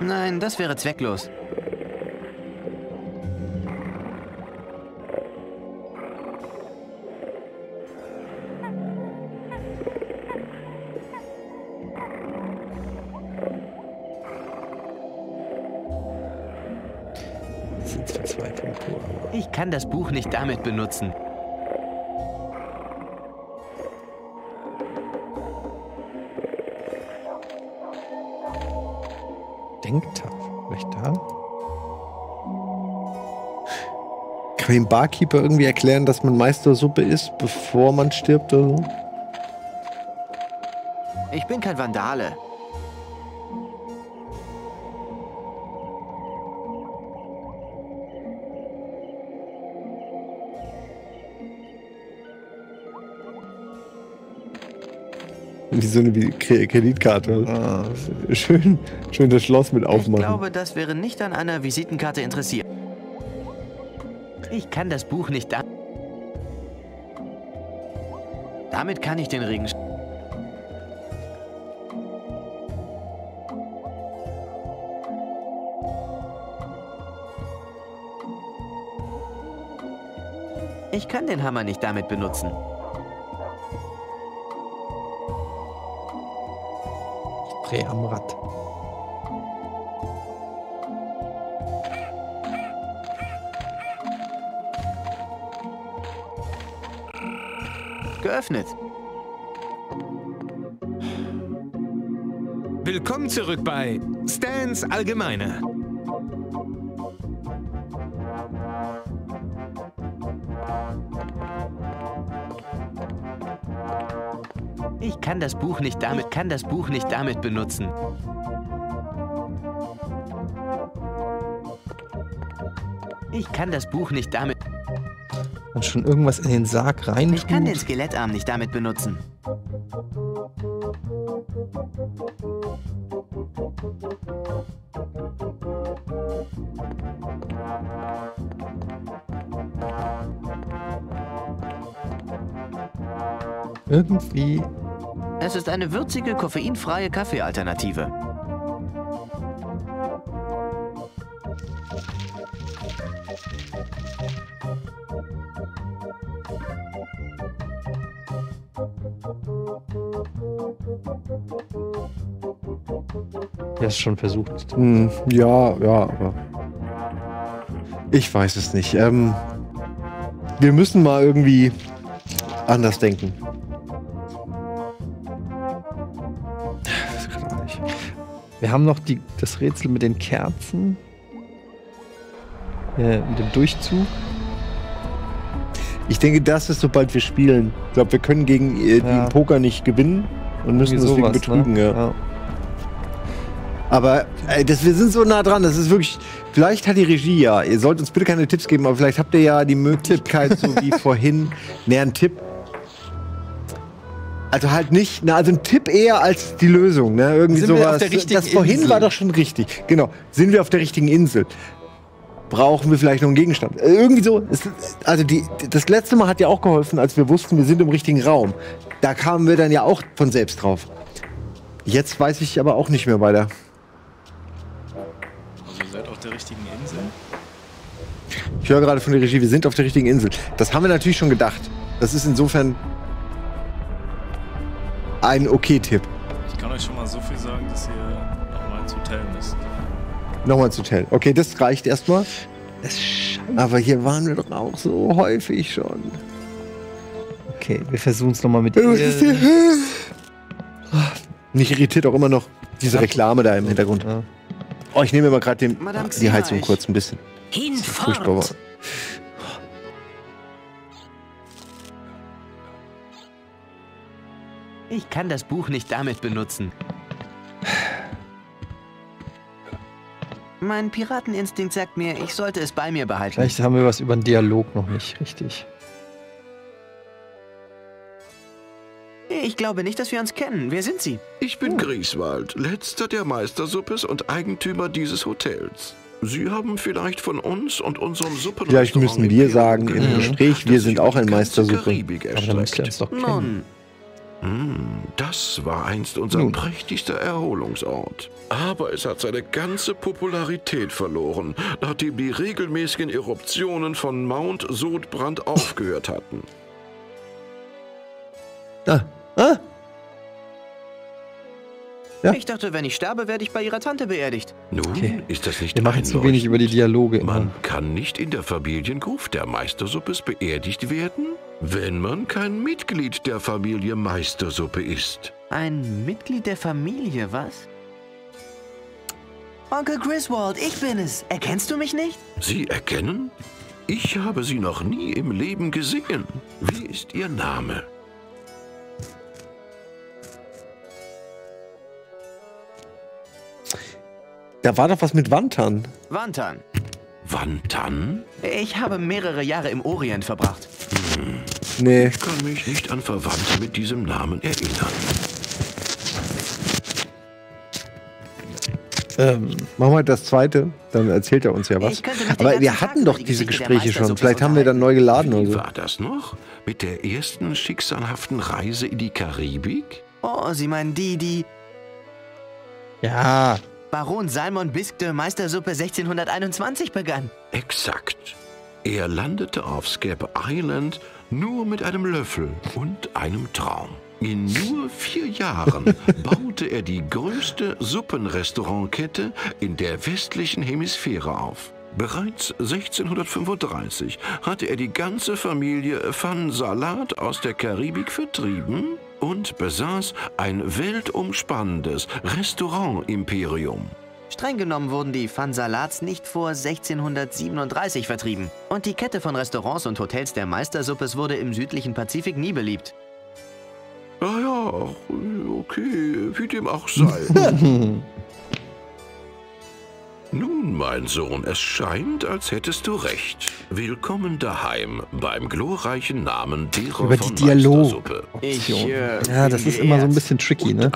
Nein, das wäre zwecklos. Ich kann das Buch nicht damit benutzen. Denktafel, vielleicht da? Kann man dem Barkeeper irgendwie erklären, dass man Meistersuppe ist, bevor man stirbt oder so? Ich bin kein Vandale. Wie so eine Kreditkarte. Ah. Schön das Schloss mit aufmachen. Ich glaube, das wäre nicht an einer Visitenkarte interessiert. Ich kann das Buch nicht da... Damit kann ich den Regen... Ich kann den Hammer nicht damit benutzen. Am Rad. Geöffnet. Willkommen zurück bei Stans Allgemeine. Ich kann das Buch nicht damit, benutzen. Ich kann das Buch nicht damit. Und schon irgendwas in den Sarg rein. Ich kann den Skelettarm nicht damit benutzen. Irgendwie. Es ist eine würzige, koffeinfreie Kaffeealternative. er es schon versucht. Ja, aber ich weiß es nicht. Wir müssen mal irgendwie anders denken. Wir haben noch das Rätsel mit den Kerzen. Mit dem Durchzug. Ich denke, das ist, sobald wir spielen. Ich glaube, wir können gegen den Poker nicht gewinnen und müssen deswegen betrügen. Ne? Ja. Ja. Aber wir sind so nah dran, das ist wirklich. Vielleicht hat die Regie ja, ihr sollt uns bitte keine Tipps geben, aber vielleicht habt ihr ja die Möglichkeit, so wie vorhin, einen Tipp. Also halt nicht, also ein Tipp eher als die Lösung, ne? Irgendwie sowas. Das vorhin war doch schon richtig. Genau. Sind wir auf der richtigen Insel? Brauchen wir vielleicht noch einen Gegenstand? Irgendwie so. Also das letzte Mal hat ja auch geholfen, als wir wussten, wir sind im richtigen Raum. Da kamen wir dann ja auch von selbst drauf. Jetzt weiß ich aber auch nicht mehr weiter. Also ihr seid auf der richtigen Insel? Ich höre gerade von der Regie, wir sind auf der richtigen Insel. Das haben wir natürlich schon gedacht. Das ist insofern ein Okay-Tipp. Ich kann euch schon mal so viel sagen, dass ihr nochmal ins Hotel müsst. Nochmal ins Hotel. Okay, das reicht erstmal. Aber hier waren wir doch auch so häufig schon. Okay, wir versuchen es nochmal mit ihr. Mich irritiert auch immer noch diese Reklame da im Hintergrund. Oh, ich nehme immer gerade die Heizung kurz ein bisschen. Das ist furchtbar. Ich kann das Buch nicht damit benutzen. Mein Pirateninstinkt sagt mir, ich sollte es bei mir behalten. Vielleicht haben wir was über den Dialog noch nicht richtig. Ich glaube nicht, dass wir uns kennen. Wer sind Sie? Ich bin Grieswald, letzter der Meistersuppes und Eigentümer dieses Hotels. Sie haben vielleicht von uns und unserem Suppen. Vielleicht müssen wir sagen im Gespräch, wir sind auch ein Meistersuppe. Aber dann müsst ihr uns doch kennen. Das war einst unser prächtigster Erholungsort. Aber es hat seine ganze Popularität verloren, nachdem die regelmäßigen Eruptionen von Mount Sodbrand aufgehört hatten. Ja? Ich dachte, wenn ich sterbe, werde ich bei ihrer Tante beerdigt. Nun, ist das nicht einleuchtend. Wir machen zu wenig über die Dialoge. Man kann nicht in der Familiengruft der Meistersuppes beerdigt werden, wenn man kein Mitglied der Familie Meistersuppe ist. Ein Mitglied der Familie, was? Onkel Griswold, ich bin es. Erkennst du mich nicht? Sie erkennen? Ich habe Sie noch nie im Leben gesehen. Wie ist Ihr Name? Da war doch was mit Wantan. Wantan. Wantan? Ich habe mehrere Jahre im Orient verbracht. Nee. Ich kann mich nicht an Verwandte mit diesem Namen erinnern. Machen wir das zweite, dann erzählt er uns ja was. Aber wir hatten doch diese Gespräche schon. Vielleicht haben wir dann neu geladen oder so. Wie war das noch? Mit der ersten schicksalhaften Reise in die Karibik? Oh, Sie meinen die... Ja... Baron Salmon Biskde Meistersuppe 1621 begann. Exakt. Er landete auf Scap Island nur mit einem Löffel und einem Traum. In nur 4 Jahren baute er die größte Suppenrestaurantkette in der westlichen Hemisphäre auf. Bereits 1635 hatte er die ganze Familie Van Salat aus der Karibik vertrieben und besaß ein weltumspannendes Restaurant-Imperium. Streng genommen wurden die Van Salats nicht vor 1637 vertrieben. Und die Kette von Restaurants und Hotels der Meistersuppes wurde im südlichen Pazifik nie beliebt. Ah ja, okay, wie dem auch sei. Nun, mein Sohn, es scheint, als hättest du recht. Willkommen daheim beim glorreichen Namen derer über die Dialogoption. Ja, das ist immer so ein bisschen tricky, ne?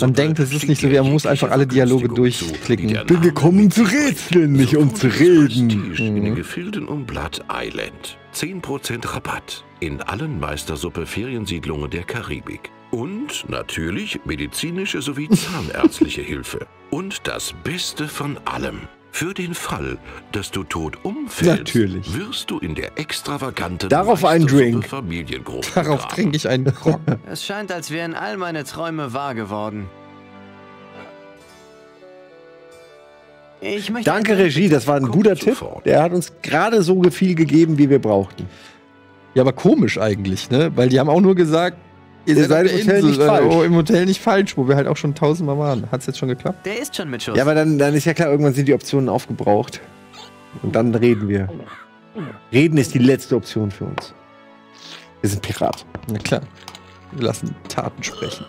Man denkt, es ist nicht so, wie man muss einfach alle Dialoge durchklicken. Bin gekommen, um zu rätseln, nicht um zu reden. In den Gefilden um Blood Island. 10% Rabatt in allen Meistersuppe-Feriensiedlungen der Karibik. Und natürlich medizinische sowie zahnärztliche Hilfe. Und das Beste von allem. Für den Fall, dass du tot umfällst, wirst du in der extravaganten Familiengruppe. Darauf trinke ich einen Rock. Es scheint, als wären all meine Träume wahr geworden. Danke, Regie, das war ein guter Tipp. Der hat uns gerade so viel gegeben, wie wir brauchten. Ja, aber komisch eigentlich, ne? Weil die haben auch nur gesagt, ihr seid im Hotel nicht falsch. Oh, im Hotel nicht falsch, wo wir halt auch schon 1000-mal waren. Hat's jetzt schon geklappt? Der ist schon mit Schuss. Ja, aber dann ist ja klar, irgendwann sind die Optionen aufgebraucht. Und dann reden wir. Reden ist die letzte Option für uns. Wir sind Pirat. Na klar. Wir lassen Taten sprechen.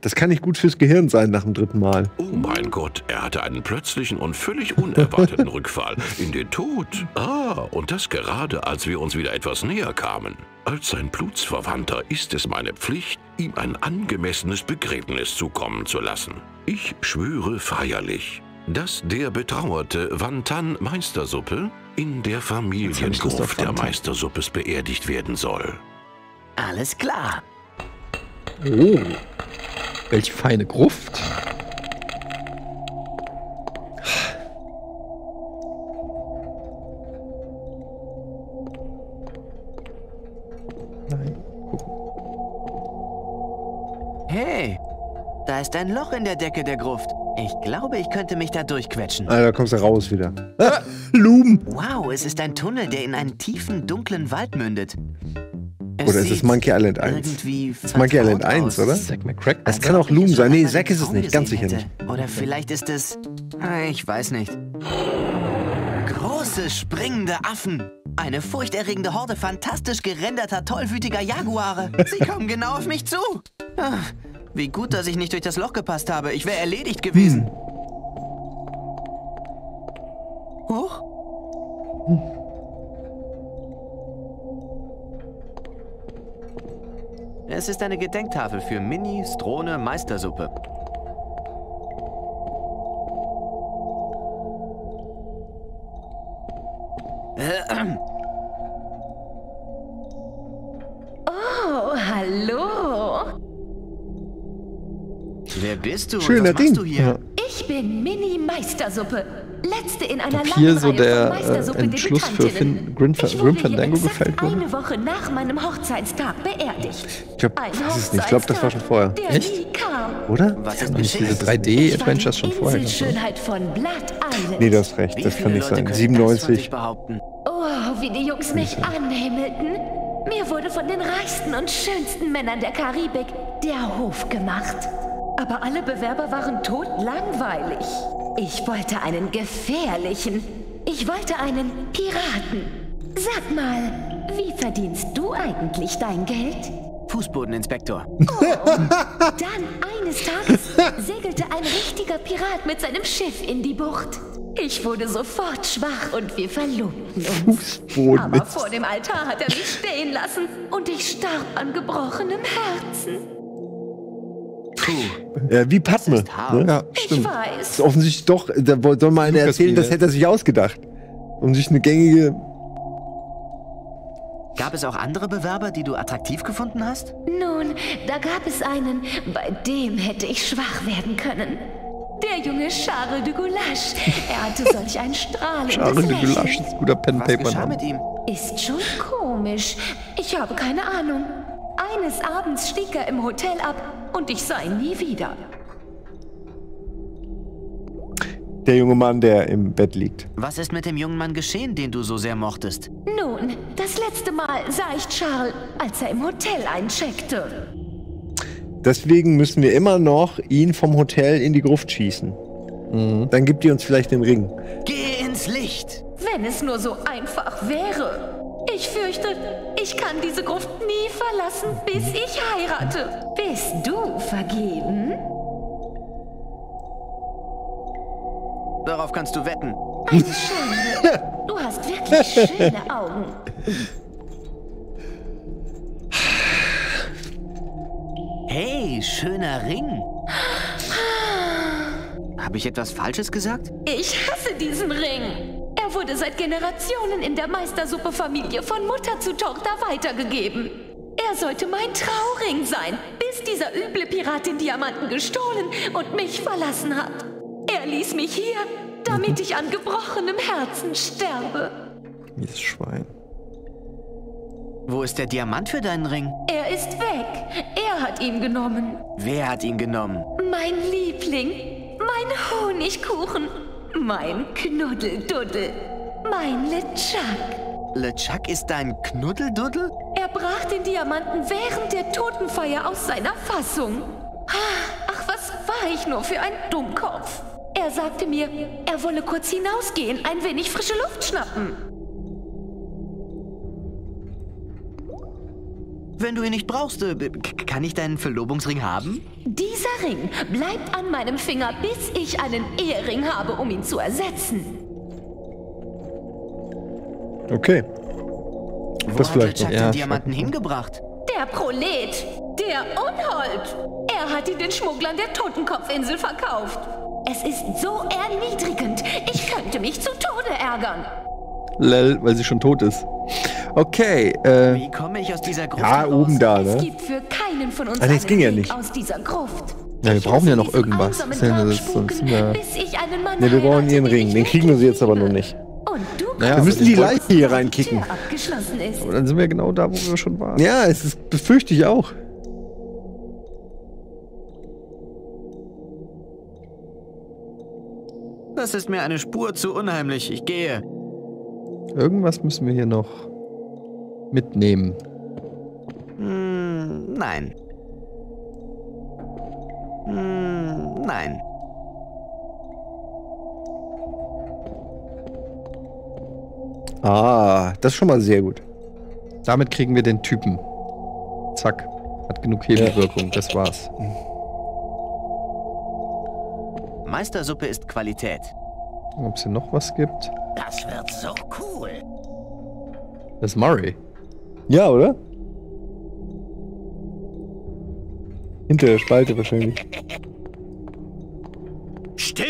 Das kann nicht gut fürs Gehirn sein nach dem dritten Mal. Oh mein Gott, er hatte einen plötzlichen und völlig unerwarteten Rückfall in den Tod. Ah, und das gerade, als wir uns wieder etwas näher kamen. Als sein Blutsverwandter ist es meine Pflicht, ihm ein angemessenes Begräbnis zukommen zu lassen. Ich schwöre feierlich, dass der betrauerte Wantan Meistersuppe in der Familiengruft der Meistersuppes beerdigt werden soll. Alles klar. Oh, welche feine Gruft. Nein. Hey, da ist ein Loch in der Decke der Gruft. Ich glaube, ich könnte mich da durchquetschen. Ah, da kommst du raus wieder. Ah, Loom. Wow, es ist ein Tunnel, der in einen tiefen, dunklen Wald mündet. Oder ist es Monkey Island 1? Das ist Monkey Island 1, oder? Das kann auch Loom sein. Nee, Zack ist es nicht. Ganz sicher nicht. Oder vielleicht ist es... Ich weiß nicht. Große, springende Affen. Eine furchterregende Horde fantastisch gerenderter, tollwütiger Jaguare. Sie kommen genau auf mich zu. Ach, wie gut, dass ich nicht durch das Loch gepasst habe. Ich wäre erledigt gewesen. Huch. Es ist eine Gedenktafel für Mini, Strone, Meistersuppe. Oh, hallo. Wer bist du? Schöner Ding. Du hier? Ja. Ich bin Mini Meistersuppe. Letzte in einer langen Reihe von Meistersuppe-Debutantinnen. Der Schluss für Grim Fandango gefällt mir. Eine Woche nach meinem Hochzeitstag beerdigt. Ich glaube, das war schon vorher. Echt? Oder? Was ist nicht diese 3D-Adventures schon vorher? Nee, du hast recht, das kann nicht sein. 97. Oh, wie die Jungs mich anhimmelten. Mir wurde von den reichsten und schönsten Männern der Karibik der Hof gemacht. Aber alle Bewerber waren totlangweilig. Ich wollte einen gefährlichen. Ich wollte einen Piraten. Sag mal, wie verdienst du eigentlich dein Geld? Fußbodeninspektor. Oh. Dann eines Tages segelte ein richtiger Pirat mit seinem Schiff in die Bucht. Ich wurde sofort schwach und wir verlobten uns. Aber vor dem Altar hat er mich stehen lassen und ich starb an gebrochenem Herzen. Wie Padme. Ne? Ja, stimmt. Ich weiß. Das ist offensichtlich doch, da soll mal einer erzählen, das hätte er sich ausgedacht. Um sich eine gängige... Gab es auch andere Bewerber, die du attraktiv gefunden hast? Nun, da gab es einen, bei dem hätte ich schwach werden können. Der junge Charles de Goulash. Er hatte solch ein strahlendes Charles de Goulash ist guter Pen-Paper. Was geschah mit ihm? Ist schon komisch. Ich habe keine Ahnung. Eines Abends stieg er im Hotel ab und ich sah ihn nie wieder. Der junge Mann, der im Bett liegt. Was ist mit dem jungen Mann geschehen, den du so sehr mochtest? Nun, das letzte Mal sah ich Charles, als er im Hotel eincheckte. Deswegen müssen wir immer noch ihn vom Hotel in die Gruft schießen. Mhm. Dann gibt ihr uns vielleicht den Ring. Geh ins Licht! Wenn es nur so einfach wäre. Ich fürchte, ich kann diese Gruft nie verlassen, bis ich heirate. Bist du vergeben? Darauf kannst du wetten. Eine Schande. Du hast wirklich schöne Augen. Hey, schöner Ring. Habe ich etwas Falsches gesagt? Ich hasse diesen Ring. Er wurde seit Generationen in der Meistersuppe-Familie von Mutter zu Tochter weitergegeben. Er sollte mein Trauring sein, bis dieser üble Pirat den Diamanten gestohlen und mich verlassen hat. Er ließ mich hier, damit ich an gebrochenem Herzen sterbe. Mieses Schwein. Wo ist der Diamant für deinen Ring? Er ist weg. Er hat ihn genommen. Wer hat ihn genommen? Mein Liebling. mein Honigkuchen, mein Knuddelduddel, mein LeChuck. LeChuck ist dein Knuddelduddel? Er brach den Diamanten während der Totenfeier aus seiner Fassung. Ach, was war ich nur für ein Dummkopf. Er sagte mir, er wolle kurz hinausgehen, ein wenig frische Luft schnappen. Wenn du ihn nicht brauchst, kann ich deinen Verlobungsring haben? Dieser Ring bleibt an meinem Finger, bis ich einen Ehering habe, um ihn zu ersetzen. Okay. Das vielleicht noch. Wo hat der Diamanten hingebracht? Der Prolet! Der Unhold! Er hat ihn den Schmugglern der Totenkopfinsel verkauft. Es ist so erniedrigend. Ich könnte mich zu Tode ärgern. Lel, weil sie schon tot ist. Okay, wie komme ich aus dieser Gruft? Ja, oben da, ne? Es gibt für keinen von uns einen Weg aus dieser Gruft. Ja, wir brauchen ja noch irgendwas. Ne, wir brauchen ihren Ring. Den kriegen wir sie jetzt aber noch nicht. Naja, wir müssen die Leiche hier reinkicken. Aber dann sind wir genau da, wo wir schon waren. Ja, es ist, befürchte ich auch. Das ist mir eine Spur zu unheimlich. Ich gehe. Irgendwas müssen wir hier noch mitnehmen. Nein. Nein. Ah, das ist schon mal sehr gut. Damit kriegen wir den Typen. Zack. Hat genug Hebelwirkung, das war's. Meistersuppe ist Qualität. Ob es hier noch was gibt? Das wird so cool. Das ist Murray. Ja, oder? Hinter der Spalte wahrscheinlich. Stirb!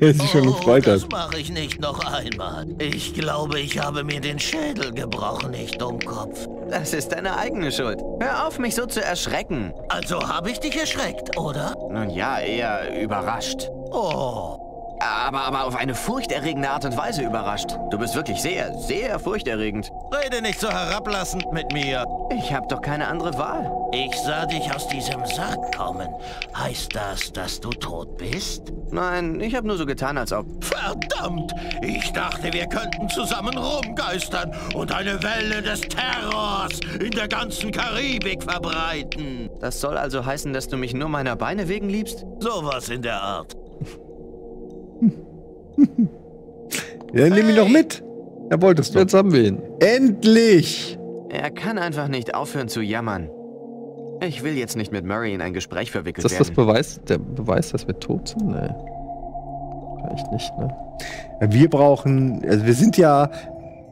Er ist sich schon gefreut. Das mache ich nicht noch einmal. Ich glaube, ich habe mir den Schädel gebrochen, nicht Dummkopf. Das ist deine eigene Schuld. Hör auf, mich so zu erschrecken. Also habe ich dich erschreckt, oder? Nun ja, eher überrascht. Oh. Aber auf eine furchterregende Art und Weise überrascht. Du bist wirklich sehr, sehr furchterregend. Rede nicht so herablassend mit mir. Ich habe doch keine andere Wahl. Ich sah dich aus diesem Sarg kommen. Heißt das, dass du tot bist? Nein, ich habe nur so getan, als ob... Verdammt! Ich dachte, wir könnten zusammen rumgeistern und eine Welle des Terrors in der ganzen Karibik verbreiten. Das soll also heißen, dass du mich nur meiner Beine wegen liebst? Sowas in der Art. Ja, dann nehm ihn doch mit. Er wollte es doch. Jetzt haben wir ihn. Endlich! Er kann einfach nicht aufhören zu jammern. Ich will jetzt nicht mit Murray in ein Gespräch verwickelt werden. Ist das das Beweis, der Beweis, dass wir tot sind? Nee. Vielleicht nicht, ne? Wir brauchen... Also wir sind ja...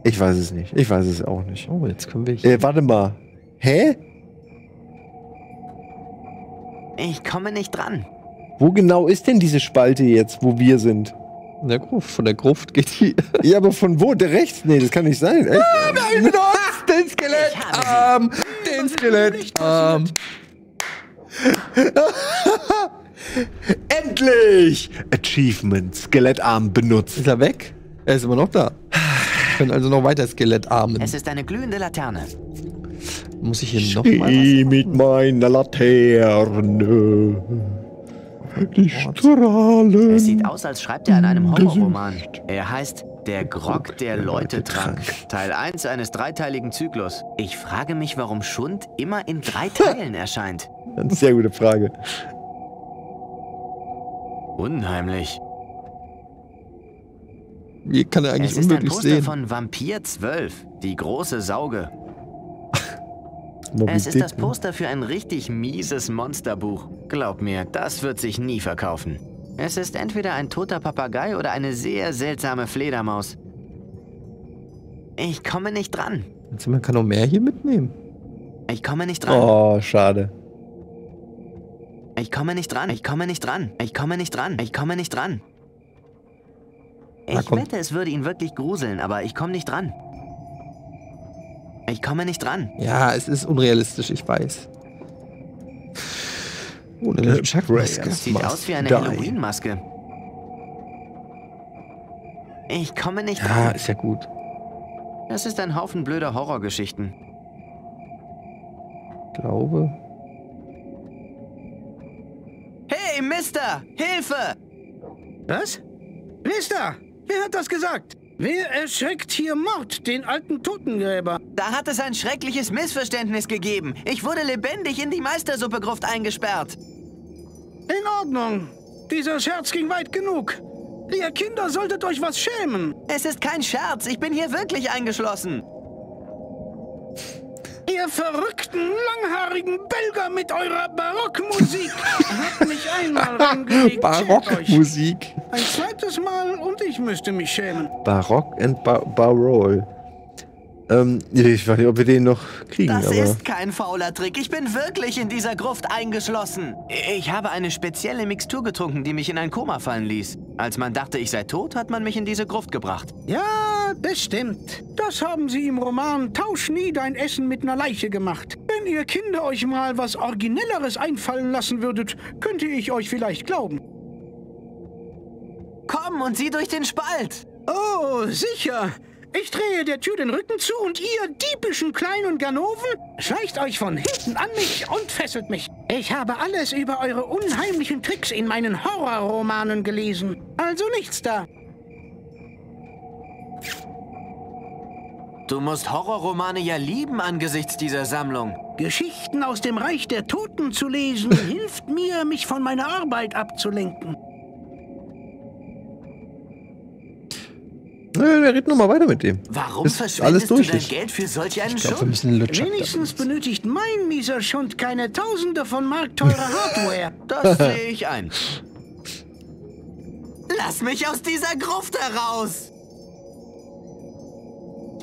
Ich weiß es nicht. Ich weiß es auch nicht. Oh, jetzt können wir... warte mal. Hä? Ich komme nicht dran. Wo genau ist denn diese Spalte jetzt, wo wir sind? In der Gruft. Von der Gruft geht die... Ja, aber von wo? Der rechts? Nee, das kann nicht sein. Echt? Ah, nein, mit uns! Den Skelettarm! Den Skelettarm! Endlich! Achievement. Skelettarm benutzt. Ist er weg? Er ist immer noch da. Wir können also noch weiter Skelettarmen. Es ist eine glühende Laterne. Muss ich hier nochmal... Ich mit meiner Laterne... Die Strahlen. Es sieht aus, als schreibt er an einem Horrorroman. Er heißt Der Grog der Leutetrank. Teil 1 eines dreiteiligen Zyklus. Ich frage mich, warum Schund immer in 3 Teilen erscheint. Eine sehr gute Frage. Unheimlich. Wie kann er eigentlich unmöglich sehen? Es ist ein Poster von Vampir 12, die große Sauge. Es ist das Poster für ein richtig mieses Monsterbuch. Glaub mir, das wird sich nie verkaufen. Es ist entweder ein toter Papagei oder eine sehr seltsame Fledermaus. Ich komme nicht dran. Also man kann noch mehr hier mitnehmen. Ich komme nicht dran. Oh, schade. Ich komme nicht dran. Ich komme nicht dran. Ich komme nicht dran. Ich komme nicht dran. Ich wette, es würde ihn wirklich gruseln, aber ich komme nicht dran. Ich komme nicht dran. Ja, es ist unrealistisch, ich weiß. Ohne eine Chuck-Maske. Sieht aus wie eine Halloween-Maske. Ich komme nicht dran. Ja, ist ja gut. Das ist ein Haufen blöder Horrorgeschichten. Ich glaube... Hey, Mister! Hilfe! Was? Mister! Wer hat das gesagt? Wer erschreckt hier Mord, den alten Totengräber? Da hat es ein schreckliches Missverständnis gegeben. Ich wurde lebendig in die Meistersuppegruft eingesperrt. In Ordnung. Dieser Scherz ging weit genug. Ihr Kinder solltet euch was schämen. Es ist kein Scherz. Ich bin hier wirklich eingeschlossen. Ihr verrückten, langhaarigen Belger mit eurer Barockmusik. Habt mich einmal reingelegt. Barockmusik. Ein zweites Mal und ich müsste mich schämen. Barock and Barol. Ich weiß nicht, ob wir den noch kriegen, aber... Das ist kein fauler Trick. Ich bin wirklich in dieser Gruft eingeschlossen. Ich habe eine spezielle Mixtur getrunken, die mich in ein Koma fallen ließ. Als man dachte, ich sei tot, hat man mich in diese Gruft gebracht. Ja, bestimmt. Das haben sie im Roman Tausch nie dein Essen mit einer Leiche gemacht. Wenn ihr Kinder euch mal was Originelleres einfallen lassen würdet, könnte ich euch vielleicht glauben. Komm und sieh durch den Spalt. Oh, sicher. Ich drehe der Tür den Rücken zu und ihr diebischen kleinen Ganoven schleicht euch von hinten an mich und fesselt mich. Ich habe alles über eure unheimlichen Tricks in meinen Horrorromanen gelesen. Also nichts da. Du musst Horrorromane ja lieben angesichts dieser Sammlung. Geschichten aus dem Reich der Toten zu lesen, hilft mir, mich von meiner Arbeit abzulenken. Nö, wir reden nochmal weiter mit dem. Warum verschwendest du dein Geld für solch einen Schund? Wenigstens benötigt mein mieser Schund keine Tausende von markteurer Hardware. Das sehe ich ein. Lass mich aus dieser Gruft heraus!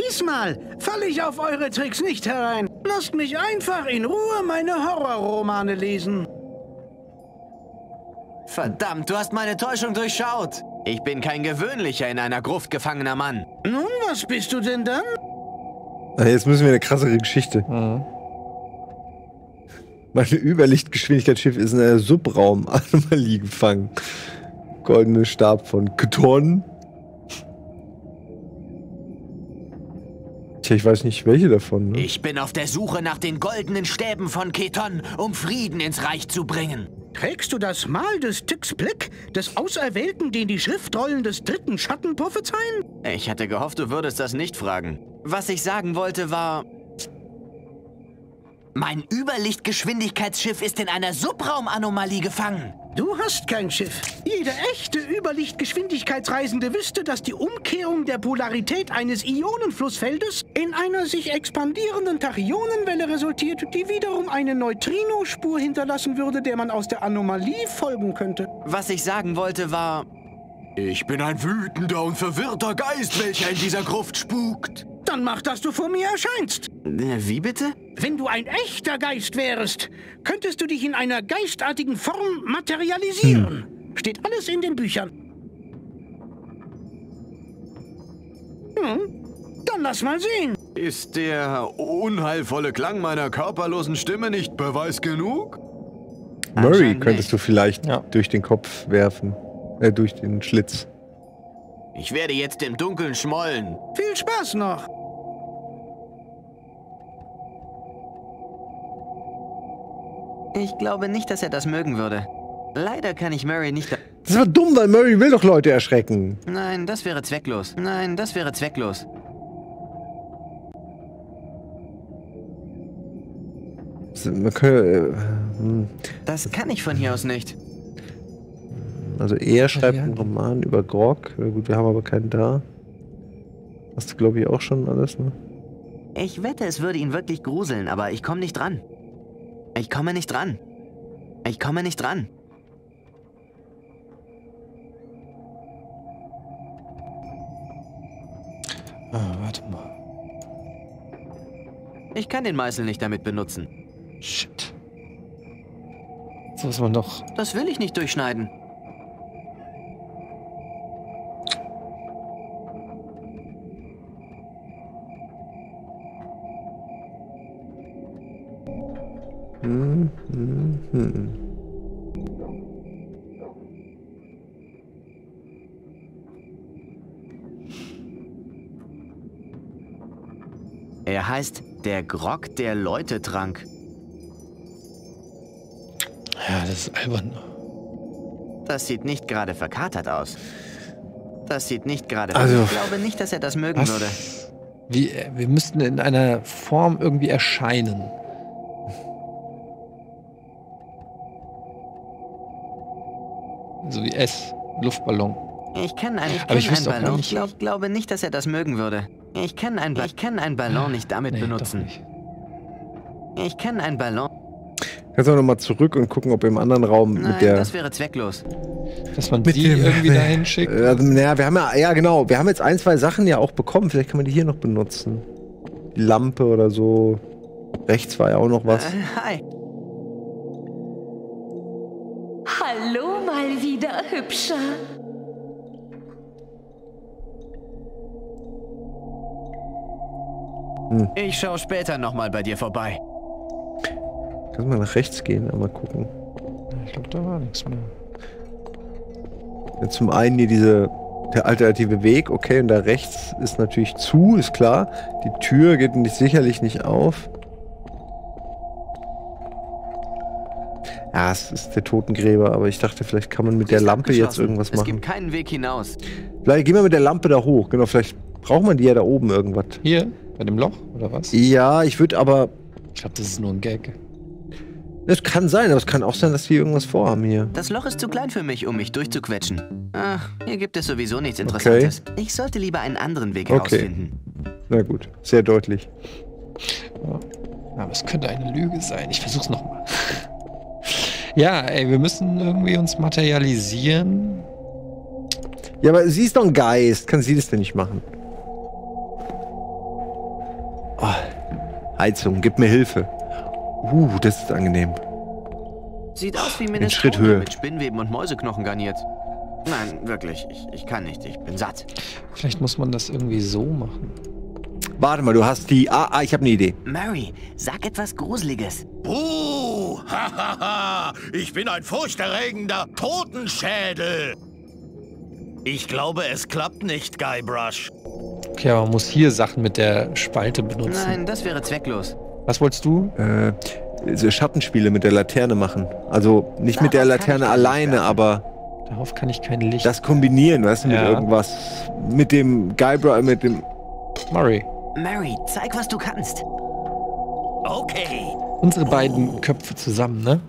Diesmal falle ich auf eure Tricks nicht herein. Lasst mich einfach in Ruhe meine Horrorromane lesen. Verdammt, du hast meine Täuschung durchschaut. Ich bin kein gewöhnlicher in einer Gruft gefangener Mann. Nun, was bist du denn dann? Jetzt müssen wir eine krassere Geschichte. Mhm. Meine Überlichtgeschwindigkeitsschiff ist in einer Subraum-Anomalie gefangen. Goldene Stab von Keton. Tja, ich weiß nicht, welche davon. Ne? Ich bin auf der Suche nach den goldenen Stäben von Keton, um Frieden ins Reich zu bringen. Trägst du das Mal des Tyx Blick, des Auserwählten, den die Schriftrollen des dritten Schatten prophezeien? Ich hatte gehofft, du würdest das nicht fragen. Was ich sagen wollte war... Mein Überlichtgeschwindigkeitsschiff ist in einer Subraumanomalie gefangen. Du hast kein Schiff. Jeder echte Überlichtgeschwindigkeitsreisende wüsste, dass die Umkehrung der Polarität eines Ionenflussfeldes in einer sich expandierenden Tachyonenwelle resultiert, die wiederum eine Neutrinospur hinterlassen würde, der man aus der Anomalie folgen könnte. Was ich sagen wollte war... Ich bin ein wütender und verwirrter Geist, welcher in dieser Gruft spukt. Dann mach, dass du vor mir erscheinst. Wie bitte? Wenn du ein echter Geist wärst, könntest du dich in einer geistartigen Form materialisieren. Hm. Steht alles in den Büchern. Hm. Dann lass mal sehen. Ist der unheilvolle Klang meiner körperlosen Stimme nicht Beweis genug? Murray könntest du vielleicht durch den Kopf werfen. Durch den Schlitz. Ich werde jetzt im Dunkeln schmollen. Viel Spaß noch. Ich glaube nicht, dass er das mögen würde. Leider kann ich Murray nicht... Das war dumm, weil Murray will doch Leute erschrecken. Nein, das wäre zwecklos. Nein, das wäre zwecklos. Man könnte, das kann ich von hier aus nicht. Also er schreibt einen Roman über Grog. Gut, wir haben aber keinen da. Hast du, glaube ich, auch schon alles, ne? Ich wette, es würde ihn wirklich gruseln, aber ich komme nicht dran. Ich komme nicht dran. Ich komme nicht dran. Ah, warte mal. Ich kann den Meißel nicht damit benutzen. Shit. So ist man doch. Das will ich nicht durchschneiden. Er heißt der Grog, der Leute trank. Ja, das ist albern. Das sieht nicht gerade verkatert aus. Also, ich glaube nicht, dass er das mögen würde. Wir müssten in einer Form irgendwie erscheinen. So wie Luftballon. Ich kenne einen, Ballon. Ich glaube nicht, dass er das mögen würde. Ich kenne einen, Ballon nicht damit benutzen. Nicht. Ich kenne einen Ballon. Kannst du nochmal zurück und gucken, ob im anderen Raum mit der... das wäre zwecklos. Dass man die irgendwie dahin schickt? Naja, wir haben genau. Wir haben jetzt ein, zwei Sachen ja auch bekommen. Vielleicht kann man die hier noch benutzen. Die Lampe oder so. Rechts war ja auch noch was. Hi. Hallo mal wieder, Hübscher. Hm. Ich schaue später nochmal bei dir vorbei. Kannst mal nach rechts gehen, aber gucken. Ich glaube, da war nichts mehr. Ja, zum einen hier der alternative Weg, okay, und da rechts ist natürlich zu, ist klar. Die Tür geht nicht, sicherlich nicht auf. Ja, es ist der Totengräber, aber ich dachte, vielleicht kann man mit der Lampe jetzt irgendwas machen. Es gibt keinen Weg hinaus. Vielleicht gehen wir mit der Lampe da hoch, genau, vielleicht braucht man die ja da oben irgendwas. Hier, bei dem Loch, oder was? Ja, ich würde aber... Ich glaube, das ist nur ein Gag. Das kann sein, aber es kann auch sein, dass wir irgendwas vorhaben hier. Das Loch ist zu klein für mich, um mich durchzuquetschen. Ach, hier gibt es sowieso nichts Interessantes. Okay. Ich sollte lieber einen anderen Weg herausfinden. Na gut, sehr deutlich. Ja. Aber es könnte eine Lüge sein. Ich versuch's nochmal. Ja, ey, wir müssen irgendwie uns materialisieren. Ja, aber sie ist doch ein Geist. Kann sie das denn nicht machen? Oh, Heizung, gib mir Hilfe. Das ist angenehm. Sieht aus wie Minestrone mit Spinnweben und Mäuseknochen garniert. Nein, wirklich. Ich kann nicht. Ich bin satt. Vielleicht muss man das irgendwie so machen. Warte mal, du hast die... Ah, ich habe eine Idee. Mary, sag etwas Gruseliges. Buh! Hahaha! Ich bin ein furchterregender Totenschädel! Ich glaube, es klappt nicht, Guybrush. Okay, aber man muss hier Sachen mit der Spalte benutzen. Nein, das wäre zwecklos. Was wolltest du? So Schattenspiele mit der Laterne machen. Also nicht mit der Laterne alleine, aber... Darauf kann ich kein Licht... Das kombinieren, weißt du, mit irgendwas. Mit dem Guybrush, mit dem... Mary, zeig, was du kannst. Okay. Unsere beiden Köpfe zusammen, ne?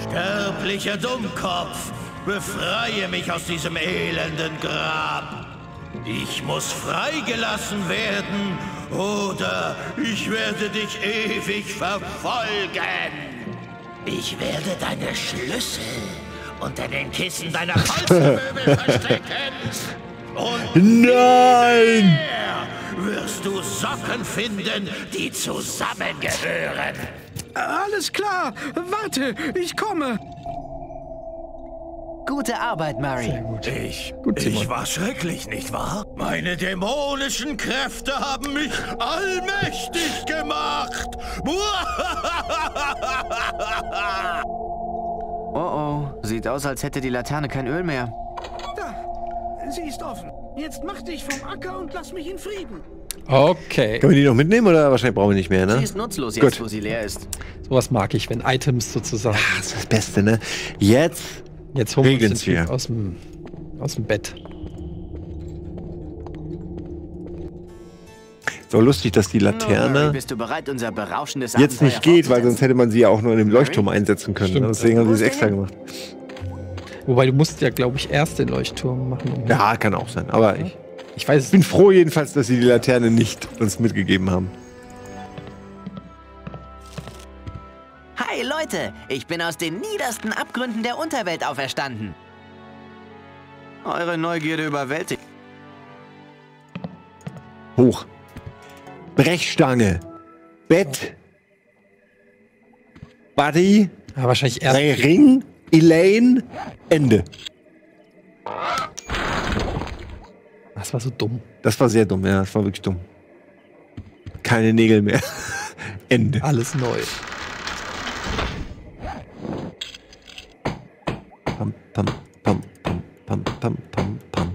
Sterblicher Dummkopf! Befreie mich aus diesem elenden Grab. Ich muss freigelassen werden, oder ich werde dich ewig verfolgen. Ich werde deine Schlüssel unter den Kissen deiner Holzmöbel verstecken. Und nein! Wirst du Socken finden, die zusammengehören. Alles klar, warte, ich komme. Gute Arbeit, Mary. Sehr gut. Ich war schrecklich, nicht wahr? Meine dämonischen Kräfte haben mich allmächtig gemacht. Oh, sieht aus, als hätte die Laterne kein Öl mehr. Da, sie ist offen. Jetzt mach dich vom Acker und lass mich in Frieden. Okay. Können wir die noch mitnehmen oder wahrscheinlich brauchen wir nicht mehr, ne? Sie ist nutzlos jetzt, wo sie leer ist. Sowas mag ich, wenn Items sozusagen... Ja, das ist das Beste, ne? Jetzt holen wir uns den aus dem Bett. So lustig, dass die Laterne bist du bereit, unser berauschendes jetzt nicht geht, weil sonst hätte man sie ja auch nur in dem Leuchtturm einsetzen können. Stimmt. Deswegen haben sie es extra gemacht. Wobei, du musst ja, glaube ich, erst den Leuchtturm machen. Ja, kann auch sein. Aber ich weiß, ich bin froh jedenfalls, dass sie die Laterne nicht uns mitgegeben haben. Hey Leute, ich bin aus den niedersten Abgründen der Unterwelt auferstanden. Eure Neugierde überwältigt. Hoch. Brechstange. Bett. Buddy. Ja, wahrscheinlich erst. Ring. Elaine. Ende. Das war so dumm. Das war sehr dumm, ja. Das war wirklich dumm. Keine Nägel mehr. Ende. Alles neu. Pam, pam, pam, pam, pam, pam, pam, pam.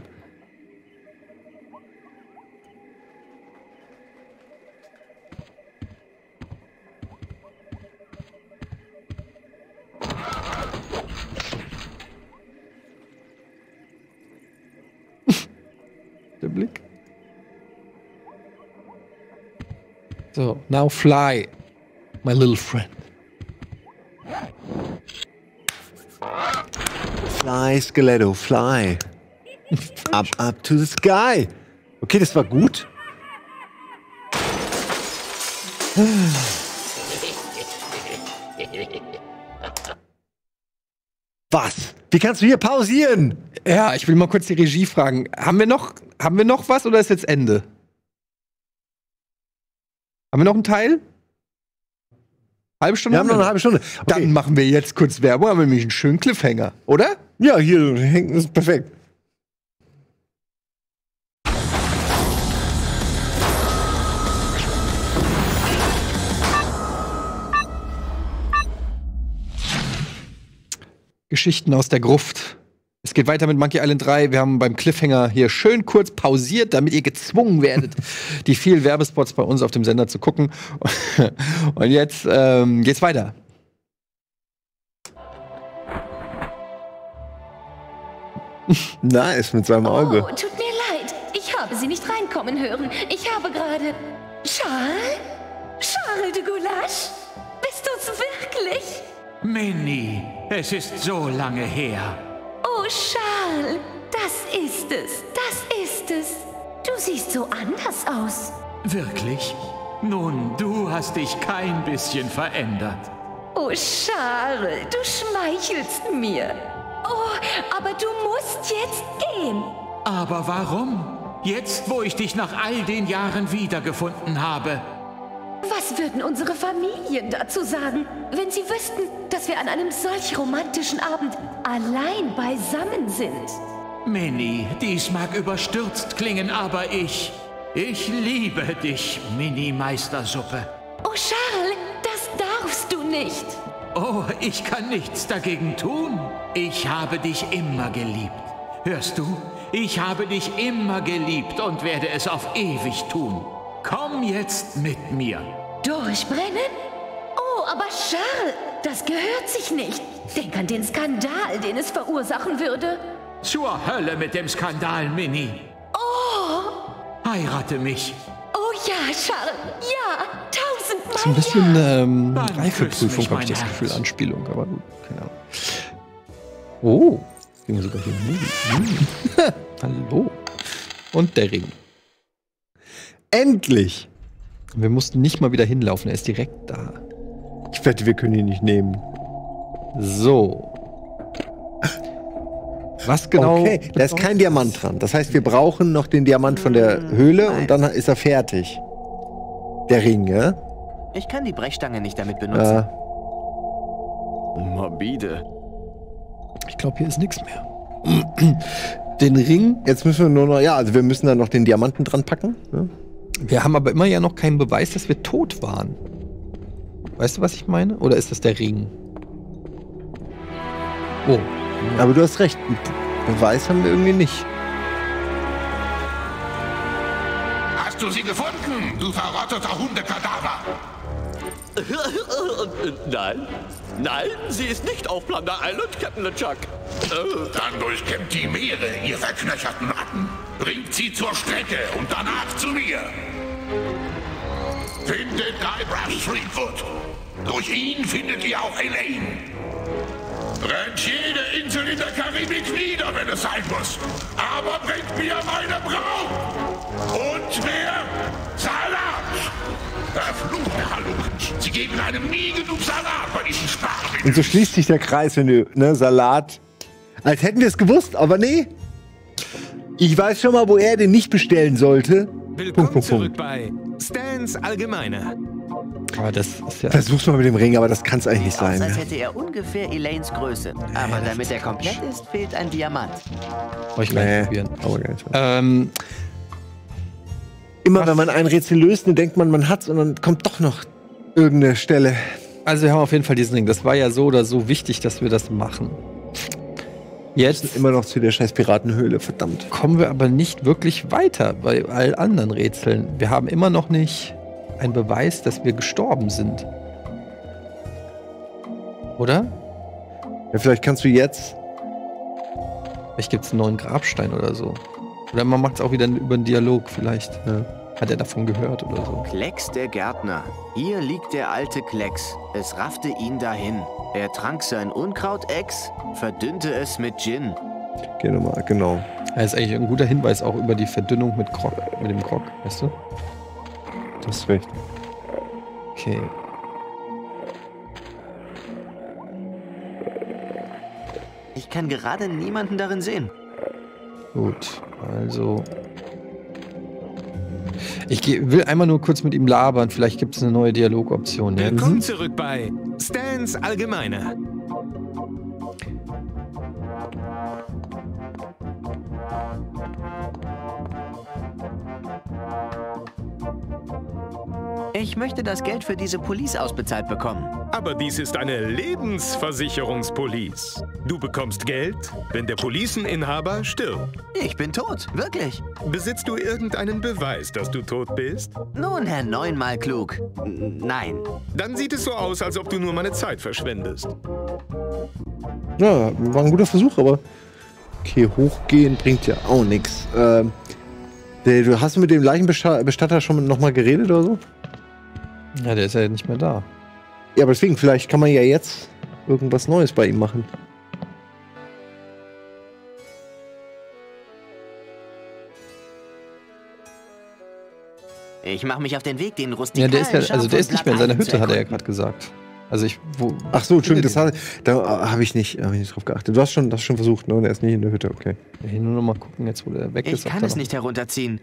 So, now fly, my little friend. Fly, Skeletto, fly. Up, up to the sky. Okay, das war gut. Was? Wie kannst du hier pausieren? Ja, ich will mal kurz die Regie fragen. Haben wir noch was oder ist jetzt Ende? Haben wir noch einen Teil? Halbe Stunde? Wir haben noch eine halbe Stunde. Okay. Dann machen wir jetzt kurz Werbung, haben wir nämlich einen schönen Cliffhanger, oder? Ja, hier hängt es perfekt. Geschichten aus der Gruft. Es geht weiter mit Monkey Island 3. Wir haben beim Cliffhanger hier schön kurz pausiert, damit ihr gezwungen werdet, die vielen Werbespots bei uns auf dem Sender zu gucken. Und jetzt geht's weiter. Nice, mit seinem Auge. Oh, tut mir leid. Ich habe Sie nicht reinkommen hören. Ich habe gerade... Charles? Charles de Goulash? Bist du's wirklich? Minnie, es ist so lange her. Oh, Charles, das ist es, das ist es. Du siehst so anders aus. Wirklich? Nun, du hast dich kein bisschen verändert. Oh, Charles, du schmeichelst mir. Oh, aber du musst jetzt gehen. Aber warum? Jetzt, wo ich dich nach all den Jahren wiedergefunden habe. Was würden unsere Familien dazu sagen, wenn sie wüssten, dass wir an einem solch romantischen Abend allein beisammen sind? Minnie, dies mag überstürzt klingen, aber ich liebe dich, Minnie-Meistersuppe. Oh, Charles, das darfst du nicht. Oh, ich kann nichts dagegen tun. Ich habe dich immer geliebt. Hörst du? Ich habe dich immer geliebt und werde es auf ewig tun. Komm jetzt mit mir. Durchbrennen? Oh, aber Charles, das gehört sich nicht. Denk an den Skandal, den es verursachen würde. Zur Hölle mit dem Skandal, Minnie. Oh! Heirate mich. Oh ja, Charles, ja, 1000 Mal. Das ist ein bisschen Reifeprüfung, habe ich das Gefühl, Anspielung, aber gut, keine Ahnung. Oh, ging wir sogar hier hin. Hallo. Und der Ring. Endlich! Wir mussten nicht mal wieder hinlaufen, er ist direkt da. Ich wette, wir können ihn nicht nehmen. So. Was genau? Okay, da ist kein Diamant dran. Das heißt, wir brauchen noch den Diamant von der Höhle und dann ist er fertig. Der Ring, ja? Ich kann die Brechstange nicht damit benutzen. Morbide. Ich glaube, hier ist nichts mehr. Den Ring. Jetzt müssen wir nur noch, ja, also wir müssen dann noch den Diamanten dran packen. Ja? Wir haben aber immer ja noch keinen Beweis, dass wir tot waren. Weißt du, was ich meine? Oder ist das der Ring? Oh. Aber du hast recht. Beweis haben wir irgendwie nicht. Hast du sie gefunden, du verrotteter Hundekadaver? Nein. Nein, sie ist nicht auf Plunder Island, Captain LeChuck. Dann durchkämmt die Meere, ihr verknöcherten Ratten. Bringt sie zur Strecke und danach zu mir. Findet Guybrush Threepwood. Durch ihn findet ihr auch Elaine. Brennt jede Insel in der Karibik nieder, wenn es sein muss. Aber bringt mir meine Braut und mehr Salat. Verfluchte Halunken. Sie geben einem nie genug Salat bei diesem Spaß. Und so schließt sich der Kreis, wenn du, ne, Salat. Als hätten wir es gewusst, aber nee. Ich weiß schon mal, wo er den nicht bestellen sollte. Willkommen zurück bei Stans Allgemeiner. Aber das ist ja... Versuch's mal mit dem Ring, aber das kann's eigentlich nicht sein. Als hätte er ungefähr Elaines Größe. Aber ja, damit er komplett ist, fehlt ein Diamant. Oh, ich kann nicht probieren. Oh, okay. Immer wenn man ein Rätsel löst, dann denkt man, man hat's und dann kommt doch noch irgendeine Stelle. Also wir haben auf jeden Fall diesen Ring. Das war ja so oder so wichtig, dass wir das machen. Jetzt immer noch zu der scheiß Piratenhöhle, verdammt. Kommen wir aber nicht wirklich weiter bei all anderen Rätseln. Wir haben immer noch nicht einen Beweis, dass wir gestorben sind. Oder? Ja, vielleicht kannst du jetzt... Vielleicht gibt es einen neuen Grabstein oder so. Oder man macht es auch wieder über einen Dialog vielleicht. Ja. Hat er davon gehört oder so? Klecks der Gärtner. Hier liegt der alte Klecks. Es raffte ihn dahin. Er trank sein Unkraut-Ex, verdünnte es mit Gin. Genau. Das ist eigentlich ein guter Hinweis auch über die Verdünnung mit Grog, mit dem Grog, weißt du? Das ist recht. Okay. Ich kann gerade niemanden darin sehen. Gut, also... Ich will einmal nur kurz mit ihm labern. Vielleicht gibt es eine neue Dialogoption. Ja? Willkommen zurück bei Stans Allgemeiner. Ich möchte das Geld für diese Police ausbezahlt bekommen. Aber dies ist eine Lebensversicherungspolice. Du bekommst Geld, wenn der Polizeninhaber stirbt. Ich bin tot, wirklich. Besitzt du irgendeinen Beweis, dass du tot bist? Nun, Herr Neunmal klug. Nein. Dann sieht es so aus, als ob du nur meine Zeit verschwendest. Ja, war ein guter Versuch, aber... Okay, hochgehen bringt ja auch nichts. Du hast mit dem Leichenbestatter schon nochmal geredet oder so? Ja, der ist ja nicht mehr da. Ja, aber deswegen, vielleicht kann man ja jetzt irgendwas Neues bei ihm machen. Ich mache mich auf den Weg, den rustikalen Schaf. Ja, der ist nicht mehr in seiner Hütte, hat er ja gerade gesagt. Also ich... Ach so, Entschuldigung, da habe ich nicht drauf geachtet. Du hast schon, versucht, ne? Und er ist nicht in der Hütte, okay. Ich will nur noch mal gucken, jetzt wo der weg ist. Ich kann es nicht herunterziehen.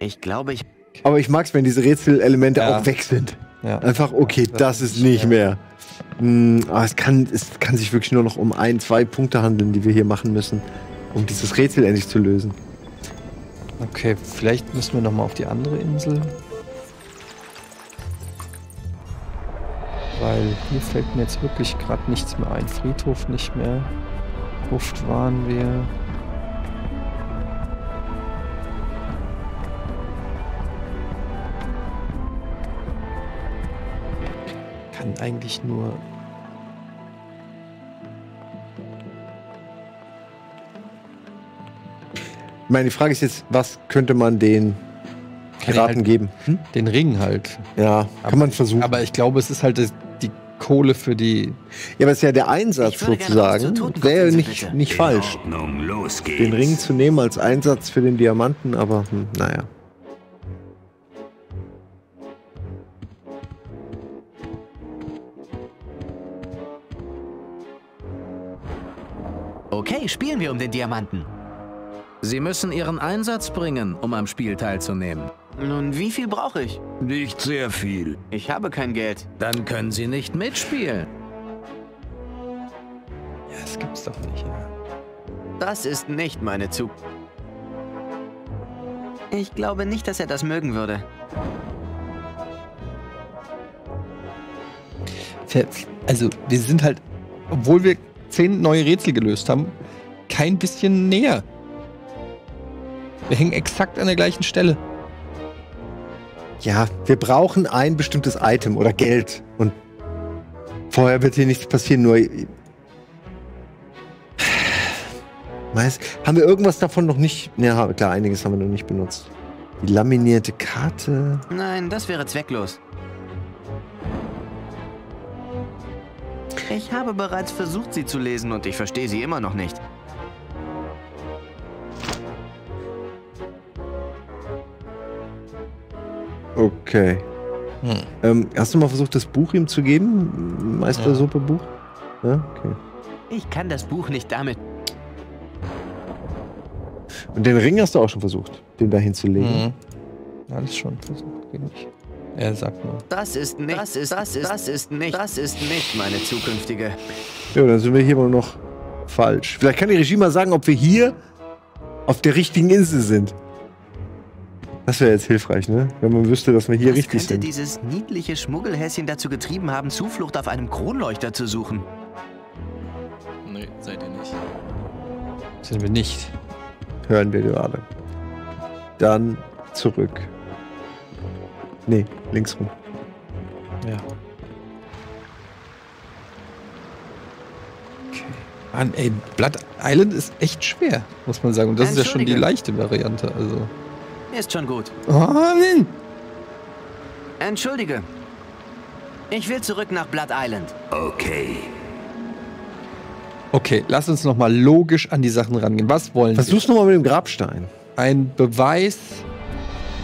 Ich glaube, ich... Aber ich mag es, wenn diese Rätselelemente auch weg sind. Ja. Einfach, okay, das ist nicht mehr. Aber es kann sich wirklich nur noch um 1, 2 Punkte handeln, die wir hier machen müssen, um dieses Rätsel endlich zu lösen. Okay, vielleicht müssen wir nochmal auf die andere Insel. Weil hier fällt mir jetzt wirklich gerade nichts mehr ein. Friedhof nicht mehr. Bucht waren wir. Eigentlich nur... Meine Frage ist jetzt, was könnte man den Piraten geben? Hm? Den Ring halt. Ja, aber kann man versuchen. Aber ich glaube, es ist halt die Kohle für die... Ja, aber es ist ja der Einsatz sozusagen. Wäre nicht falsch. Ordnung, los geht's. Den Ring zu nehmen als Einsatz für den Diamanten, aber naja. Okay, spielen wir um den Diamanten. Sie müssen Ihren Einsatz bringen, um am Spiel teilzunehmen. Nun, wie viel brauche ich? Nicht sehr viel. Ich habe kein Geld. Dann können Sie nicht mitspielen. Ja, das gibt's doch nicht. Ja. Das ist nicht meine Zug. Ich glaube nicht, dass er das mögen würde. Also, wir sind halt, obwohl wir 10 neue Rätsel gelöst haben, kein bisschen näher. Wir hängen exakt an der gleichen Stelle. Ja, wir brauchen ein bestimmtes Item oder Geld. Und vorher wird hier nichts passieren, nur... Weiß, haben wir irgendwas davon noch nicht... Ja, klar, einiges haben wir noch nicht benutzt. Die laminierte Karte... Nein, das wäre zwecklos. Ich habe bereits versucht, sie zu lesen und ich verstehe sie immer noch nicht. Okay. Hast du mal versucht, das Buch ihm zu geben? Meistersuppe-Buch? Ja, okay. Ich kann das Buch nicht damit. Und den Ring hast du auch schon versucht, den da hinzulegen? Mhm. Alles schon versucht, ging nicht. Er sagt nur. Das ist nicht meine zukünftige. Ja, dann sind wir hier wohl noch falsch. Vielleicht kann die Regie mal sagen, ob wir hier auf der richtigen Insel sind. Das wäre jetzt hilfreich, ne? Wenn man wüsste, dass wir hier richtig sind. Was könnte dieses niedliche Schmuggelhäschen dazu getrieben haben, Zuflucht auf einem Kronleuchter zu suchen? Nee, seid ihr nicht. Sind wir nicht. Hören wir gerade. Dann zurück. Nee, links rum. Ja. Okay. Mann, ey, Blood Island ist echt schwer, muss man sagen. Und das ist ja schon die leichte Variante, also. Ist schon gut. Mann. Entschuldige. Ich will zurück nach Blood Island. Okay. Okay, lass uns nochmal logisch an die Sachen rangehen. Was wollen wir? Versuch's nochmal mit dem Grabstein. Ein Beweis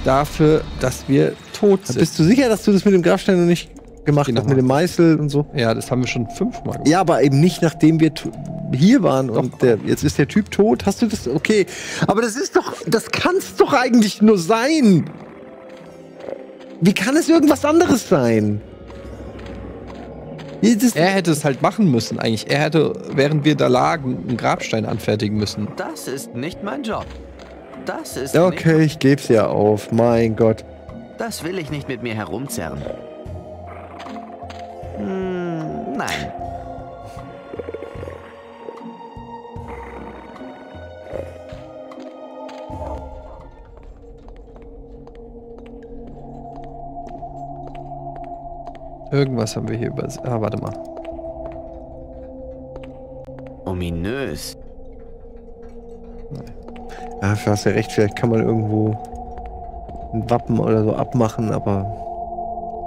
dafür, dass wir tot sind. Bist du sicher, dass du das mit dem Grabstein noch nicht gemacht hast? Mit dem Meißel und so? Ja, das haben wir schon 5-mal gemacht. Ja, aber eben nicht, nachdem wir hier waren und jetzt ist der Typ tot. Hast du das? Okay. Aber das ist doch, das kann's doch eigentlich nur sein. Wie kann es irgendwas anderes sein? Er hätte es halt machen müssen eigentlich. Er hätte, während wir da lagen, einen Grabstein anfertigen müssen. Das ist nicht mein Job. Das ist okay, ich geb's ja auf. Mein Gott. Das will ich nicht mit mir herumzerren. Hm, nein. Irgendwas haben wir hier über... Ah, warte mal. Ominös. Nein. Ah, du hast ja recht, vielleicht kann man irgendwo ein Wappen oder so abmachen, aber...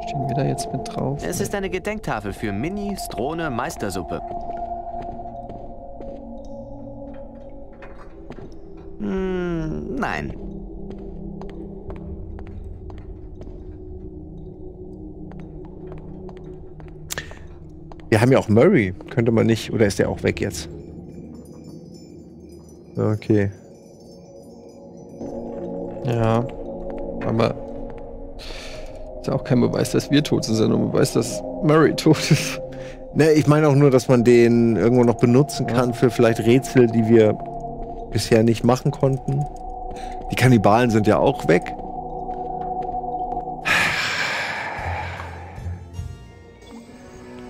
Stehen wir da jetzt mit drauf? Es ist eine Gedenktafel für Mini, Strone, Meistersuppe. Hm, nein. Wir haben ja auch Murray. Könnte man nicht... Oder ist der auch weg jetzt? Okay. Ja. Aber... Ist auch kein Beweis, dass wir tot sind, sondern ein Beweis, dass Murray tot ist. Ne, ich meine auch nur, dass man den irgendwo noch benutzen kann für vielleicht Rätsel, die wir bisher nicht machen konnten. Die Kannibalen sind ja auch weg.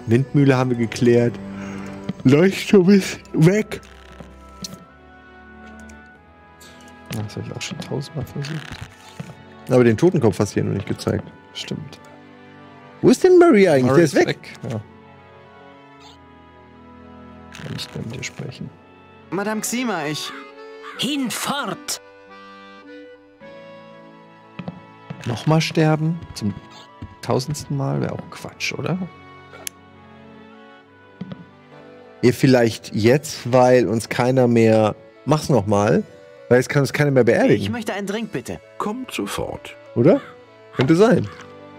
Windmühle haben wir geklärt. Leuchtturm ist weg. Das habe ich auch schon 1000-mal versucht. Aber den Totenkopf hast du hier noch nicht gezeigt. Stimmt. Wo ist denn Murray eigentlich? Murray, der ist weg. Ja. Kann ich mit dir sprechen. Madame Xima, ich... Hinfort! Nochmal sterben? Zum 1000. Mal? Wäre auch Quatsch, oder? Ihr vielleicht jetzt, weil uns keiner mehr... Mach's nochmal, weil jetzt kann uns keiner mehr beerdigen. Ich möchte einen Drink, bitte. Kommt sofort. Oder? Könnte sein.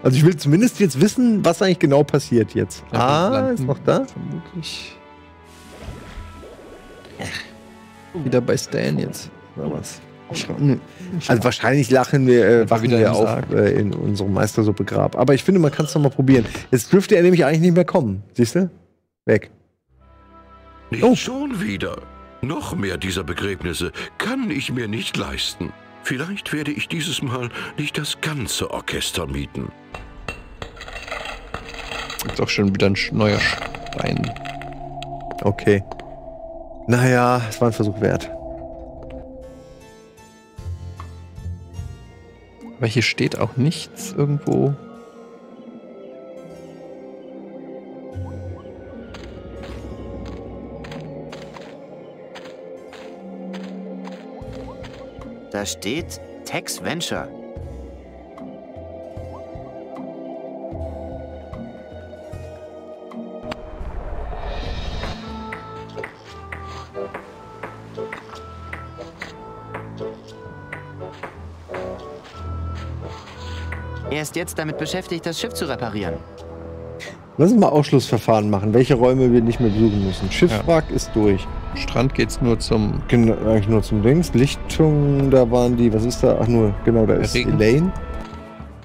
Also ich will zumindest jetzt wissen, was eigentlich genau passiert jetzt. Ah, ist noch da? Vermutlich. Wieder bei Stan jetzt. Na was? Also wahrscheinlich lachen wir, wachen wir auf in unserem Meistersuppe-Grab. Aber ich finde, man kann es nochmal probieren. Jetzt dürfte er nämlich eigentlich nicht mehr kommen. Siehst du? Weg. Nicht schon wieder. Noch mehr dieser Begräbnisse kann ich mir nicht leisten. Vielleicht werde ich dieses Mal nicht das ganze Orchester mieten. Ist auch schon wieder ein neuer Stein. Okay. Naja, es war ein Versuch wert. Aber hier steht auch nichts irgendwo. Da steht Tex Venture. Er ist jetzt damit beschäftigt, das Schiff zu reparieren. Lass uns mal Ausschlussverfahren machen, welche Räume wir nicht mehr besuchen müssen. Schiffswrack ist durch. Strand geht's nur zum... Genau, eigentlich nur zum Dings. Lichtung, da waren die... Was ist da? Ach, nur... Genau, da ist Regen. Elaine.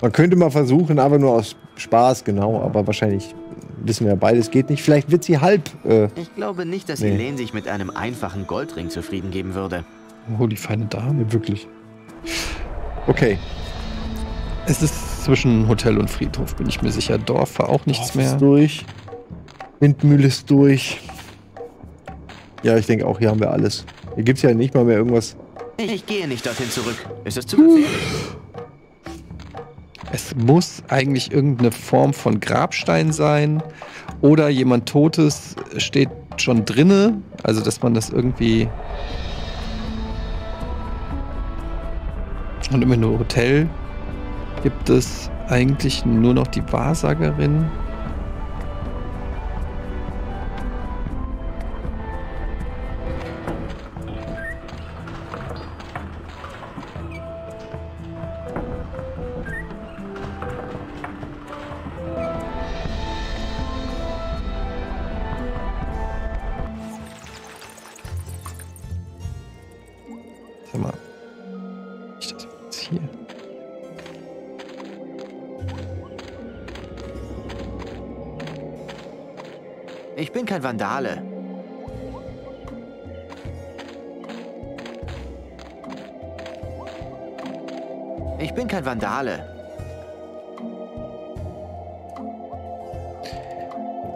Man könnte mal versuchen, aber nur aus Spaß, genau. Aber wahrscheinlich wissen wir ja beides geht nicht. Vielleicht wird sie halb... ich glaube nicht, dass Elaine sich mit einem einfachen Goldring zufrieden geben würde. Oh, die feine Dame. Wirklich. Okay. Es ist zwischen Hotel und Friedhof, bin ich mir sicher. Dorf war auch nichts mehr. Dorf ist durch. Windmühle ist durch. Ja, ich denke auch, hier haben wir alles. Hier gibt es ja nicht mal mehr irgendwas. Ich gehe nicht dorthin zurück. Ist das zu gefährlich? Es muss eigentlich irgendeine Form von Grabstein sein. Oder jemand Totes steht schon drinne. Also, dass man das irgendwie... Und im Hotel gibt es eigentlich nur noch die Wahrsagerin. Vandale. Ich bin kein Vandale.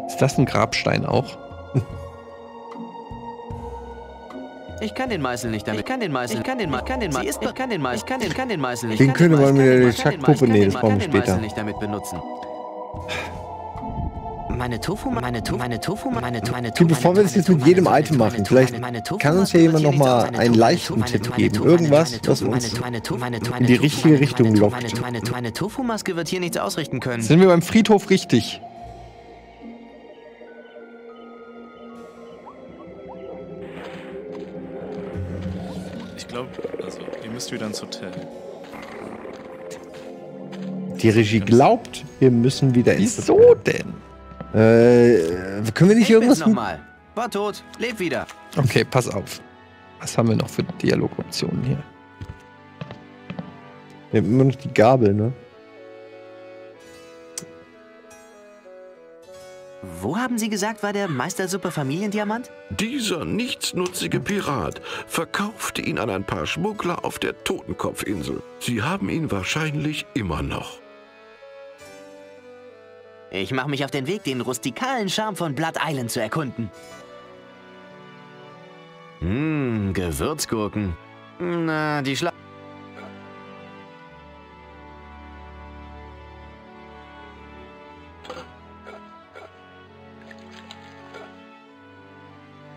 Ist das ein Grabstein auch? Ich kann den Meißel nicht damit. Ich kann den Meißel nicht. Den könnte man mit der Schackpuppe nehmen, das brauchen wir später. Den nicht damit benutzen. Bevor wir das jetzt mit jedem Item machen, vielleicht kann uns ja jemand nochmal einen leichten Tipp geben. Irgendwas, was uns in die richtige Richtung lockt. Meine Tofu-Maske wird hier nichts ausrichten können. Sind wir beim Friedhof richtig? Ich glaube, also, ihr müsst wieder ins Hotel. Die Regie glaubt, wir müssen wieder ins Hotel. Wieso denn? Können wir nicht irgendwas... nochmal. War tot, lebt wieder. Okay, pass auf. Was haben wir noch für Dialogoptionen hier? Wir haben immer noch die Gabel, ne? Wo haben Sie gesagt, war der Meistersuppe Familiendiamant? Dieser nichtsnutzige Pirat verkaufte ihn an ein paar Schmuggler auf der Totenkopfinsel. Sie haben ihn wahrscheinlich immer noch. Ich mache mich auf den Weg, den rustikalen Charme von Blood Island zu erkunden. Hm, Gewürzgurken. Na, die Schla...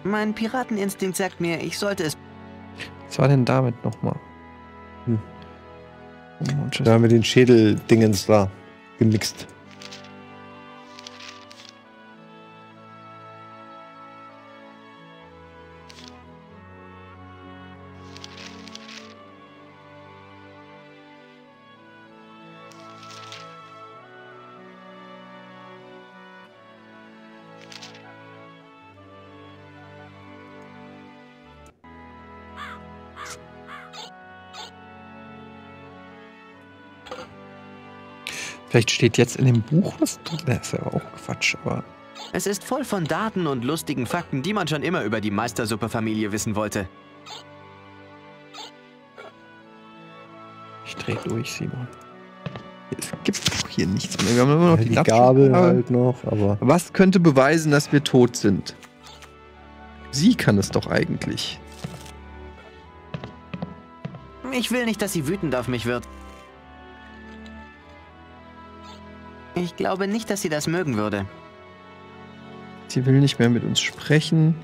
Mein Pirateninstinkt sagt mir, ich sollte es... Was war denn damit nochmal? Da haben wir den Schädeldingens da gemixt. Vielleicht steht jetzt in dem Buch was drin. Das ist aber auch Quatsch, aber... Es ist voll von Daten und lustigen Fakten, die man schon immer über die Meistersuppe-Familie wissen wollte. Ich dreh durch, Simon. Es gibt doch hier nichts mehr. Wir haben immer noch die Gabel halt noch, aber... Was könnte beweisen, dass wir tot sind? Sie kann es doch eigentlich. Ich will nicht, dass sie wütend auf mich wird. Ich glaube nicht, dass sie das mögen würde. Sie will nicht mehr mit uns sprechen.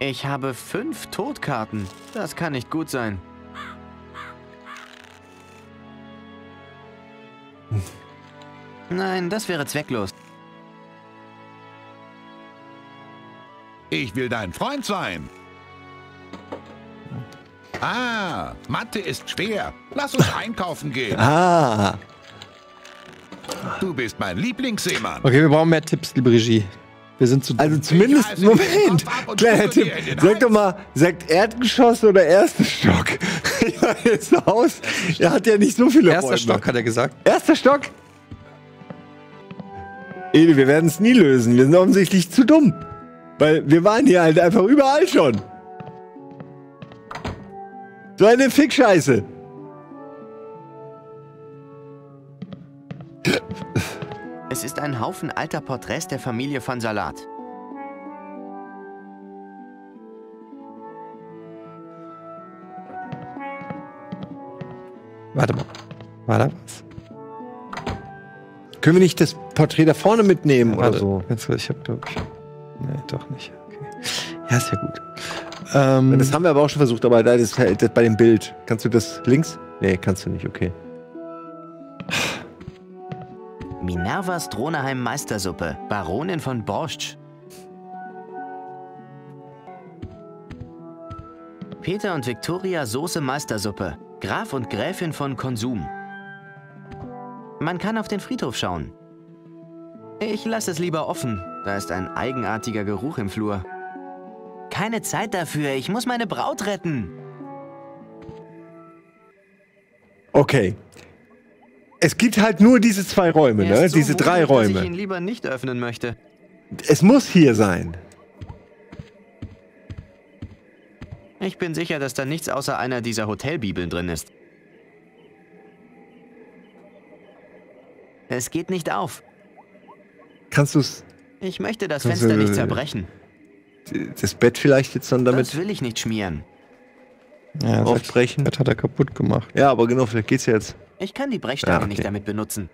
Ich habe 5 Todkarten. Das kann nicht gut sein. Nein, das wäre zwecklos. Ich will dein Freund sein. Ah, Mathe ist schwer. Lass uns einkaufen gehen. Ah. Du bist mein Lieblingsseemann. Okay, wir brauchen mehr Tipps, liebe Regie. Wir sind zu... Also zumindest... Moment! Kleiner Tipp. Sag doch mal, sagt Erdgeschoss oder ersten Stock? Ich meine, das Haus, er hat ja nicht so viele Freunde. Erster Stock, hat er gesagt. Erster Stock? Ede, wir werden es nie lösen. Wir sind offensichtlich zu dumm. Weil wir waren hier halt einfach überall schon. So eine Fickscheiße. Es ist ein Haufen alter Porträts der Familie von Salat. Warte mal. War da was? Können wir nicht das Porträt da vorne mitnehmen, ja, oder so? Ich hab, glaub ich... Nee, doch nicht. Okay. Ja, ist ja gut. Das haben wir aber auch schon versucht, aber da ist das bei dem Bild. Kannst du das links? Nee, kannst du nicht, okay. Minervas Droneheim Meistersuppe, Baronin von Borsch. Peter und Victoria Soße Meistersuppe, Graf und Gräfin von Konsum. Man kann auf den Friedhof schauen. Ich lasse es lieber offen, da ist ein eigenartiger Geruch im Flur. Keine Zeit dafür, ich muss meine Braut retten. Okay. Es gibt halt nur diese zwei Räume, ne? So diese drei Räume. Dass ich ihn lieber nicht öffnen möchte. Es muss hier sein. Ich bin sicher, dass da nichts außer einer dieser Hotelbibeln drin ist. Es geht nicht auf. Kannst du es... Ich möchte das Fenster nicht zerbrechen. Das Bett vielleicht jetzt dann damit... Das will ich nicht schmieren. Ja, aufbrechen. Das hat er kaputt gemacht. Ja, aber genau, vielleicht geht's jetzt. Ich kann die Brechstange nicht damit benutzen.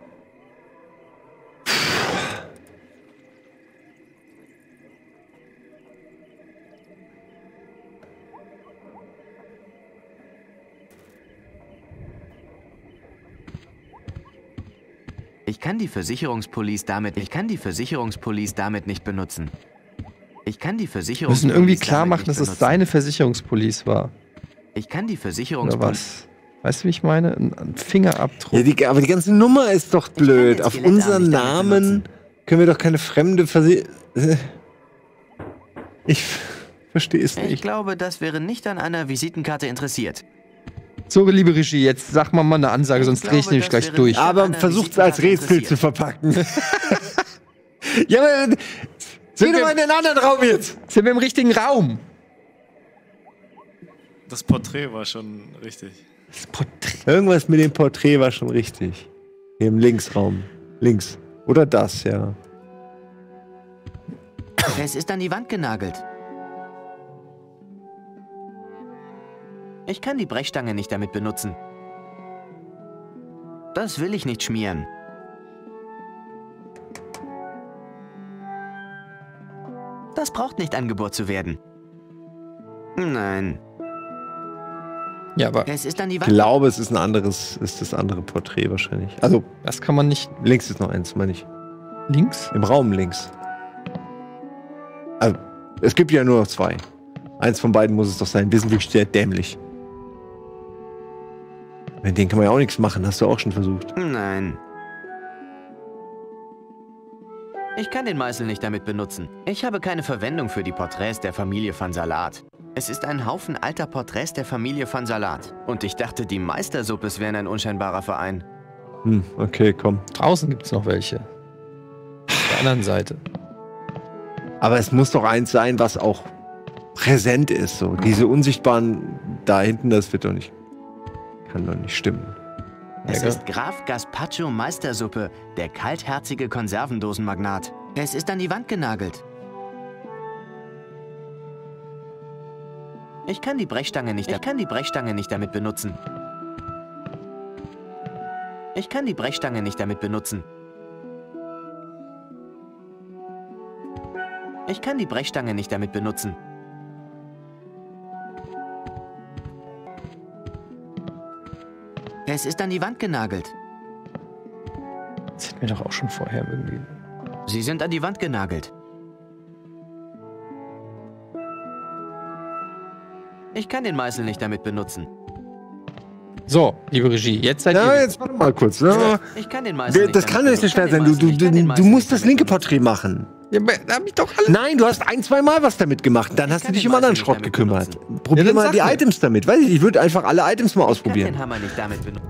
Ich kann die Versicherungspolice damit nicht benutzen. Wir müssen irgendwie klar machen, dass es seine Versicherungspolice war. Oder was? Weißt du, wie ich meine? Ein Fingerabdruck. Ja, aber die ganze Nummer ist doch blöd. Auf unseren Namen können wir doch keine fremde Versicherung... Ich verstehe es nicht. Ich glaube, das wäre nicht an einer Visitenkarte interessiert. So, liebe Regie, jetzt sag mal eine Ansage, sonst drehe ich nämlich gleich durch. Aber versucht es als Rätsel zu verpacken. Ja, aber... Sind wir in den anderen Raum jetzt? Sind wir im richtigen Raum? Das Porträt war schon richtig. Irgendwas mit dem Porträt war schon richtig. Hier im Linksraum. Links. Oder das, ja. Es ist an die Wand genagelt. Ich kann die Brechstange nicht damit benutzen. Das will ich nicht schmieren. Das braucht nicht angebohrt zu werden. Nein. Ja, aber ich glaube, es ist ein anderes, ist das andere Porträt wahrscheinlich. Also, das kann man nicht... Links ist noch eins, meine ich. Links? Im Raum links. Also, es gibt ja nur noch zwei. Eins von beiden muss es doch sein. Wir sind wirklich sehr dämlich. Mit denen kann man ja auch nichts machen. Hast du auch schon versucht. Nein. Ich kann den Meißel nicht damit benutzen. Ich habe keine Verwendung für die Porträts der Familie von Salat. Es ist ein Haufen alter Porträts der Familie von Salat. Und ich dachte, die Meistersuppes wären ein unscheinbarer Verein. Hm, okay, komm. Draußen gibt's noch welche. Auf der anderen Seite. Aber es muss doch eins sein, was auch präsent ist. So. Diese unsichtbaren da hinten, das wird doch nicht... Kann doch nicht stimmen. Es ist Graf Gaspacho Meistersuppe, der kaltherzige Konservendosenmagnat. Es ist an die Wand genagelt. Ich kann die Brechstange nicht damit benutzen. Ich kann die Brechstange nicht damit benutzen. Es ist an die Wand genagelt. Das hätten wir doch auch schon vorher irgendwie. Sie sind an die Wand genagelt. Ich kann den Meißel nicht damit benutzen. So, liebe Regie, jetzt seid ihr... Ja, jetzt warte mal kurz. Ja. Ich kann den Meißel nicht damit benutzen. Das kann nicht so schwer sein. Du musst das linke Porträt machen. Ja, aber da hab ich doch alles... Nein, du hast ein, zwei Mal was damit gemacht. Dann hast du dich um anderen Schrott gekümmert. Probier mal die Items damit. Weiß ich nicht, ich würde einfach alle Items mal ausprobieren. Ich kann den Hammer nicht damit benutzen.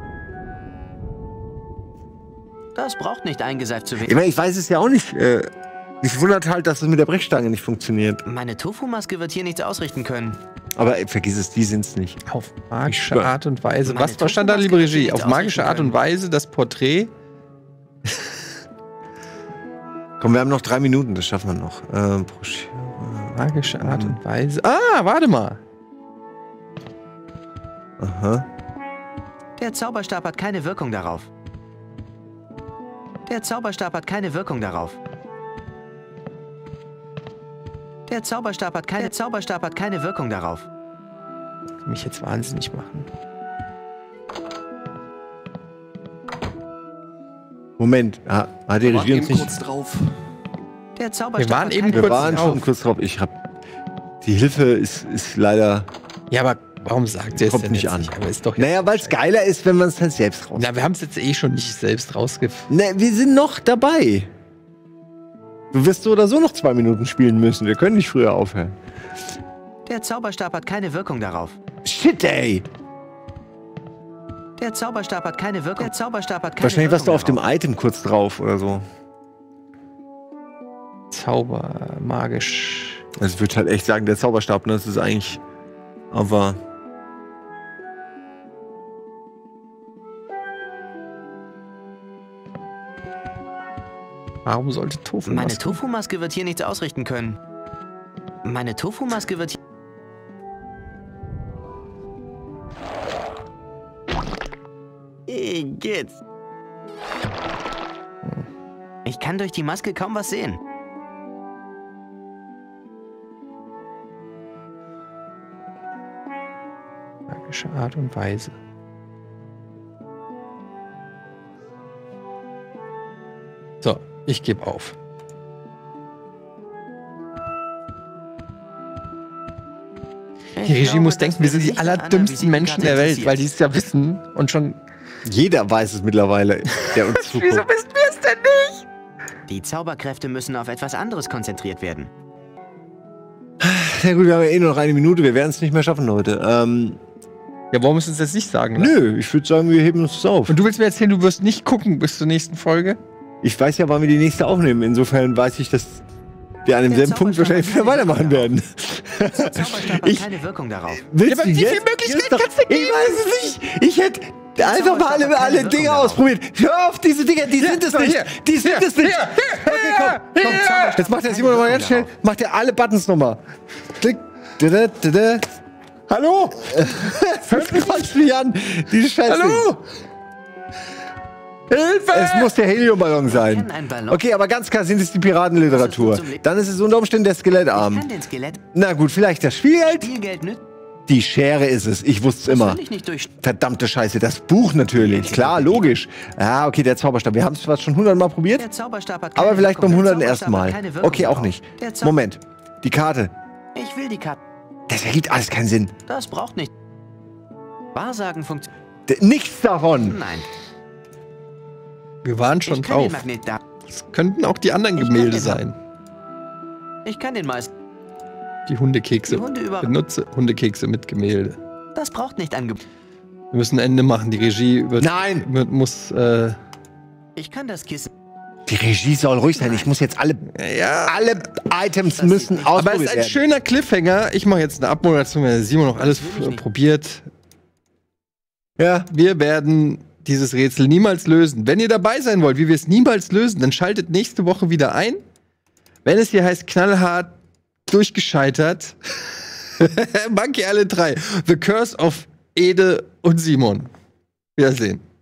Das braucht nicht eingeseift zu werden. Ich meine, ich weiß es ja auch nicht. Mich wundert halt, dass es mit der Brechstange nicht funktioniert. Meine Tofu-Maske wird hier nichts ausrichten können. Aber vergiss es, die sind's nicht. Auf magische Art und Weise. Was stand da, liebe Regie? Auf magische Art und Weise das Porträt. Komm, wir haben noch 3 Minuten, das schaffen wir noch. Magische Art und Weise. Ah, warte mal. Aha. Der Zauberstab hat keine Wirkung darauf. Der Zauberstab hat keine Wirkung darauf. Mich jetzt wahnsinnig machen. Moment, hat die Regie uns nicht... kurz drauf. Der Zauberstab wir waren eben kurz drauf. Ich hab... Die Hilfe ist leider... Ja, aber warum sagt ihr es denn nicht an? Naja, weil es geiler ist, wenn man es dann selbst rausgibt. Na, wir haben es jetzt eh schon nicht selbst rausgefunden. Na, wir sind noch dabei. Du wirst so oder so noch 2 Minuten spielen müssen. Wir können nicht früher aufhören. Der Zauberstab hat keine Wirkung darauf. Shit, ey! Der Zauberstab hat keine Wirkung. Der Zauberstab hat keine Wahrscheinlich warst du auf dem Item kurz drauf oder so. Zauber, magisch. Also ich würde halt echt sagen, der Zauberstab, ne? Das ist eigentlich... Aber... Warum sollte Tofu-Maske... Meine Tofu-Maske wird hier nichts ausrichten können. Meine Tofu-Maske wird hier... Geht's. Ich kann durch die Maske kaum was sehen. Magische Art und Weise. So, ich gebe auf. Die Regie muss denken, wir sind die allerdümmsten Menschen der Welt, weil die es ja wissen und schon... Jeder weiß es mittlerweile, der uns zuguckt. Wieso wissen wir es denn nicht? Die Zauberkräfte müssen auf etwas anderes konzentriert werden. Na gut, wir haben ja eh nur noch 1 Minute, wir werden es nicht mehr schaffen, Leute. Ja, warum müssen wir es jetzt nicht sagen? Ne? Nö, ich würde sagen, wir heben uns das auf. Und du willst mir erzählen, du wirst nicht gucken bis zur nächsten Folge? Ich weiß ja, wann wir die nächste aufnehmen. Insofern weiß ich, dass wir an demselben Punkt wahrscheinlich wieder weitermachen werden. Der Zauberstab hat keine Wirkung darauf. Willst du jetzt? Ich weiß es nicht. Ich hätte... Einfach mal alle Dinger ausprobieren. Hör auf, diese Dinger, die sind es nicht. Die sind es nicht. Okay, komm. Jetzt macht der Simon nochmal ganz schnell. Macht er alle Buttons nochmal. Klick. Hallo? Hört mich falsch nicht an. Diese Scheiße. Hallo? Hilfe! Es muss der Heliumballon sein. Okay, aber ganz klar sind es die Piratenliteratur. Dann ist es unter Umständen der Skelettarm. Na gut, vielleicht das Spielgeld. Die Schere ist es. Ich wusste es immer. Verdammte Scheiße. Das Buch natürlich. Klar, logisch. Ah, okay, der Zauberstab. Wir haben es zwar schon 100-mal probiert, aber vielleicht beim 100. ersten Mal. Okay, auch nicht. Moment. Die Karte. Ich will die Karte. Das ergibt alles keinen Sinn. Das braucht nicht. Wahrsagen funktioniert. Nichts davon. Nein. Wir waren schon drauf. Es könnten auch die anderen Gemälde sein. Ich kann den meisten. Die Hundekekse. Benutze Hundekekse mit Gemälde. Das braucht nicht angeboten. Wir müssen ein Ende machen. Die Regie muss. Ich kann das Kissen. Die Regie soll ruhig sein. Ich muss jetzt alle Items müssen ausprobieren. Aber es ist ein schöner Cliffhanger. Ich mache jetzt eine Abmoderation, weil Simon noch alles probiert. Ja, wir werden dieses Rätsel niemals lösen. Wenn ihr dabei sein wollt, wie wir es niemals lösen, dann schaltet nächste Woche wieder ein. Wenn es hier heißt, knallhart durchgescheitert. Monkey Island 3. The Curse of Ede und Simon. Wiedersehen.